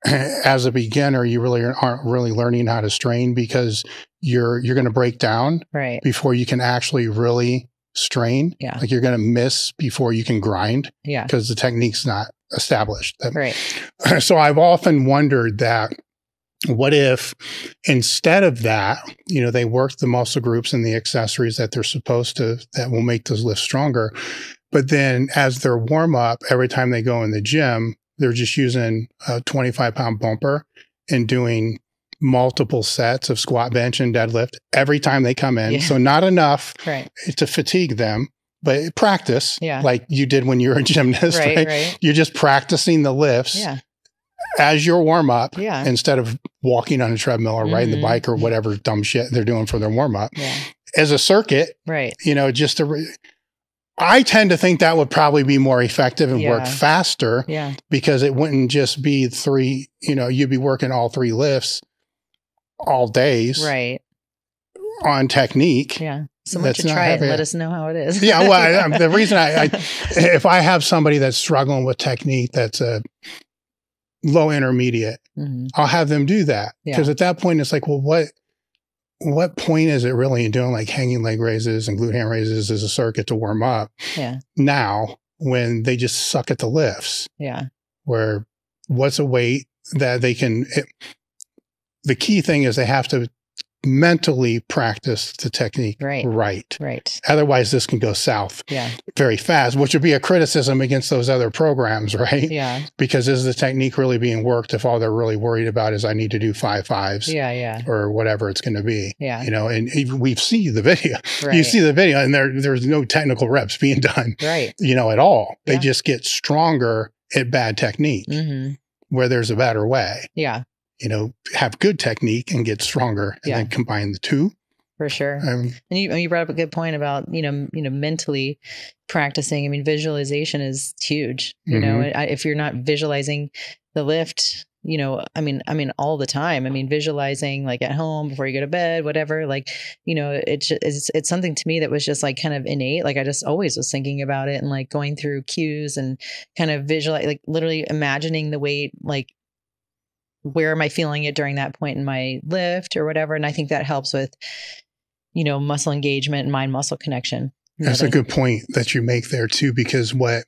as a beginner, you really aren't really learning how to strain because you're you're going to break down right before you can actually really strain. Yeah. Like you're going to miss before you can grind. Yeah. Because the technique's not established. Right. So I've often wondered that, what if instead of that, you know, they work the muscle groups and the accessories that they're supposed to, that will make those lifts stronger. But then as their warm up, every time they go in the gym, they're just using a twenty-five pound bumper and doing multiple sets of squat, bench, and deadlift every time they come in. Yeah. So not enough right. to fatigue them, but practice yeah. like you did when you were a gymnast. Right, right? Right. You're just practicing the lifts. Yeah. As your warm up, yeah. instead of walking on a treadmill or mm-hmm. riding the bike or whatever dumb shit they're doing for their warm up, yeah. as a circuit, right? You know, just to. Re I tend to think that would probably be more effective and yeah. work faster, yeah. because it wouldn't just be three. You know, you'd be working all three lifts, all days, right? On technique, yeah. Someone should try it and let us know how it is. Yeah, well, I, I, the reason I, I, if I have somebody that's struggling with technique, that's a low intermediate, mm-hmm. I'll have them do that. Because yeah. at that point, it's like, well, what what point is it really in doing like hanging leg raises and glute hand raises as a circuit to warm up yeah. now when they just suck at the lifts? Yeah. Where what's a weight that they can it, the key thing is they have to mentally practice the technique right. right. Right. Otherwise, this can go south yeah. very fast, which would be a criticism against those other programs, right? Yeah. Because is the technique really being worked if all they're really worried about is I need to do five fives yeah, yeah. or whatever it's going to be. Yeah. You know, and we've seen the video. Right. You see the video and there there's no technical reps being done, right. you know, at all. They yeah. just get stronger at bad technique mm-hmm. where there's a better way. Yeah. You know, have good technique and get stronger and yeah. then combine the two. For sure. Um, and you, you brought up a good point about, you know, you know, mentally practicing. I mean, visualization is huge. You mm-hmm. know, I, if you're not visualizing the lift, you know, I mean, I mean, all the time, I mean, visualizing like at home before you go to bed, whatever, like, you know, it's, it's, it's something to me that was just like kind of innate. Like I just always was thinking about it and like going through cues and kind of visualize, like literally imagining the weight, like, where am I feeling it during that point in my lift or whatever? And I think that helps with, you know, muscle engagement and mind muscle connection. That's a good point that you make there too, because what,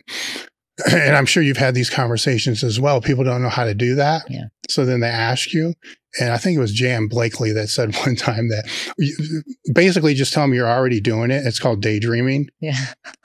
and I'm sure you've had these conversations as well. People don't know how to do that. Yeah. So then they ask you, and I think it was Jan Blakely that said one time that you, basically just tell them you're already doing it. It's called daydreaming. Yeah.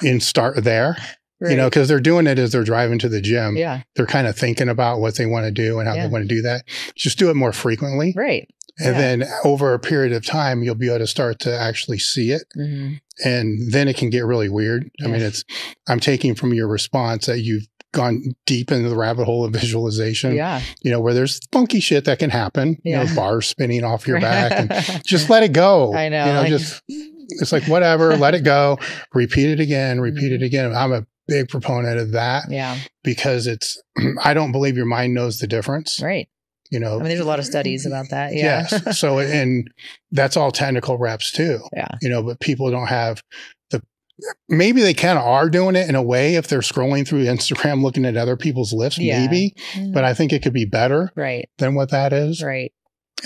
And start there. Right. You know, because they're doing it as they're driving to the gym. Yeah. They're kind of thinking about what they want to do and how yeah. they want to do that. Just do it more frequently. Right. And yeah. then over a period of time, you'll be able to start to actually see it. Mm-hmm. And then it can get really weird. Yeah. I mean, it's, I'm taking from your response that you've gone deep into the rabbit hole of visualization. Yeah. You know, where there's funky shit that can happen. Yeah. You know, bars spinning off your back. And just let it go. I know. You know, I just, know. It's like, whatever, let it go. Repeat it again, repeat it again. I'm a big proponent of that. Yeah. Because it's, I don't believe your mind knows the difference. Right. You know, I mean, there's a lot of studies about that. Yeah. Yes. So, and that's all technical reps too. Yeah. You know, but people don't have the, maybe they kind of are doing it in a way if they're scrolling through Instagram, looking at other people's lifts, yeah. maybe, mm. but I think it could be better right. than what that is. Right.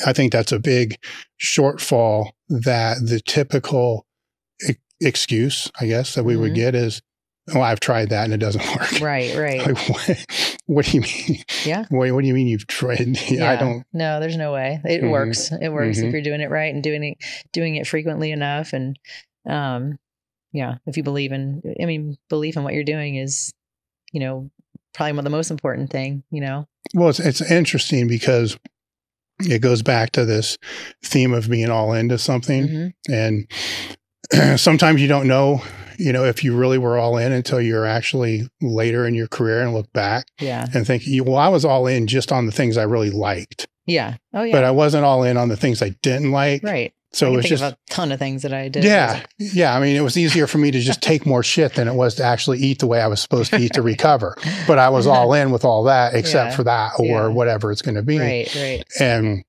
I think that's a big shortfall that the typical e- excuse, I guess, that we mm-hmm. would get is, well, I've tried that and it doesn't work. Right, right. Like, what, what do you mean? Yeah. What, what do you mean you've tried? Yeah, I don't. No, there's no way. It mm-hmm. works. It works mm-hmm. if you're doing it right and doing it, doing it frequently enough. And, um, yeah, if you believe in, I mean, belief in what you're doing is, you know, probably one of the most important thing, you know? Well, it's, it's interesting because it goes back to this theme of being all into something. Mm-hmm. And sometimes you don't know, you know, if you really were all in until you're actually later in your career and look back yeah. and think, well, I was all in just on the things I really liked. Yeah. Oh, yeah. But I wasn't all in on the things I didn't like. Right. So it was just a ton of things that I did. Yeah. Yeah. I mean, it was easier for me to just take more shit than it was to actually eat the way I was supposed to eat to recover. But I was all in with all that except yeah. for that or yeah. whatever it's going to be. Right. Right. And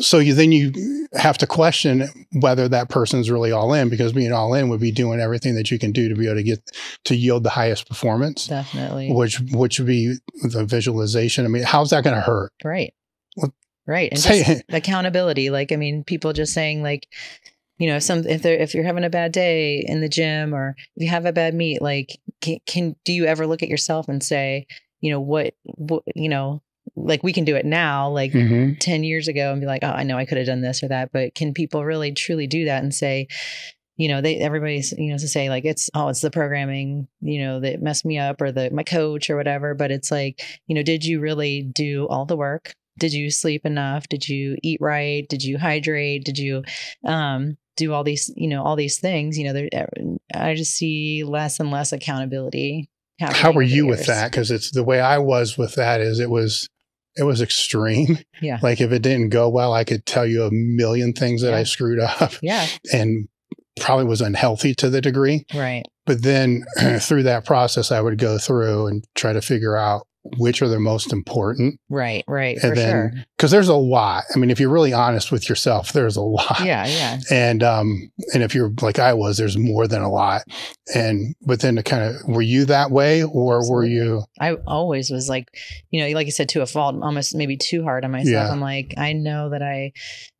So you, then you have to question whether that person's really all in, because being all in would be doing everything that you can do to be able to get to yield the highest performance. Definitely. Which which would be the visualization. I mean, how's that going to hurt? Right. Well, right. And just accountability. Like, I mean, people just saying like, you know, some if they're if you're having a bad day in the gym, or if you have a bad meet, like, can, can do you ever look at yourself and say, you know, what, what you know. Like, we can do it now, like mm-hmm. ten years ago, and be like, oh, I know I could have done this or that, but can people really truly do that and say, you know, they, everybody's, you know, to say like, it's, oh, it's the programming, you know, that messed me up, or the, my coach or whatever. But it's like, you know, did you really do all the work? Did you sleep enough? Did you eat right? Did you hydrate? Did you, um, do all these, you know, all these things, you know, there, I just see less and less accountability. How were you with that? Because it's the way I was with that is it was, it was extreme. Yeah. Like if it didn't go well, I could tell you a million things that yeah. I screwed up. Yeah. And probably was unhealthy to the degree. Right. But then through that process, I would go through and try to figure out which are the most important. Right. Right. And for then, sure. Because there's a lot. I mean, if you're really honest with yourself, there's a lot. Yeah. Yeah. And, um, and if you're like I was, there's more than a lot. And, but then to kind of, were you that way or Absolutely. Were you? I always was like, you know, like I said, to a fault, almost maybe too hard on myself. Yeah. I'm like, I know that I,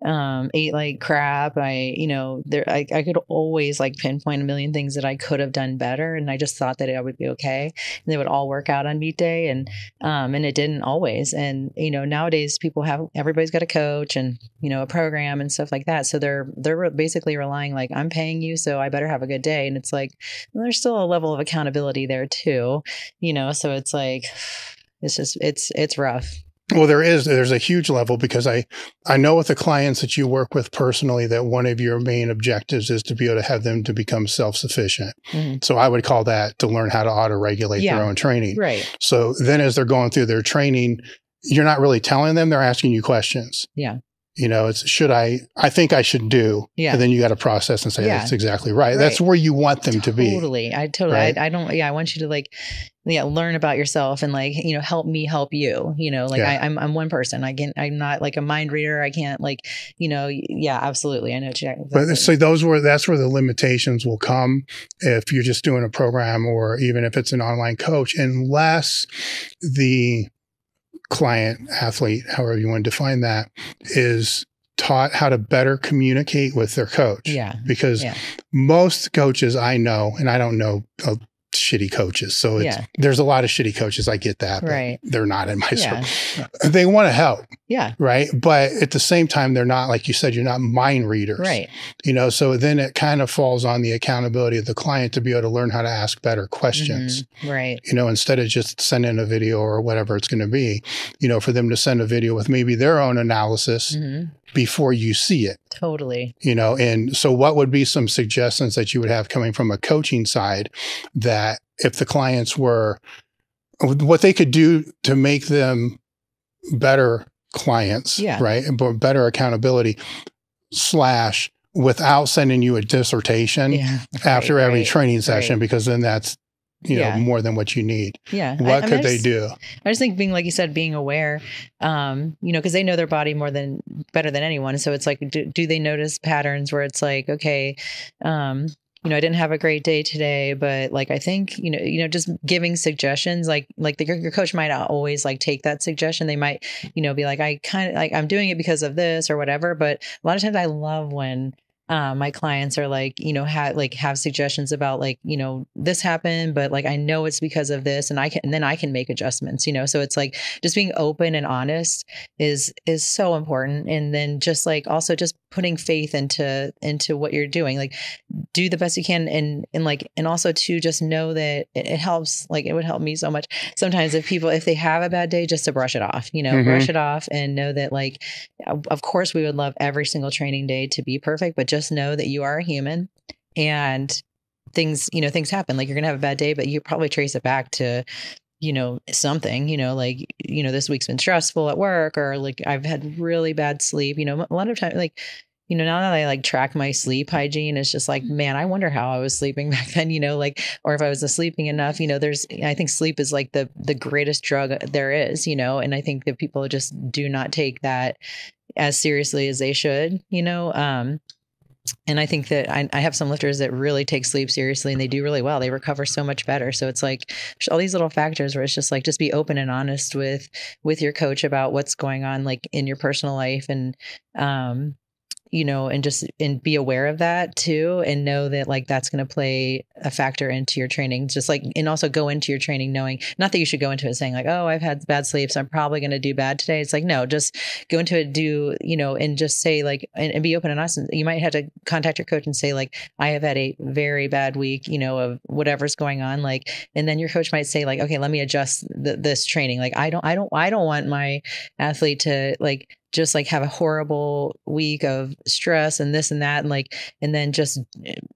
um, ate like crap. I, you know, there, I, I could always like pinpoint a million things that I could have done better. And I just thought that I would be okay. And they would all work out on meet day. And, Um, and it didn't always. And, you know, nowadays people have, everybody's got a coach and, you know, a program and stuff like that. So they're, they're basically relying like, I'm paying you, so I better have a good day. And it's like, well, there's still a level of accountability there too, you know? So it's like, it's just, it's, it's rough. Well, there is, there's a huge level, because I, I know with the clients that you work with personally, that one of your main objectives is to be able to have them to become self-sufficient. Mm-hmm. So I would call that to learn how to auto-regulate yeah. their own training. Right. So then as they're going through their training, you're not really telling them, they're asking you questions. Yeah. You know, it's, should I, I think I should do. Yeah. And then you got to process and say, yeah. that's exactly right. right. That's where you want them totally. to be. Totally. I totally, right? I, I don't, yeah, I want you to like, yeah, learn about yourself and like, you know, help me help you, you know, like yeah. I, I'm, I'm one person. I can, I'm not like a mind reader. I can't like, you know, yeah, absolutely. I know. But it. So those were, that's where the limitations will come if you're just doing a program, or even if it's an online coach, unless the client, athlete, however you want to define that, is taught how to better communicate with their coach. Yeah. Because yeah. most coaches I know, and I don't know uh, shitty coaches. So it's, yeah. there's a lot of shitty coaches. I get that. But right. They're not in my yeah. circle. They want to help. Yeah. Right. But at the same time, they're not, like you said, you're not mind readers. Right. You know, so then it kind of falls on the accountability of the client to be able to learn how to ask better questions. Mm-hmm. Right. You know, instead of just sending a video or whatever it's going to be, you know, for them to send a video with maybe their own analysis mm-hmm. before you see it. Totally. You know, and so what would be some suggestions that you would have coming from a coaching side that if the clients were, what they could do to make them better clients, yeah. right? But better accountability slash without sending you a dissertation yeah. after right, every right, training session, right. because then that's, you yeah. know, more than what you need. Yeah. What I, I could mean, they just, do? I just think being, like you said, being aware, um, you know, cause they know their body more than better than anyone. So it's like, do, do they notice patterns where it's like, okay, um, you know, I didn't have a great day today, but like, I think, you know, you know, just giving suggestions, like, like the, your coach might not always like take that suggestion. They might, you know, be like, I kind of like, I'm doing it because of this or whatever. But a lot of times I love when, Um, my clients are like, you know, ha like have suggestions about like, you know, this happened, but like, I know it's because of this, and I can, and then I can make adjustments, you know? So it's like just being open and honest is, is so important. And then just like, also just putting faith into, into what you're doing, like do the best you can. And, and like, and also to just know that it, it helps, like it would help me so much sometimes if people, if they have a bad day, just to brush it off, you know, mm-hmm. brush it off and know that like, of course we would love every single training day to be perfect, but just Just know that you are a human and things, you know, things happen. Like you're going to have a bad day, but you probably trace it back to, you know, something, you know, like, you know, this week's been stressful at work, or like I've had really bad sleep, you know, a lot of times, like, you know, now that I like track my sleep hygiene, it's just like, man, I wonder how I was sleeping back then, you know, like, or if I was sleeping enough, you know, there's, I think sleep is like the, the greatest drug there is, you know, and I think that people just do not take that as seriously as they should, you know, um, and I think that I, I have some lifters that really take sleep seriously and they do really well. They recover so much better. So it's like all these little factors where it's just like, just be open and honest with, with your coach about what's going on, like in your personal life and, um, you know, and just, and be aware of that too. And know that like, that's going to play a factor into your training, just like, and also go into your training, knowing not that you should go into it saying like, oh, I've had bad sleep, so I'm probably going to do bad today. It's like, no, just go into it, do, you know, and just say like, and, and be open and honest. You might have to contact your coach and say like, I have had a very bad week, you know, of whatever's going on. Like, and then your coach might say like, okay, let me adjust th- this training. Like, I don't, I don't, I don't want my athlete to like, just like have a horrible week of stress and this and that. And like, and then just,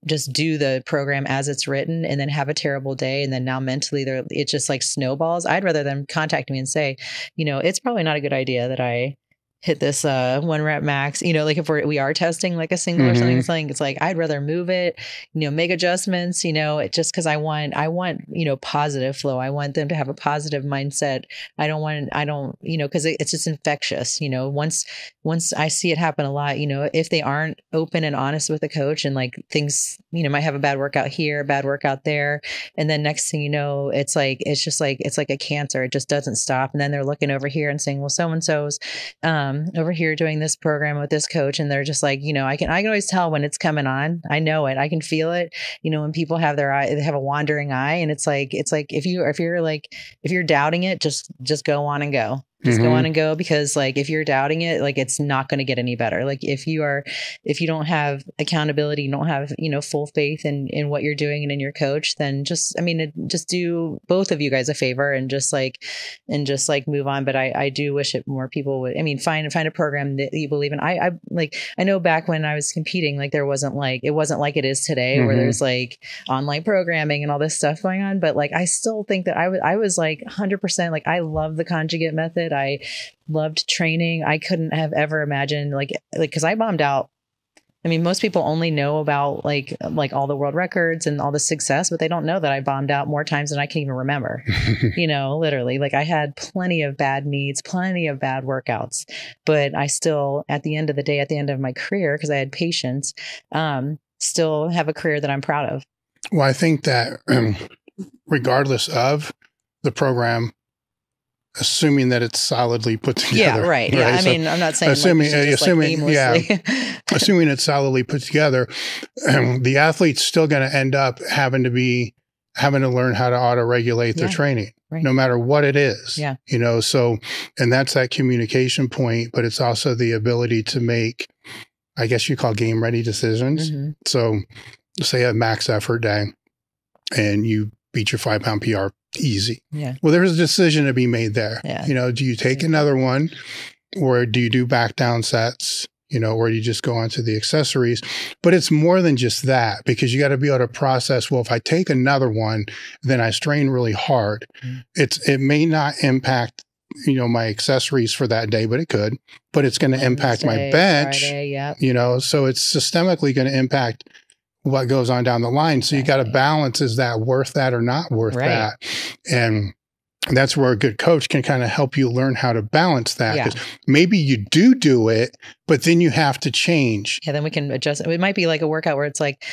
just do the program as it's written and then have a terrible day. And then now mentally they're, it's just like snowballs. I'd rather them contact me and say, you know, it's probably not a good idea that I hit this uh, one rep max, you know, like if we're, we are testing like a single mm-hmm. or something, something, it's like, I'd rather move it, you know, make adjustments, you know, it just cause I want, I want, you know, positive flow. I want them to have a positive mindset. I don't want, I don't, you know, cause it, it's just infectious, you know, once, once I see it happen a lot, you know, if they aren't open and honest with the coach and like things, you know, might have a bad workout here, bad workout there. And then next thing you know, it's like, it's just like, it's like a cancer. It just doesn't stop. And then they're looking over here and saying, well, so-and-so's, um, over here doing this program with this coach. And they're just like, you know, I can, I can always tell when it's coming on. I know it, I can feel it. You know, when people have their eye, they have a wandering eye and it's like, it's like, if you, if you're like, if you're doubting it, just, just go on and go. Just mm-hmm. go on and go, because like, if you're doubting it, like, it's not going to get any better. Like if you are, if you don't have accountability, you don't have, you know, full faith in, in what you're doing and in your coach, then just, I mean, it, just do both of you guys a favor and just like, and just like move on. But I, I do wish it more people would, I mean, find, find a program that you believe in. I, I like, I know back when I was competing, like there wasn't like, it wasn't like it is today mm-hmm. where there's like online programming and all this stuff going on. But like, I still think that I was, I was like one hundred percent, like I love the conjugate method. I loved training. I couldn't have ever imagined like, like, cause I bombed out. I mean, most people only know about like, like all the world records and all the success, but they don't know that I bombed out more times than I can even remember, you know, literally like I had plenty of bad meets, plenty of bad workouts, but I still, at the end of the day, at the end of my career, cause I had patience, um, still have a career that I'm proud of. Well, I think that um, regardless of the program, assuming that it's solidly put together. Yeah, right. right? Yeah, I so mean, I'm not saying assuming, like, just, assuming, like, yeah, assuming it's solidly put together, um, the athlete's still going to end up having to be having to learn how to auto-regulate their yeah, training, right. no matter what it is. Yeah, you know. So, and that's that communication point, but it's also the ability to make, I guess you call game-ready decisions. Mm-hmm. So, say a max effort day, and you beat your five-pound P R. Easy. Yeah. Well, there's a decision to be made there. Yeah. You know, do you take another one or do you do back down sets, you know, or do you just go on to the accessories? But it's more than just that, because you got to be able to process, well, if I take another one, then I strain really hard. Mm-hmm. It's, it may not impact, you know, my accessories for that day, but it could, but it's going to impact my bench, Friday, yep. you know, so it's systemically going to impact what goes on down the line. So you got to balance, is that worth that or not worth right. that? And that's where a good coach can kind of help you learn how to balance that. Yeah. 'Cause maybe you do do it, but then you have to change. Yeah, then we can adjust. It might be like a workout where it's like,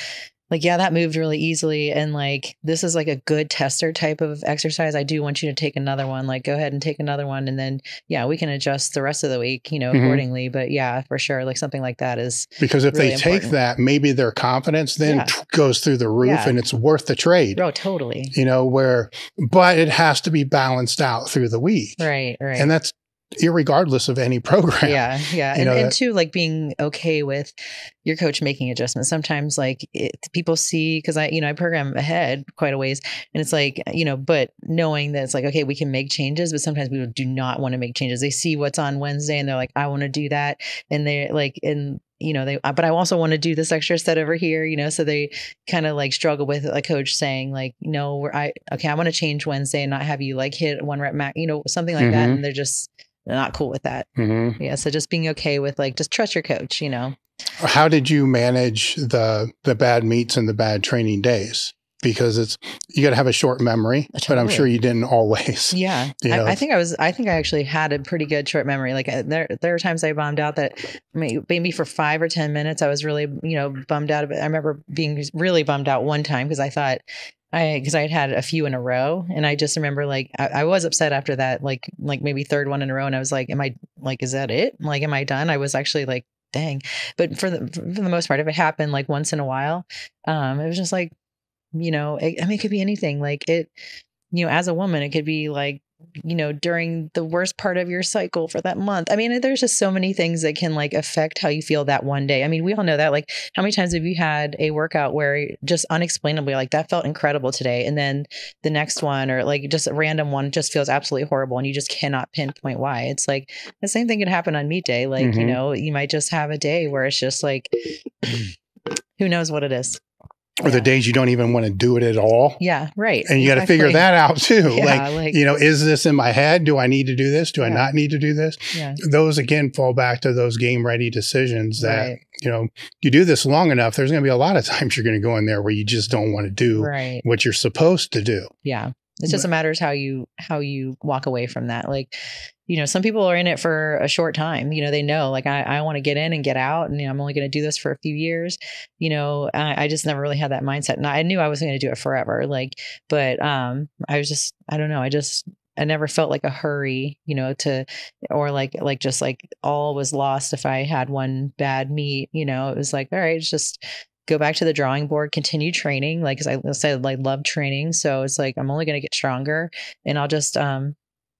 like, yeah, that moved really easily. And like, this is like a good tester type of exercise. I do want you to take another one, like go ahead and take another one. And then, yeah, we can adjust the rest of the week, you know, mm-hmm. accordingly. But yeah, for sure. Like something like that is because if really they important. Take that, maybe their confidence then yeah. goes through the roof yeah. and it's worth the trade. Oh, totally. You know, where, but it has to be balanced out through the week. Right. Right. And that's irregardless of any program. Yeah. Yeah. You and, and too, like being okay with your coach making adjustments. Sometimes like it, people see, cause I, you know, I program ahead quite a ways and it's like, you know, but knowing that it's like, okay, we can make changes, but sometimes people do not want to make changes. They see what's on Wednesday and they're like, I want to do that. And they're like, and you know, they, but I also want to do this extra set over here, you know, so they kind of like struggle with a coach saying like, no, we're, I, okay, I want to change Wednesday and not have you like hit one rep max, you know, something like mm-hmm. that. And they're just, they're not cool with that. Mm-hmm. Yeah. So just being okay with like, just trust your coach, you know. How did you manage the the bad meets and the bad training days? Because it's, you got to have a short memory, totally. But I'm sure you didn't always. Yeah. You know? I, I think I was, I think I actually had a pretty good short memory. Like there, there were times I bombed out that maybe for five or ten minutes, I was really, you know, bummed out of it. I remember being really bummed out one time because I thought I, because I had had a few in a row. And I just remember like, I, I was upset after that, like, like maybe third one in a row. And I was like, am I like, is that it? Like, am I done? I was actually like, dang. But for the, for the most part, if it happened like once in a while, um, it was just like, you know, it, I mean, it could be anything like it, you know, as a woman, it could be like, you know, during the worst part of your cycle for that month. I mean, there's just so many things that can like affect how you feel that one day. I mean, we all know that, like how many times have you had a workout where just unexplainably, like that felt incredible today. And then the next one, or like just a random one just feels absolutely horrible. And you just cannot pinpoint why. It's like the same thing could happen on meet day. Like, mm-hmm. you know, you might just have a day where it's just like, who knows what it is. Or yeah. the days you don't even want to do it at all. Yeah, right. And you got to exactly. figure that out too. Yeah, like, like, you know, is this in my head? Do I need to do this? Do yeah. I not need to do this? Yeah. Those, again, fall back to those game ready decisions that, right. you know, you do this long enough, there's going to be a lot of times you're going to go in there where you just don't want to do right. what you're supposed to do. Yeah. It just matters how you, how you walk away from that. Like, you know, some people are in it for a short time, you know, they know, like, I, I want to get in and get out and you know, I'm only going to do this for a few years. You know, I, I just never really had that mindset and I knew I wasn't going to do it forever. Like, but, um, I was just, I don't know. I just, I never felt like a hurry, you know, to, or like, like, just like all was lost if I had one bad meet, you know, it was like, all right, it's just, go back to the drawing board, continue training. Like, cause I said, like love training. So it's like, I'm only going to get stronger and I'll just, um,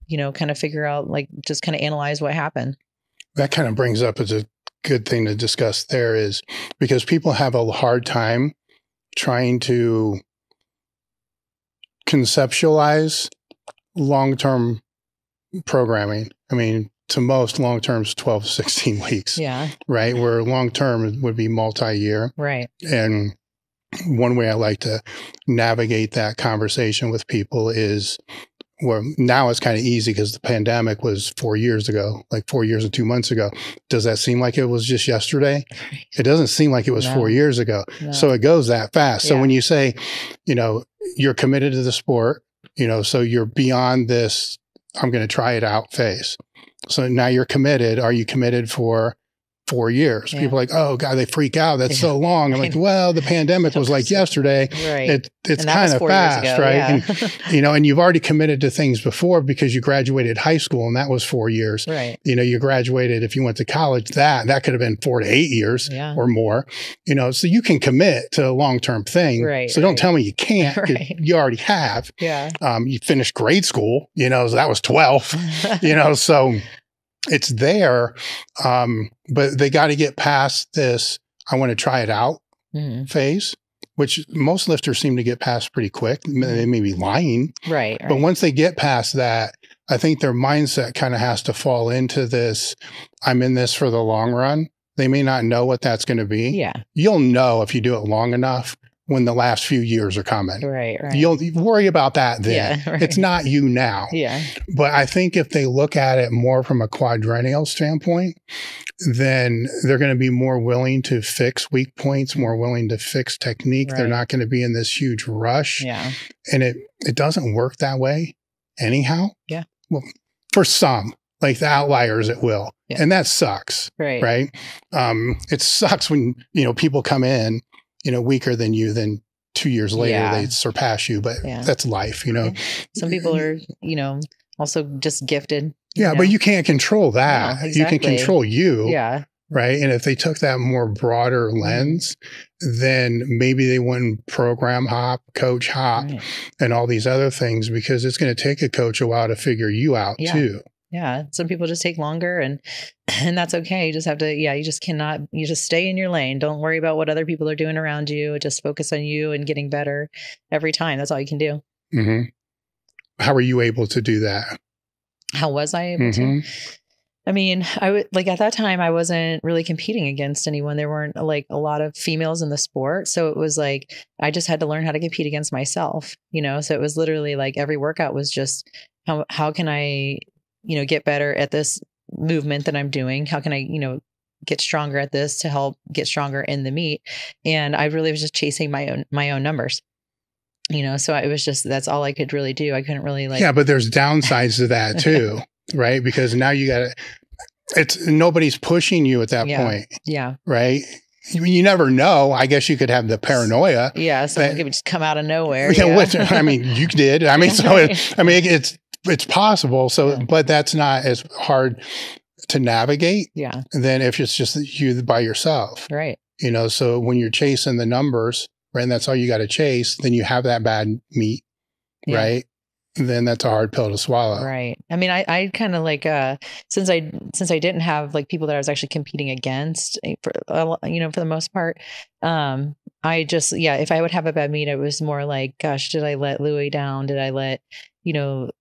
you know, kind of figure out, like just kind of analyze what happened. That kind of brings up as a good thing to discuss there is because people have a hard time trying to conceptualize long-term programming. I mean, to most long-term is twelve, sixteen weeks. Yeah. Right. Where long-term would be multi-year. Right. And one way I like to navigate that conversation with people is, well, now it's kind of easy because the pandemic was four years ago, like four years and two months ago. Does that seem like it was just yesterday? It doesn't seem like it was no. four years ago. No. So it goes that fast. Yeah. So when you say, you know, you're committed to the sport, you know, so you're beyond this, I'm going to try it out phase. So now you're committed. Are you committed for four years? Yeah. People are like, oh God, they freak out. That's yeah. so long. I'm like, well, the pandemic was like yesterday. Right. It, it's kind of fast, right? Yeah. And, you know, and you've already committed to things before because you graduated high school and that was four years. Right. You know, you graduated, if you went to college, that, that could have been four to eight years yeah. or more, you know, so you can commit to a long-term thing. Right. So don't right. tell me you can't. Right. You already have. Yeah. Um, you finished grade school, you know, so that was twelve, you know, so it's there, um, but they got to get past this, I want to try it out mm-hmm. phase, which most lifters seem to get past pretty quick. They may be lying. Right. But right. once they get past that, I think their mindset kind of has to fall into this, I'm in this for the long run. They may not know what that's going to be. Yeah. You'll know if you do it long enough when the last few years are coming. Right, right. You'll worry about that then. Yeah, right. It's not you now. Yeah. But I think if they look at it more from a quadrennial standpoint, then they're going to be more willing to fix weak points, more willing to fix technique. Right. They're not going to be in this huge rush. Yeah. And it, it doesn't work that way anyhow. Yeah. Well, for some. Like the outliers, it will. Yeah. And that sucks. Right. Right? Um, it sucks when, you know, people come in, you know, weaker than you, then two years later, yeah. they surpass you, but yeah. that's life, you know? Yeah. Some people are, you know, also just gifted. Yeah. Know? But you can't control that. Yeah, exactly. You can control you. Yeah. Right. And if they took that more broader lens, then maybe they wouldn't program hop, coach hop, right. and all these other things, because it's going to take a coach a while to figure you out yeah. too. Yeah. Some people just take longer and, and that's okay. You just have to, yeah, you just cannot, you just stay in your lane. Don't worry about what other people are doing around you. Just focus on you and getting better every time. That's all you can do. Mm-hmm. How were you able to do that? How was I able mm-hmm. to? I mean, I would like at that time, I wasn't really competing against anyone. There weren't like a lot of females in the sport. So it was like, I just had to learn how to compete against myself, you know? So it was literally like every workout was just how, how can I you know, get better at this movement that I'm doing? How can I, you know, get stronger at this to help get stronger in the meet? And I really was just chasing my own, my own numbers, you know? So it was just, that's all I could really do. I couldn't really like, yeah, but there's downsides to that too, right? Because now you gotta, it's nobody's pushing you at that yeah. point. Yeah. Right. You never know. I guess you could have the paranoia. Yeah. So it would just come out of nowhere. Yeah. yeah. Which, I mean, you did. I mean, so it, I mean, it, it's, it's possible. So, yeah. but that's not as hard to navigate yeah. than if it's just you by yourself. Right. You know, so when you're chasing the numbers, right, and that's all you got to chase, then you have that bad meat, yeah. right? Then that's a hard pill to swallow. Right. I mean, I, I kind of like, uh, since I, since I didn't have like people that I was actually competing against for, uh, you know, for the most part, um, I just, yeah, if I would have a bad meet, it was more like, gosh, did I let Louie down? Did I let, you know,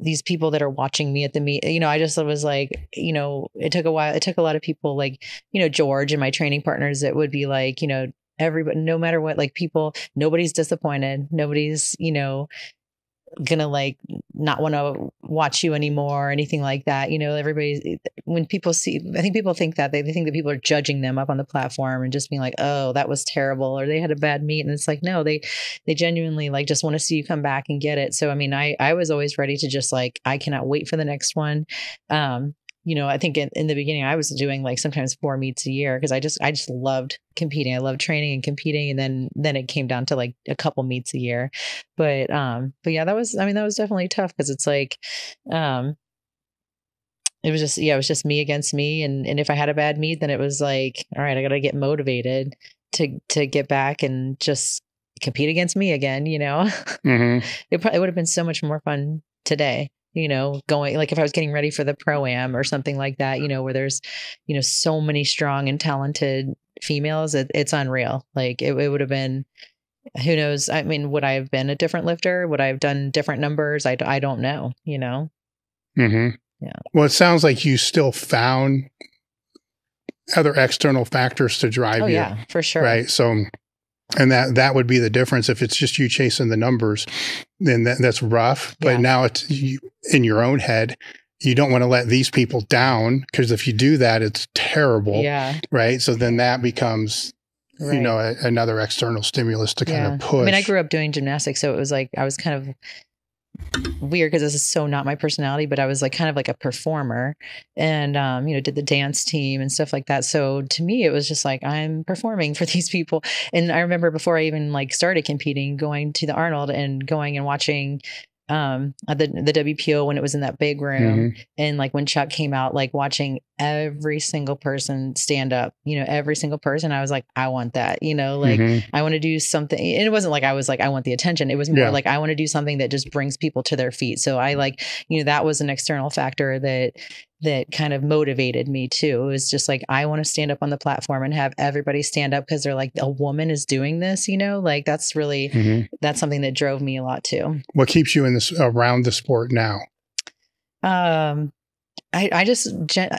these people that are watching me at the meet, you know, I just was like, you know, it took a while. It took a lot of people like, you know, George and my training partners that would be like, you know, everybody, no matter what, like people, nobody's disappointed. Nobody's, you know, gonna like not want to watch you anymore or anything like that. You know, everybody's, when people see, I think people think that they, they think that people are judging them up on the platform and just being like, oh, that was terrible, or they had a bad meet. And it's like, no, they, they genuinely like just want to see you come back and get it. So, I mean, I, I was always ready to just like, I cannot wait for the next one. Um, you know, I think in, in the beginning I was doing like sometimes four meets a year because I just, I just loved competing. I loved training and competing. And then, then it came down to like a couple meets a year. But, um, but yeah, that was, I mean, that was definitely tough because it's like, um, it was just, yeah, it was just me against me. And, and if I had a bad meet, then it was like, all right, I got to get motivated to, to get back and just compete against me again, you know. Mm-hmm. It probably would have been so much more fun today. You know, going like if I was getting ready for the pro-am or something like that, you know, where there's, you know, so many strong and talented females, it, it's unreal. Like it, it would have been, who knows? I mean, would I have been a different lifter? Would I have done different numbers? I, I don't know, you know? Mm-hmm. Yeah. Well, it sounds like you still found other external factors to drive oh, you. Yeah, for sure. Right. So, and that, that would be the difference. If it's just you chasing the numbers, then that, that's rough. But yeah. now it's you, in your own head, you don't want to let these people down, because if you do that, it's terrible. Yeah. Right. So then that becomes, right. you know, a, another external stimulus to kind yeah. of push. I mean, I grew up doing gymnastics, so it was like, I was kind of weird because this is so not my personality, but I was like kind of like a performer and, um, you know, did the dance team and stuff like that. So to me, it was just like, I'm performing for these people. And I remember before I even like started competing, going to the Arnold and going and watching, um, the, the W P O when it was in that big room. Mm-hmm. And like when Chuck came out, like watching every single person stand up, you know, every single person, I was like, I want that, you know, like mm-hmm. I want to do something. And it wasn't like, I was like, I want the attention. It was more yeah. like, I want to do something that just brings people to their feet. So I like, you know, that was an external factor that, that kind of motivated me too. It was just like, I want to stand up on the platform and have everybody stand up because they're like, a woman is doing this, you know, like that's really, mm-hmm. that's something that drove me a lot too. What keeps you in this around the sport now? Um, I, I just,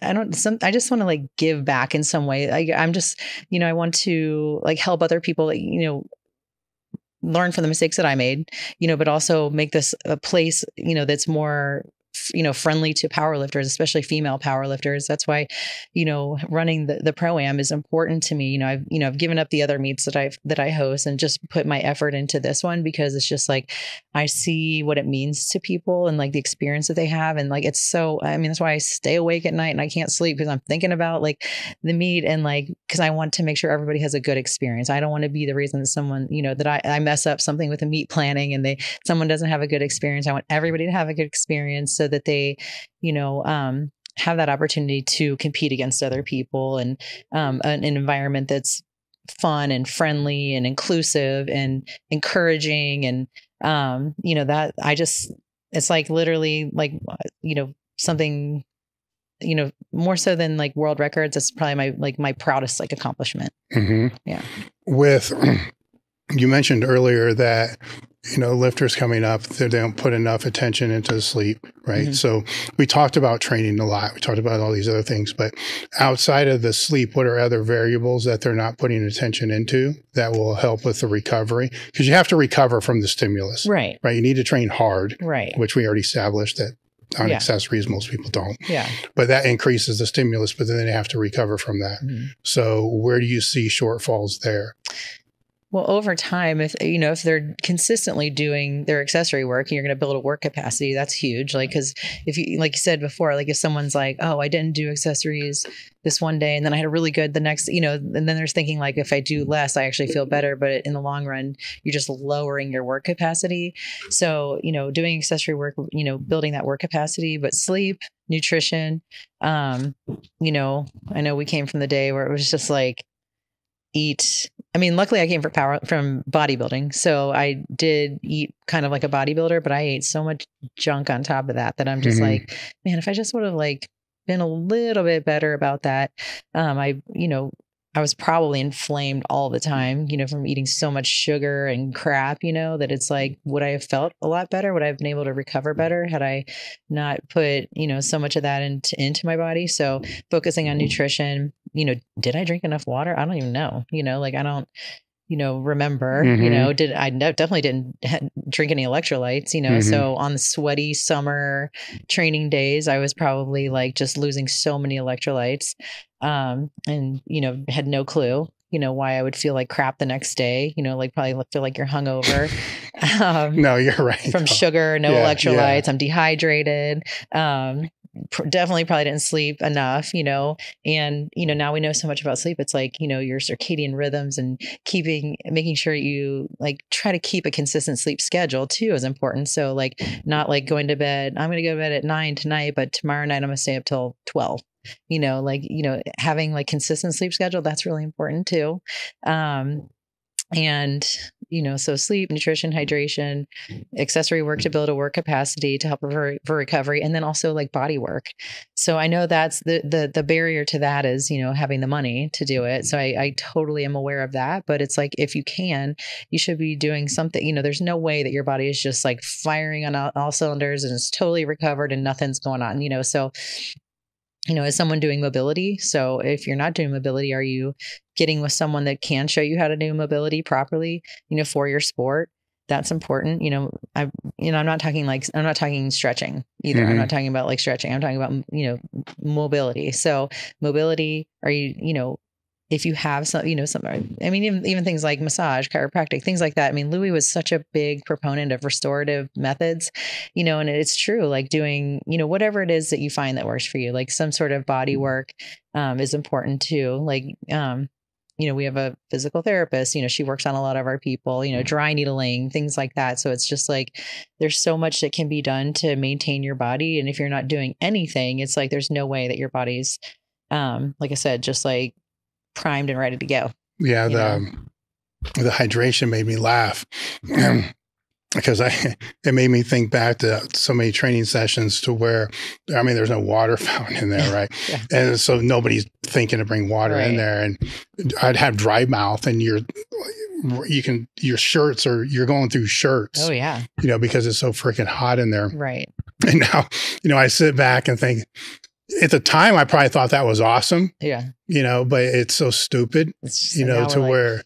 I don't, some, I just want to like give back in some way. I, I'm just, you know, I want to like help other people, like, you know, learn from the mistakes that I made, you know, but also make this a place, you know, that's more, you know, friendly to powerlifters, especially female powerlifters. That's why, you know, running the, the pro-am is important to me. You know, I've, you know, I've given up the other meets that I've, that I host and just put my effort into this one because it's just like, I see what it means to people and like the experience that they have. And like, it's so, I mean, that's why I stay awake at night and I can't sleep because I'm thinking about like the meet and like, cause I want to make sure everybody has a good experience. I don't want to be the reason that someone, you know, that I, I mess up something with a meet planning and they, someone doesn't have a good experience. I want everybody to have a good experience. So So that they, you know, um, have that opportunity to compete against other people and um, an, an environment that's fun and friendly and inclusive and encouraging. And, um, you know, that I just, it's like literally like, you know, something, you know, more so than like world records. It's probably my, like my proudest like accomplishment. Mm-hmm. Yeah. With, you mentioned earlier that, you know, lifters coming up, they don't put enough attention into sleep, right? Mm-hmm. So we talked about training a lot. We talked about all these other things, but outside of the sleep, what are other variables that they're not putting attention into that will help with the recovery? Because you have to recover from the stimulus. Right. Right. You need to train hard. Right. Which we already established that on yeah. accessories. Most people don't. Yeah. But that increases the stimulus, but then they have to recover from that. Mm-hmm. So where do you see shortfalls there? Well, over time, if, you know, if they're consistently doing their accessory work, and you're going to build a work capacity, that's huge. Like, cause if you, like you said before, like if someone's like, oh, I didn't do accessories this one day, and then I had a really good the next, you know, and then there's thinking like, if I do less, I actually feel better. But in the long run, you're just lowering your work capacity. So, you know, doing accessory work, you know, building that work capacity, but sleep, nutrition, um, you know, I know we came from the day where it was just like, eat. I mean, luckily I came from power from bodybuilding. So I did eat kind of like a bodybuilder, but I ate so much junk on top of that, that I'm just mm-hmm. like, man, if I just would have like been a little bit better about that. Um, I, you know, I was probably inflamed all the time, you know, from eating so much sugar and crap, you know, that it's like, would I have felt a lot better? Would I have been able to recover better had I not put, you know, so much of that into, into my body? So focusing on nutrition, you know, did I drink enough water? I don't even know, you know, like I don't, you know, remember, mm-hmm. you know, did I definitely didn't drink any electrolytes, you know, mm-hmm. so on the sweaty summer training days, I was probably like just losing so many electrolytes. Um, and, you know, had no clue, you know, why I would feel like crap the next day, you know, like probably feel like you're hungover. Um, no, you're right. From sugar, no yeah, electrolytes, yeah. I'm dehydrated. Um, pr- definitely probably didn't sleep enough, you know, and, you know, now we know so much about sleep. It's like, you know, your circadian rhythms and keeping, making sure you like try to keep a consistent sleep schedule too is important. So like not like going to bed, I'm going to go to bed at nine tonight, but tomorrow night I'm going to stay up till twelve. You know, like, you know, having like consistent sleep schedule, that's really important too. Um, and, you know, so sleep, nutrition, hydration, accessory work to build a work capacity to help for, for recovery, and then also like body work. So I know that's the, the, the barrier to that is, you know, having the money to do it. So I, I totally am aware of that, but it's like, if you can, you should be doing something, you know, there's no way that your body is just like firing on all, all cylinders and it's totally recovered and nothing's going on, you know, so you know, is someone doing mobility? So if you're not doing mobility, are you getting with someone that can show you how to do mobility properly, you know, for your sport? That's important. You know, I, you know, I'm not talking like, I'm not talking stretching either. Mm-hmm. I'm not talking about like stretching. I'm talking about, you know, mobility. So mobility, are you, you know, if you have some, you know, some, I mean, even, even things like massage, chiropractic, things like that. I mean, Louie was such a big proponent of restorative methods, you know, and it's true, like doing, you know, whatever it is that you find that works for you, like some sort of body work um, is important too. Like, um, you know, we have a physical therapist, you know, she works on a lot of our people, you know, dry needling, things like that. So it's just like, there's so much that can be done to maintain your body. And if you're not doing anything, it's like, there's no way that your body's, um, like I said, just like, primed and ready to go. Yeah. The, um, the hydration made me laugh because I, it made me think back to so many training sessions to where, I mean, there's no water fountain in there. Right. yeah. And so nobody's thinking to bring water right. in there, and I'd have dry mouth and you're, you can, your shirts are, you're going through shirts. Oh yeah. You know, because it's so freaking hot in there. Right. And now, you know, I sit back and think, at the time, I probably thought that was awesome. Yeah. You know, but it's so stupid, it's you know, to like, where,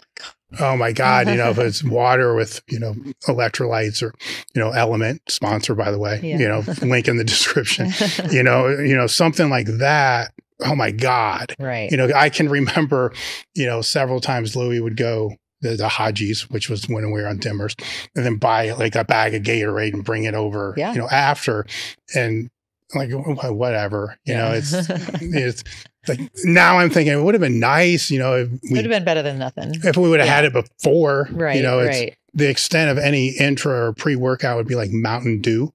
oh my God, you know, if it's water with, you know, electrolytes or, you know, Element, sponsor, by the way, yeah. you know, link in the description, you know, you know, something like that. Oh my God. Right. You know, I can remember, you know, several times Louie would go the, the Hajis, which was when we were on Dimmers, and then buy like a bag of Gatorade and bring it over, yeah. you know, after and, like whatever, you yeah. know, it's, it's like, now I'm thinking it would have been nice, you know, if we would have been better than nothing, if we would have yeah. had it before, right, you know, it's right. the extent of any intra or pre-workout would be like Mountain Dew,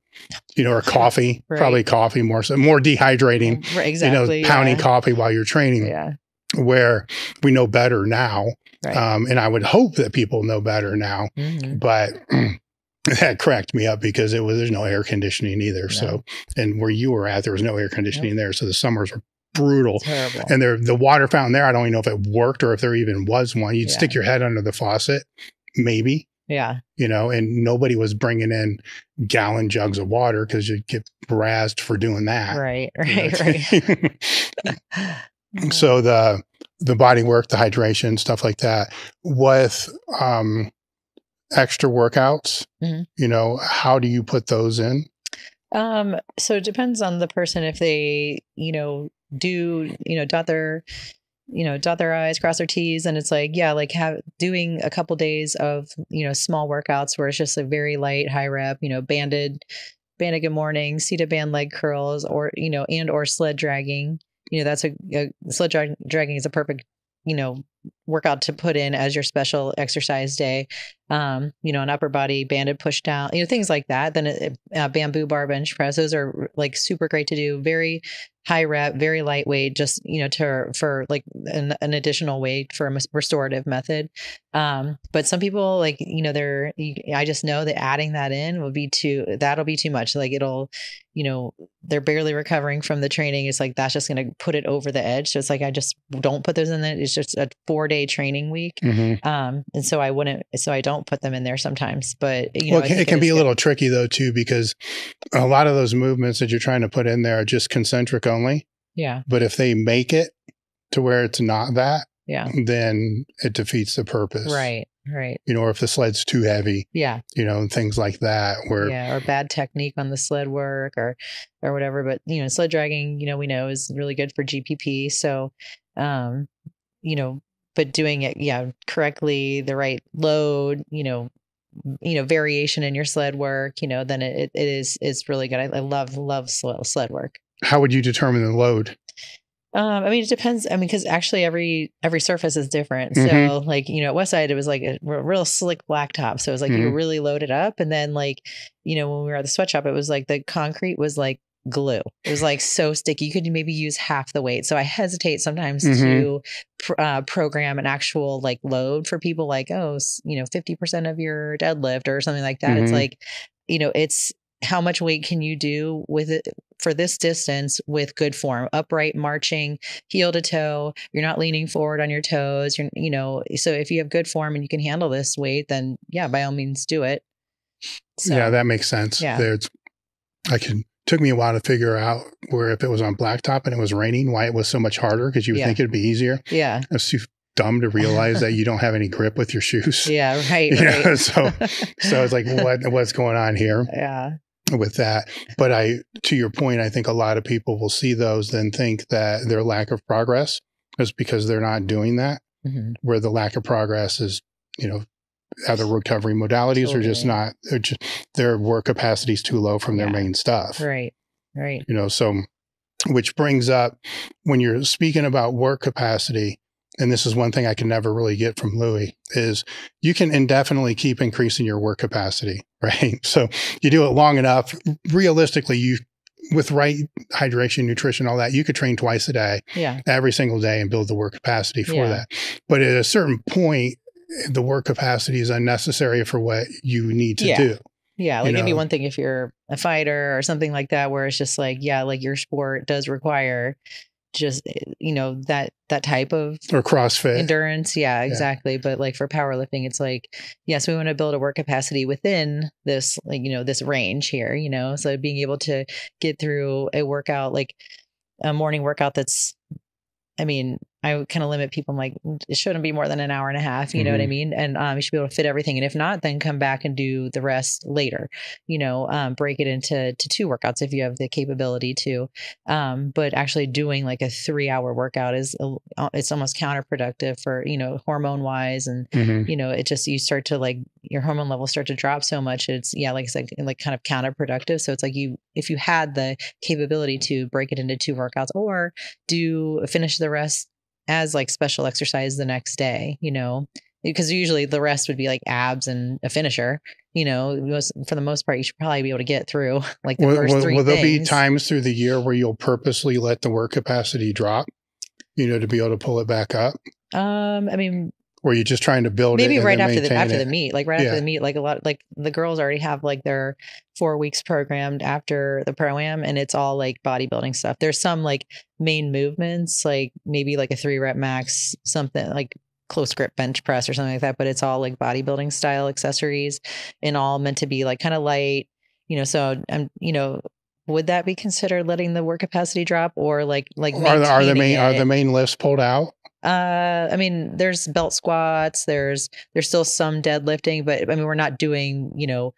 you know, or coffee, right. probably coffee more, so more dehydrating, right, exactly, you know, pounding yeah. coffee while you're training yeah. where we know better now. Right. Um, and I would hope that people know better now, mm-hmm. but that cracked me up because it was, there's no air conditioning either. No. So, and where you were at, there was no air conditioning nope. there. So the summers were brutal. Terrible. And there, the water fountain there, I don't even know if it worked or if there even was one. You'd yeah. stick your head under the faucet, maybe. Yeah. You know, and nobody was bringing in gallon jugs of water because you'd get brazzed for doing that. Right. Right. You know? Right. So the, the body work, the hydration, stuff like that with, um, extra workouts, mm-hmm. you know, how do you put those in? Um, so it depends on the person if they, you know, do, you know, dot their, you know, dot their I's, cross their T's. And it's like, yeah, like have doing a couple days of, you know, small workouts where it's just a very light, high rep, you know, banded, banded good morning, seated band leg curls, or, you know, and, or sled dragging, you know, that's a, a sled drag, dragging is a perfect, you know, workout to put in as your special exercise day, um, you know, an upper body banded push down, you know, things like that. Then a, a bamboo bar bench press. Those are like super great to do. Very high rep, very lightweight, just, you know, to, for like an, an additional weight for a restorative method. Um, but some people like, you know, they're, I just know that adding that in will be too, that'll be too much. Like it'll, you know, they're barely recovering from the training. It's like, that's just going to put it over the edge. So it's like, I just don't put those in there. It's just a four day training week. Mm-hmm. Um, and so I wouldn't, so I don't put them in there sometimes, but you know, well, it can, it can be a little tricky though, too, because a lot of those movements that you're trying to put in there are just concentric only. Yeah. But if they make it to where it's not that, yeah, then it defeats the purpose. Right. Right. You know, or if the sled's too heavy. Yeah. You know, and things like that where. Yeah. Or bad technique on the sled work or, or whatever. But, you know, sled dragging, you know, we know is really good for G P P. So, um, you know, but doing it, yeah, correctly, the right load, you know, you know, variation in your sled work, you know, then it, it is, it's really good. I, I love, love sled work. How would you determine the load? Um, I mean, it depends. I mean, because actually every every surface is different. So, mm-hmm. like, you know, at Westside, it was like a real slick blacktop. So it was like mm-hmm. you really loaded up. And then, like, you know, when we were at the sweatshop, it was like the concrete was like glue. It was like so sticky. You could maybe use half the weight. So I hesitate sometimes mm-hmm. to pr- uh, program an actual like load for people like, oh, you know, fifty percent of your deadlift or something like that. Mm-hmm. It's like, you know, it's how much weight can you do with it for this distance with good form, upright marching, heel to toe. You're not leaning forward on your toes. You're, you know, so if you have good form and you can handle this weight, then yeah, by all means do it. So, yeah, that makes sense. Yeah. There's, I can, took me a while to figure out where if it was on blacktop and it was raining, why it was so much harder. Cause you would yeah. think it'd be easier. Yeah. It was too dumb to realize that you don't have any grip with your shoes. Yeah. Right. right. Know? So, so it's like, what, what's going on here? Yeah. With that. But I, to your point, I think a lot of people will see those then think that their lack of progress is because they're not doing that, mm-hmm. where the lack of progress is, you know, other recovery modalities totally. Are just not, they're just, their work capacity is too low from their yeah. main stuff. Right. Right. You know, so, which brings up when you're speaking about work capacity, and this is one thing I can never really get from Louie, is you can indefinitely keep increasing your work capacity, right? So you do it long enough. Realistically, you with right hydration, nutrition, all that, you could train twice a day, yeah. every single day and build the work capacity for yeah. that. But at a certain point, the work capacity is unnecessary for what you need to yeah. do. Yeah. Like you know? It'd be one thing if you're a fighter or something like that, where it's just like, yeah, like your sport does require just, you know, that, that type of or CrossFit endurance. Yeah, exactly. Yeah. But like for powerlifting, it's like, yes, we want to build a work capacity within this, like, you know, this range here, you know, so being able to get through a workout, like a morning workout. That's, I mean, I kind of limit people. I'm like, it shouldn't be more than an hour and a half. You mm-hmm. know what I mean? And um, you should be able to fit everything. And if not, then come back and do the rest later, you know, um, break it into to two workouts if you have the capability to. Um, but actually doing like a three hour workout is, uh, it's almost counterproductive for, you know, hormone wise. And, mm-hmm. you know, it just, you start to like, your hormone levels start to drop so much. It's, yeah, like I said, like kind of counterproductive. So it's like you, if you had the capability to break it into two workouts or do finish the rest as like special exercise the next day, you know, because usually the rest would be like abs and a finisher, you know, most, for the most part, you should probably be able to get through like the will, first will, three Will things. There be times through the year where you'll purposely let the work capacity drop, you know, to be able to pull it back up? Um, I mean, or you're just trying to build maybe it maybe right after the after it. the meet, like right yeah. after the meet, like a lot, like the girls already have like their four weeks programmed after the pro-am and it's all like bodybuilding stuff. There's some like main movements, like maybe like a three rep max, something like close grip bench press or something like that. But it's all like bodybuilding style accessories and all meant to be like kind of light, you know, so I'm, you know, would that be considered letting the work capacity drop or like, like, are the, are the main, it? are the main lifts pulled out? Uh, I mean, there's belt squats, there's, there's still some deadlifting, but I mean, we're not doing, you know,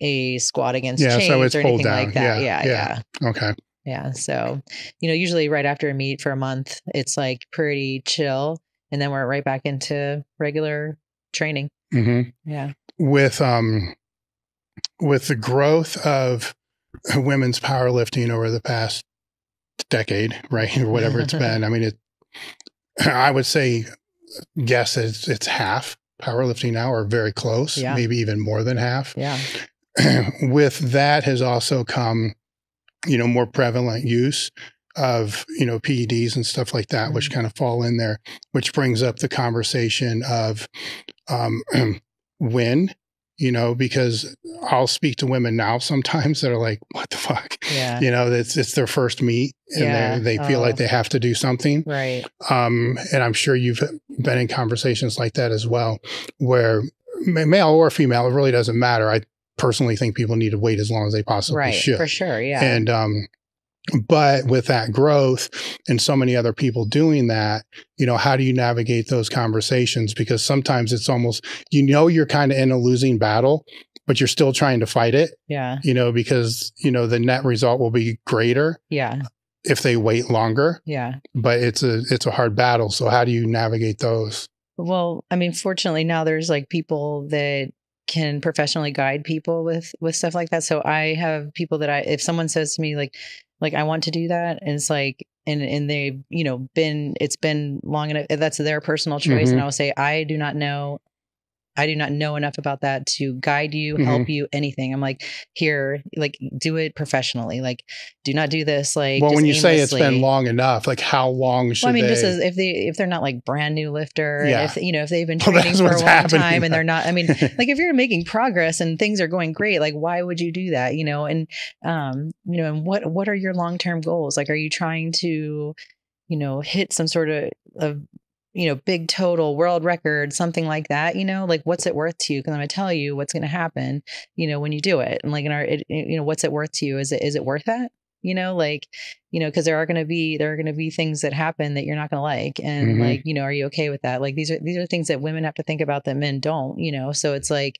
a squat against yeah, chains so it's or anything down. like that. Yeah, yeah. yeah. Okay. Yeah. So, you know, usually right after a meet for a month, it's like pretty chill. And then we're right back into regular training. Mm-hmm. Yeah. With, um, with the growth of women's powerlifting over the past decade, right? Or whatever it's been. I mean, it, I would say, guess it's, it's half powerlifting now or very close, yeah. maybe even more than half. Yeah. With that has also come, you know, more prevalent use of, you know, P E Ds and stuff like that, mm-hmm. which kind of fall in there, which brings up the conversation of um, when, you know, because I'll speak to women now sometimes that are like, what the fuck? Yeah. You know, it's, it's their first meet and yeah. they feel oh. like they have to do something. Right. Um, and I'm sure you've been in conversations like that as well, where male or female, it really doesn't matter. I personally think people need to wait as long as they possibly right, should. For sure. Yeah. And, um, but with that growth and so many other people doing that, you know, how do you navigate those conversations? Because sometimes it's almost, you know, you're kind of in a losing battle, but you're still trying to fight it. Yeah. You know, because, you know, the net result will be greater. Yeah. If they wait longer. Yeah. But it's a, it's a hard battle. So how do you navigate those? Well, I mean, fortunately now there's like people that can professionally guide people with, with stuff like that. So I have people that I, if someone says to me like, like, I want to do that. And it's like, and, and they've, you know, been, it's been long enough. That's their personal choice. Mm-hmm. And I will say, I do not know. I do not know enough about that to guide you, mm-hmm. help you, anything. I'm like, here, like, do it professionally. Like, do not do this. Like, well, when you aimlessly. say it's been long enough, like, how long should? Well, I mean, they... just as if they if they're not like brand new lifter, yeah. if you know, if they've been training well, for a long time and they're not. I mean, like, if you're making progress and things are going great, like, why would you do that? You know, and um, you know, and what what are your long term goals? Like, are you trying to, you know, hit some sort of of you know, big total world record, something like that, you know, like what's it worth to you? Cause I'm going to tell you what's going to happen, you know, when you do it. And like, in our, it, you know, what's it worth to you? Is it, is it worth that? You know, like, you know, cause there are going to be, there are going to be things that happen that you're not going to like, and mm-hmm. like, you know, are you okay with that? Like, these are, these are things that women have to think about that men don't, you know? So it's like,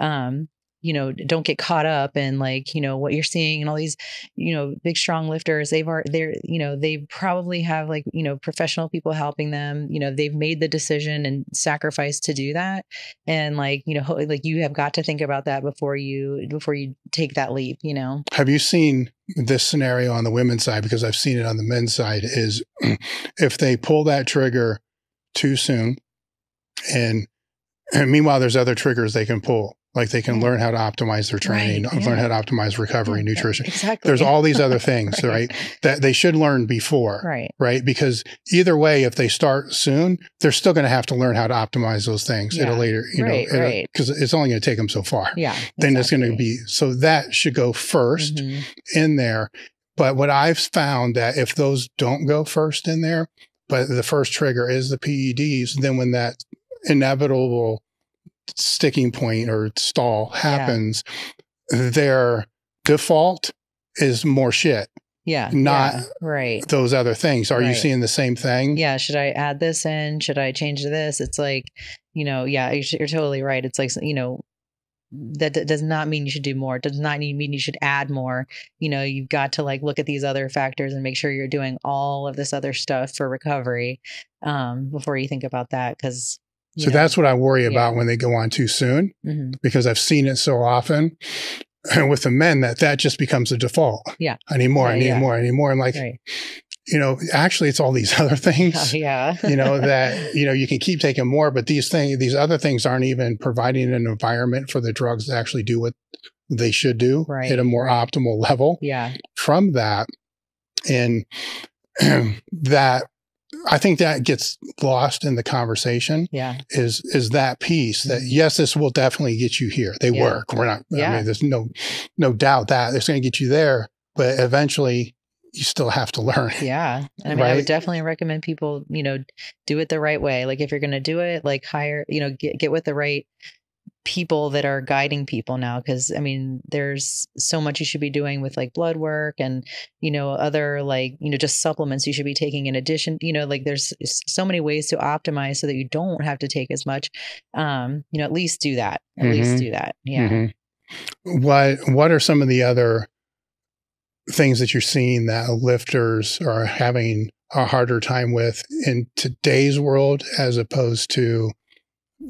um, you know, don't get caught up in like, you know, what you're seeing and all these, you know, big, strong lifters, they've are they're, you know, they probably have like, you know, professional people helping them, you know, they've made the decision and sacrificed to do that. And like, you know, ho- like you have got to think about that before you, before you take that leap, you know. Have you seen this scenario on the women's side? Because I've seen it on the men's side is if they pull that trigger too soon and, and meanwhile, there's other triggers they can pull. Like they can learn how to optimize their training, right, yeah. learn how to optimize recovery, nutrition. Exactly. There's all these other things, right. right? That they should learn before, right? Right? Because either way, if they start soon, they're still going to have to learn how to optimize those things yeah. at a later, you right, know, right. because it's only going to take them so far. Yeah. Then exactly. it's going to be, so that should go first mm-hmm. in there. But what I've found that if those don't go first in there, but the first trigger is the P E Ds, then when that inevitable sticking point or stall happens, yeah. their default is more shit. Yeah. Not yeah, right. those other things. Are right. you seeing the same thing? Yeah. Should I add this in? Should I change this? It's like, you know, yeah, you're, you're totally right. It's like, you know, that d- does not mean you should do more. It does not mean you should add more. You know, you've got to like look at these other factors and make sure you're doing all of this other stuff for recovery um, before you think about that. Because So yeah. that's what I worry about yeah. when they go on too soon, mm-hmm. because I've seen it so often with the men that that just becomes a default. Yeah. I need more, yeah, I need yeah. more, I need more. I'm like, right. you know, actually it's all these other things, uh, yeah. you know, that, you know, you can keep taking more, but these things, these other things aren't even providing an environment for the drugs to actually do what they should do right. at a more right. optimal level yeah. from that. And that, I think that gets lost in the conversation yeah. is, is that piece that yes, this will definitely get you here. They yeah. work. We're not, yeah. I mean, there's no, no doubt that it's going to get you there, but eventually you still have to learn. Yeah. I mean, right? I would definitely recommend people, you know, do it the right way. Like if you're going to do it, like hire, you know, get, get with the right people that are guiding people now. Cause I mean, there's so much you should be doing with like blood work and, you know, other like, you know, just supplements you should be taking in addition, you know, like there's so many ways to optimize so that you don't have to take as much. Um, you know, at least do that, at mm-hmm. least do that. Yeah. Mm-hmm. What What are some of the other things that you're seeing that lifters are having a harder time with in today's world as opposed to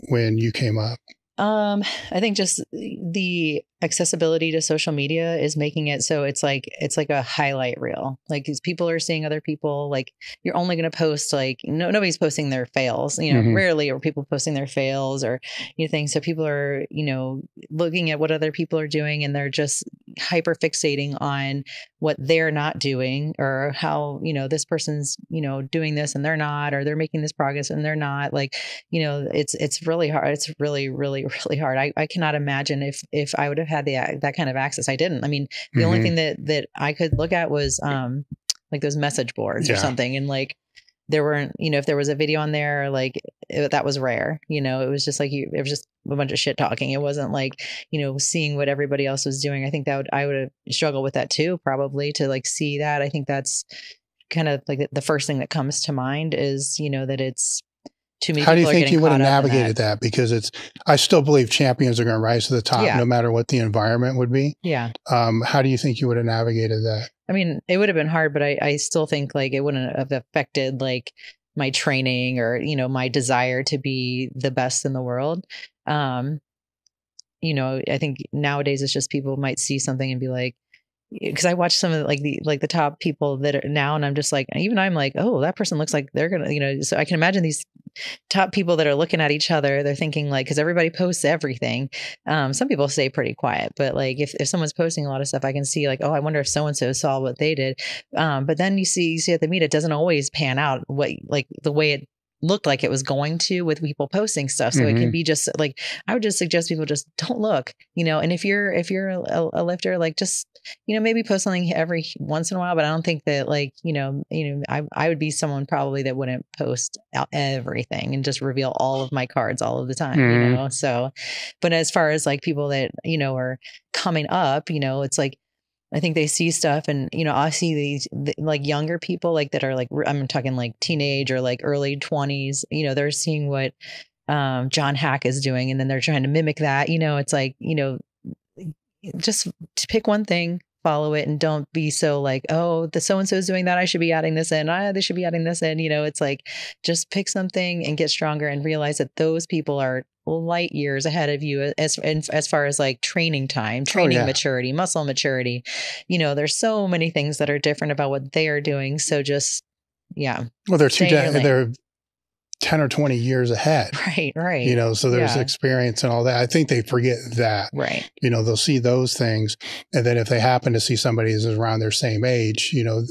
when you came up? Um, I think just the accessibility to social media is making it so it's like, it's like a highlight reel. Like these people are seeing other people, like you're only going to post, like, no, nobody's posting their fails, you know, mm-hmm. rarely are people posting their fails or anything. So people are, you know, looking at what other people are doing and they're just hyper fixating on what they're not doing or how, you know, this person's, you know, doing this and they're not, or they're making this progress and they're not, like, you know, it's, it's really hard. It's really, really, really hard. I, I cannot imagine if, if I would have had the, that kind of access. I didn't. I mean, the mm-hmm. only thing that, that I could look at was, um, like those message boards yeah. or something. And like, there weren't, you know, if there was a video on there, like it, that was rare, you know, it was just like, you, it was just a bunch of shit talking. It wasn't like, you know, seeing what everybody else was doing. I think that would, I would have struggled with that too, probably, to like see that. I think that's kind of like the first thing that comes to mind is, you know, that it's, How do you think you would have navigated that? that? Because it's, I still believe champions are going to rise to the top yeah. no matter what the environment would be. Yeah. Um, how do you think you would have navigated that? I mean, it would have been hard, but I, I still think like it wouldn't have affected like my training or, you know, my desire to be the best in the world. Um, you know, I think nowadays it's just people might see something and be like, because I watch some of the, like the like the top people that are now, and I'm just like, even I'm like, oh, that person looks like they're gonna, you know. So I can imagine these top people that are looking at each other. They're thinking like, because everybody posts everything. Um, some people stay pretty quiet, but like if if someone's posting a lot of stuff, I can see like, oh, I wonder if so and so saw what they did. Um, but then you see you see at the meet, it doesn't always pan out what like the way it looked like it was going to with people posting stuff. So mm-hmm. it can be just like, I would just suggest people just don't look, you know, and if you're, if you're a, a lifter, like just, you know, maybe post something every once in a while, but I don't think that like, you know, you know, I, I would be someone probably that wouldn't post out everything and just reveal all of my cards all of the time, mm-hmm. you know? So, but as far as like people that, you know, are coming up, you know, it's like, I think they see stuff and, you know, I see these the, like younger people like that are like, I'm talking like teenage or like early twenties, you know, they're seeing what um, John Hack is doing and then they're trying to mimic that, you know, it's like, you know, just to pick one thing, follow it and don't be so like, oh, the so-and-so is doing that. I should be adding this in. Ah, they should be adding this in. You know, it's like, just pick something and get stronger and realize that those people are light years ahead of you as as far as like training time, training oh, yeah. maturity, muscle maturity. You know, there's so many things that are different about what they are doing. So just, yeah. Well, they're two de- they're ten or twenty years ahead. Right, right. You know, so there's yeah. experience and all that. I think they forget that. Right. You know, they'll see those things. And then if they happen to see somebody who's around their same age, you know,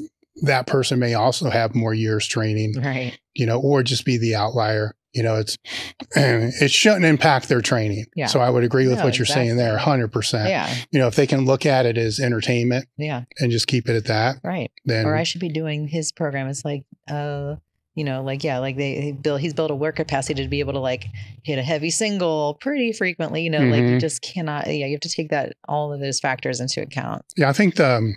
that person may also have more years training. Right. You know, or just be the outlier. You know, it's, it shouldn't impact their training. Yeah. So I would agree with no, what you're exactly. saying there, one hundred percent. Yeah. You know, if they can look at it as entertainment yeah. and just keep it at that. Right. Then, or I should be doing his program. It's like, uh, you know, like, yeah, like they, they build, he's built a work capacity to be able to like hit a heavy single pretty frequently, you know, mm-hmm. like you just cannot, yeah, you have to take that, all of those factors into account. Yeah. I think the, um,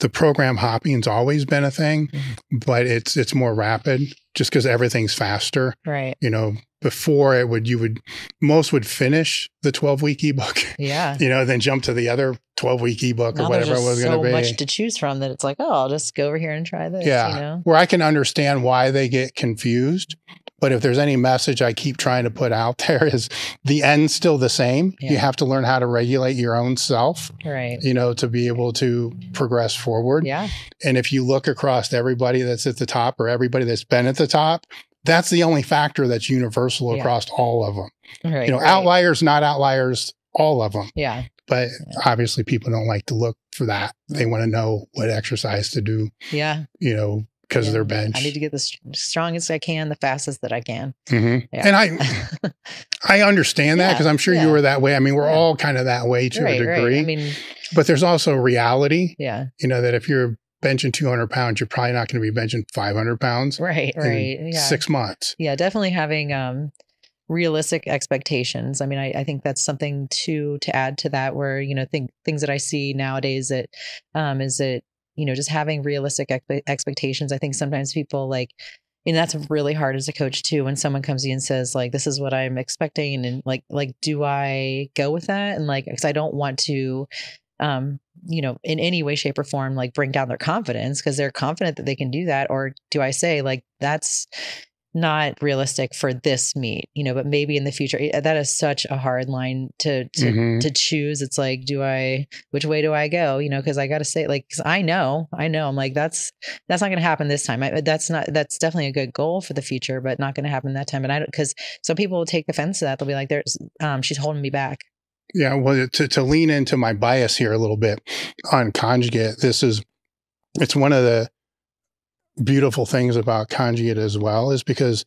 the program hopping's always been a thing, mm-hmm. but it's, it's more rapid just because everything's faster. Right. You know, before it would, you would, most would finish the twelve week ebook. Yeah. You know, then jump to the other twelve week ebook now or whatever it was so going to be. There's so much to choose from that it's like, oh, I'll just go over here and try this. Yeah. You know? Where I can understand why they get confused. But if there's any message I keep trying to put out there is the end's still the same. Yeah. You have to learn how to regulate your own self, right? You know, to be able to progress forward. Yeah. And if you look across everybody that's at the top or everybody that's been at the top, that's the only factor that's universal yeah. across all of them. Right, you know, right. outliers, not outliers, all of them. Yeah. But yeah. obviously people don't like to look for that. They want to know what exercise to do. Yeah. You know, because yeah. of their bench. I need to get the strongest I can, the fastest that I can. Mm-hmm. Yeah. And I I understand that because yeah, I'm sure yeah. you were that way. I mean, we're yeah. all kind of that way to right, a degree. Right. I mean, but there's also reality. Yeah. You know, that if you're benching two hundred pounds, you're probably not going to be benching five hundred pounds. Right, in right. Yeah. Six months. Yeah, definitely having um, realistic expectations. I mean, I, I think that's something to, to add to that where, you know, think, things that I see nowadays that um, is that, you know, just having realistic expe- expectations. I think sometimes people like, mean, that's really hard as a coach too. When someone comes to you and says like, this is what I'm expecting. And like, like, do I go with that? And like, cause I don't want to, um, you know, in any way, shape or form, like bring down their confidence because they're confident that they can do that. Or do I say like, that's not realistic for this meet, you know, but maybe in the future. That is such a hard line to, to, mm-hmm. to choose. It's like, do I, which way do I go? You know, cause I got to say like, cause I know, I know I'm like, that's, that's not going to happen this time. I, that's not, that's definitely a good goal for the future, but not going to happen that time. And I don't, cause some people will take offense to that. They'll be like, there's, um, she's holding me back. Yeah. Well, to, to lean into my bias here a little bit on conjugate, this is, it's one of the beautiful things about conjugate as well is because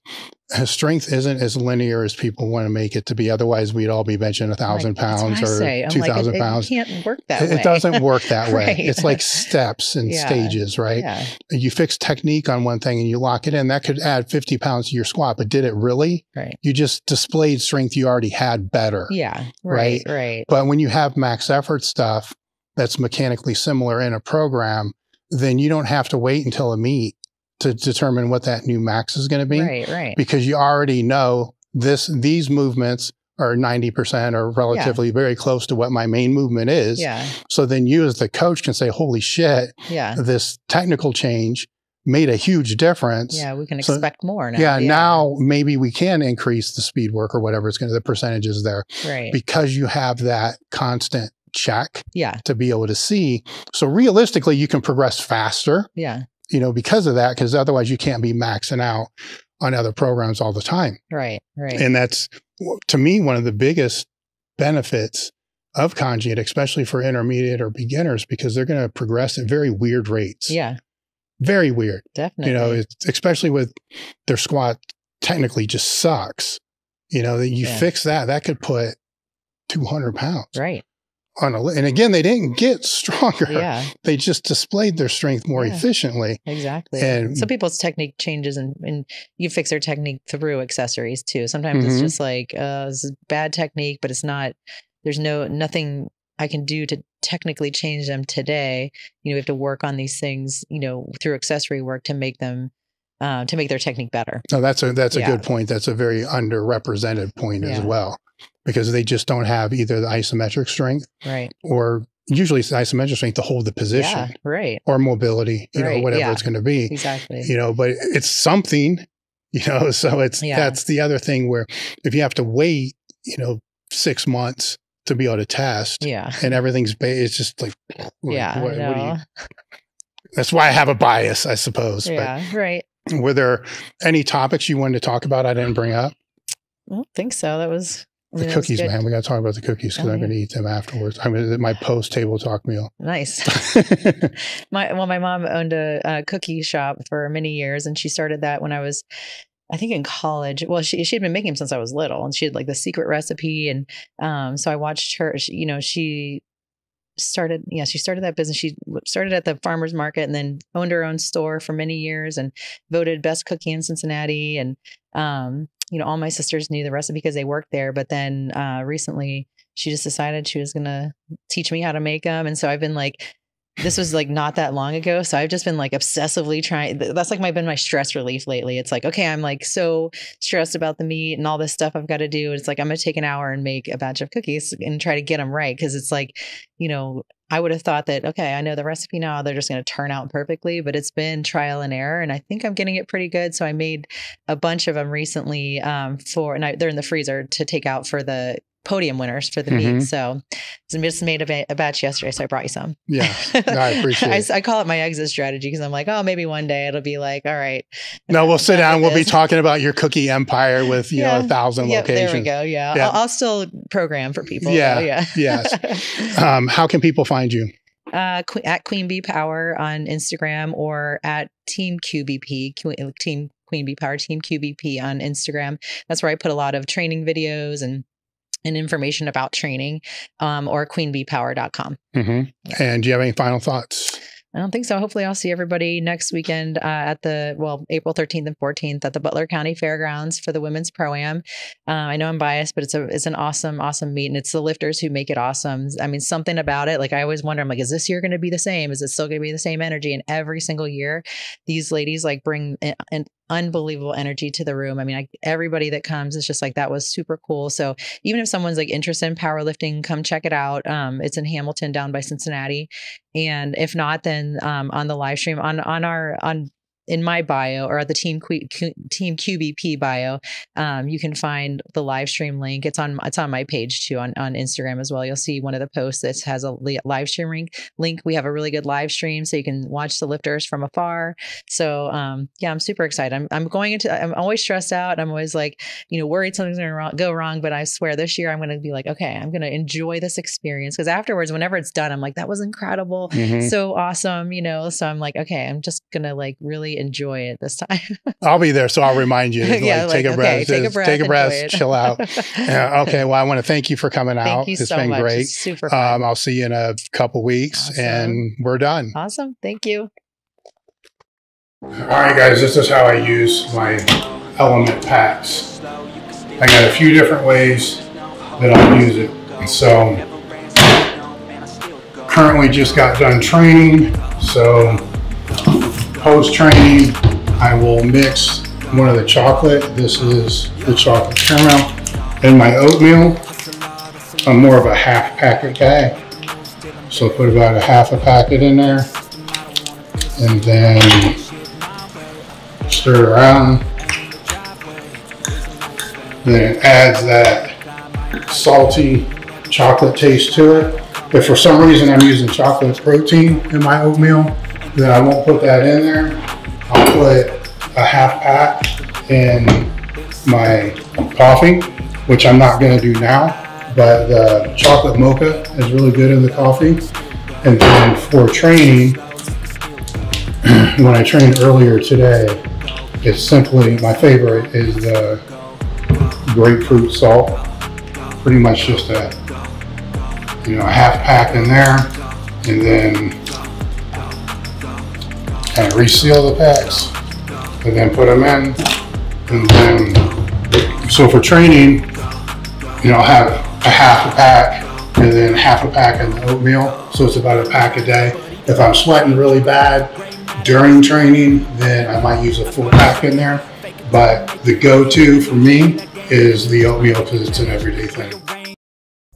strength isn't as linear as people want to make it to be. Otherwise, we'd all be benching a thousand pounds or two thousand pounds. It can't work that way. It doesn't work that way. It's like steps and yeah. stages, right? Yeah. You fix technique on one thing and you lock it in. That could add fifty pounds to your squat, but did it really? Right. You just displayed strength you already had better. Yeah. Right. Right. right. But when you have max effort stuff that's mechanically similar in a program, then you don't have to wait until a meet to determine what that new max is going to be. Right, right. Because you already know this, these movements are ninety percent or relatively yeah. very close to what my main movement is. Yeah. So then you as the coach can say, holy shit, yeah. this technical change made a huge difference. Yeah, we can so, expect more now. Yeah, yeah, now maybe we can increase the speed work or whatever it's going to, the percentages there. Right. Because you have that constant check yeah. to be able to see. So realistically, you can progress faster. Yeah. You know, because of that, because otherwise you can't be maxing out on other programs all the time. Right, right. And that's, to me, one of the biggest benefits of conjugate, especially for intermediate or beginners, because they're going to progress at very weird rates. Yeah. Very weird. Definitely. You know, it's, especially with their squat technically just sucks. You know, that you yeah. fix that, that could put two hundred pounds. Right. On a, and again, they didn't get stronger. Yeah. They just displayed their strength more yeah, efficiently. Exactly. And some people's technique changes and, and you fix their technique through accessories too. Sometimes mm-hmm. it's just like, uh, this is bad technique, but it's not, there's no, nothing I can do to technically change them today. You know, we have to work on these things, you know, through accessory work to make them, uh, to make their technique better. No, that's a, that's yeah. a good point. That's a very underrepresented point yeah. as well. Because they just don't have either the isometric strength right. or usually it's the isometric strength to hold the position yeah, right. or mobility, you right. know, whatever yeah. it's going to be, exactly. you know, but it's something, you know, so it's, yeah. that's the other thing where if you have to wait, you know, six months to be able to test yeah. and everything's, ba it's just like, yeah, what, no. what do you, that's why I have a bias, I suppose. Yeah, but right. Were there any topics you wanted to talk about I didn't bring up? I don't think so. That was... The yeah, cookies, man. We got to talk about the cookies because oh, I'm going to eat them afterwards. I mean, my post-table talk meal. Nice. my Well, my mom owned a, a cookie shop for many years, and she started that when I was, I think, in college. Well, she she had been making them since I was little, and she had like the secret recipe. And um, so I watched her, she, you know, she started, yeah, she started that business. She started at the farmer's market and then owned her own store for many years and voted best cookie in Cincinnati. And, um, you know, all my sisters knew the recipe because they worked there. But then uh, recently she just decided she was going to teach me how to make them. And so I've been like, this was like not that long ago. So I've just been like obsessively trying. That's like my, been my stress relief lately. It's like, okay, I'm like so stressed about the meat and all this stuff I've got to do. It's like, I'm going to take an hour and make a batch of cookies and try to get them right. Cause it's like, you know, I would have thought that, okay, I know the recipe now, they're just going to turn out perfectly, but it's been trial and error. And I think I'm getting it pretty good. So I made a bunch of them recently um, for, and I, they're in the freezer to take out for the podium winners for the mm-hmm. meet. So I just made a, a batch yesterday. So I brought you some. Yeah. No, I appreciate I, I call it my exit strategy because I'm like, oh, maybe one day it'll be like, all right. No, we'll sit down. We'll this. be talking about your cookie empire with, you yeah. know, a thousand yep, locations. There we go. Yeah. yeah. I'll, I'll still program for people. Yeah. Though, yeah. yes. Um, how can people find you? Uh, qu at Queen Bee Power on Instagram or at Team Q B P, Q Team Queen Bee Power, Team Q B P on Instagram. That's where I put a lot of training videos and and information about training, um, or queen bee power dot com. Mm-hmm. yeah. And do you have any final thoughts? I don't think so. Hopefully I'll see everybody next weekend, uh, at the, well, April thirteenth and fourteenth at the Butler County Fairgrounds for the women's pro-am. Uh, I know I'm biased, but it's a, it's an awesome, awesome meet and it's the lifters who make it awesome. I mean, something about it. Like I always wonder, I'm like, is this year going to be the same? Is it still going to be the same energy? And every single year, these ladies like bring an, an unbelievable energy to the room. I mean, I, everybody that comes is just like, that was super cool. So even if someone's like interested in powerlifting, come check it out. Um, it's in Hamilton down by Cincinnati. And if not, then um, on the live stream on, on our, on, in my bio or at the team, Q, Q, team Q B P bio, um, you can find the live stream link. It's on, it's on my page too, on, on Instagram as well. You'll see one of the posts that has a live stream link. We have a really good live stream, so you can watch the lifters from afar. So, um, yeah, I'm super excited. I'm, I'm going into, I'm always stressed out. I'm always like, you know, worried something's going to go wrong, but I swear this year I'm going to be like, okay, I'm going to enjoy this experience. Cause afterwards, whenever it's done, I'm like, that was incredible. Mm-hmm. So awesome. You know? So I'm like, okay, I'm just going to like really enjoy it this time. I'll be there, so I'll remind you. Like, yeah, like, take, a okay, breath, take a breath, take a breath, chill out. Yeah, okay, well, I want to thank you for coming thank out. You it's so been much. Great. It's super fun. Um, I'll see you in a couple weeks, awesome. And we're done. Awesome, thank you. All right, guys, this is how I use my Element packs. I got a few different ways that I'll use it. So, currently just got done training, so. Post training, I will mix one of the chocolate. This is the chocolate caramel and my oatmeal. I'm more of a half packet guy. So put about a half a packet in there and then stir it around. Then it adds that salty chocolate taste to it. If for some reason I'm using chocolate protein in my oatmeal, then I won't put that in there. I'll put a half pack in my coffee, which I'm not gonna do now, but the chocolate mocha is really good in the coffee. And then for training, when I trained earlier today, it's simply, my favorite is the grapefruit salt. Pretty much just a, you know, a half pack in there, and then kind of reseal the packs and then put them in. And then, so for training, you know, I'll have a half a pack and then half a pack in the oatmeal. So it's about a pack a day. If I'm sweating really bad during training, then I might use a full pack in there. But the go-to for me is the oatmeal because it's an everyday thing.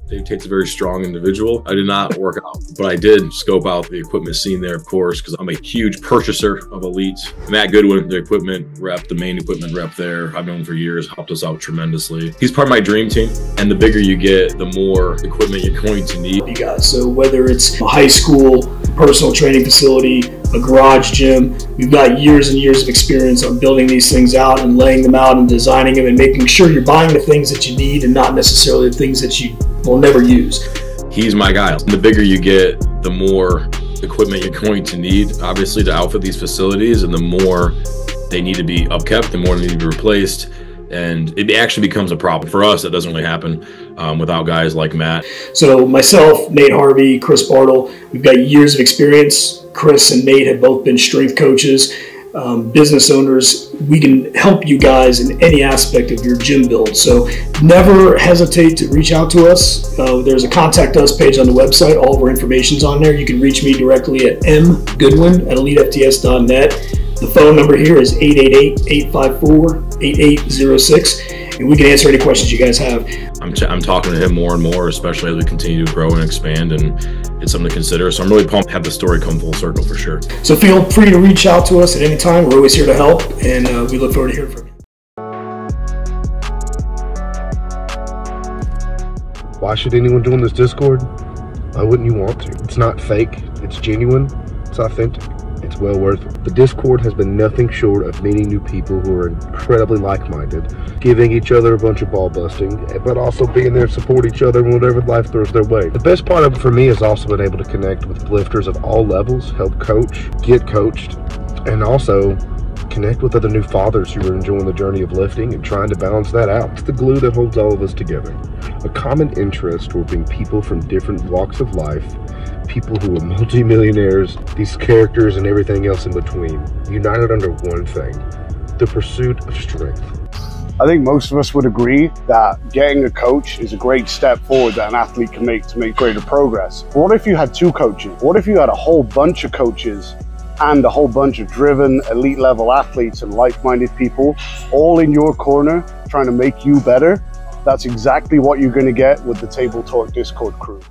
Dave Tate's a very strong individual. I did not work out, but I did scope out the equipment scene there, of course, because I'm a huge purchaser of Elite. Matt Goodwin, the equipment rep, the main equipment rep there, I've known for years, helped us out tremendously. He's part of my dream team, and the bigger you get, the more equipment you're going to need. You got, so whether it's a high school, personal training facility, a garage gym, we've got years and years of experience on building these things out and laying them out and designing them and making sure you're buying the things that you need and not necessarily the things that you will never use. He's my guy. The bigger you get, the more equipment you're going to need, obviously, to outfit these facilities, and the more they need to be upkept, the more they need to be replaced. And it actually becomes a problem. For us, that doesn't really happen um, without guys like Matt. So myself, Nate Harvey, Chris Bartle, we've got years of experience. Chris and Nate have both been strength coaches, um, business owners. We can help you guys in any aspect of your gym build. So never hesitate to reach out to us. Uh, there's a contact us page on the website. All of our information's on there. You can reach me directly at m goodwin at elite f t s dot net. The phone number here is eight eight eight, eight five four, eight eight zero six, and we can answer any questions you guys have. I'm, ch I'm talking to him more and more, especially as we continue to grow and expand, and it's something to consider. So I'm really pumped to have the story come full circle for sure. So feel free to reach out to us at any time. We're always here to help, and uh, we look forward to hearing from you. Why should anyone join this Discord? Why wouldn't you want to? It's not fake. It's genuine. It's authentic. It's well worth it. The Discord has been nothing short of meeting new people who are incredibly like-minded, giving each other a bunch of ball busting, but also being there to support each other whenever life throws their way. The best part of it for me has also been able to connect with lifters of all levels, help coach, get coached, and also connect with other new fathers who are enjoying the journey of lifting and trying to balance that out. It's the glue that holds all of us together. A common interest will bring people from different walks of life, people who are multi-millionaires, these characters and everything else in between, united under one thing, the pursuit of strength. I think most of us would agree that getting a coach is a great step forward that an athlete can make to make greater progress. But what if you had two coaches? What if you had a whole bunch of coaches and a whole bunch of driven elite level athletes and like-minded people all in your corner trying to make you better. That's exactly what you're going to get with the Table Talk Discord crew.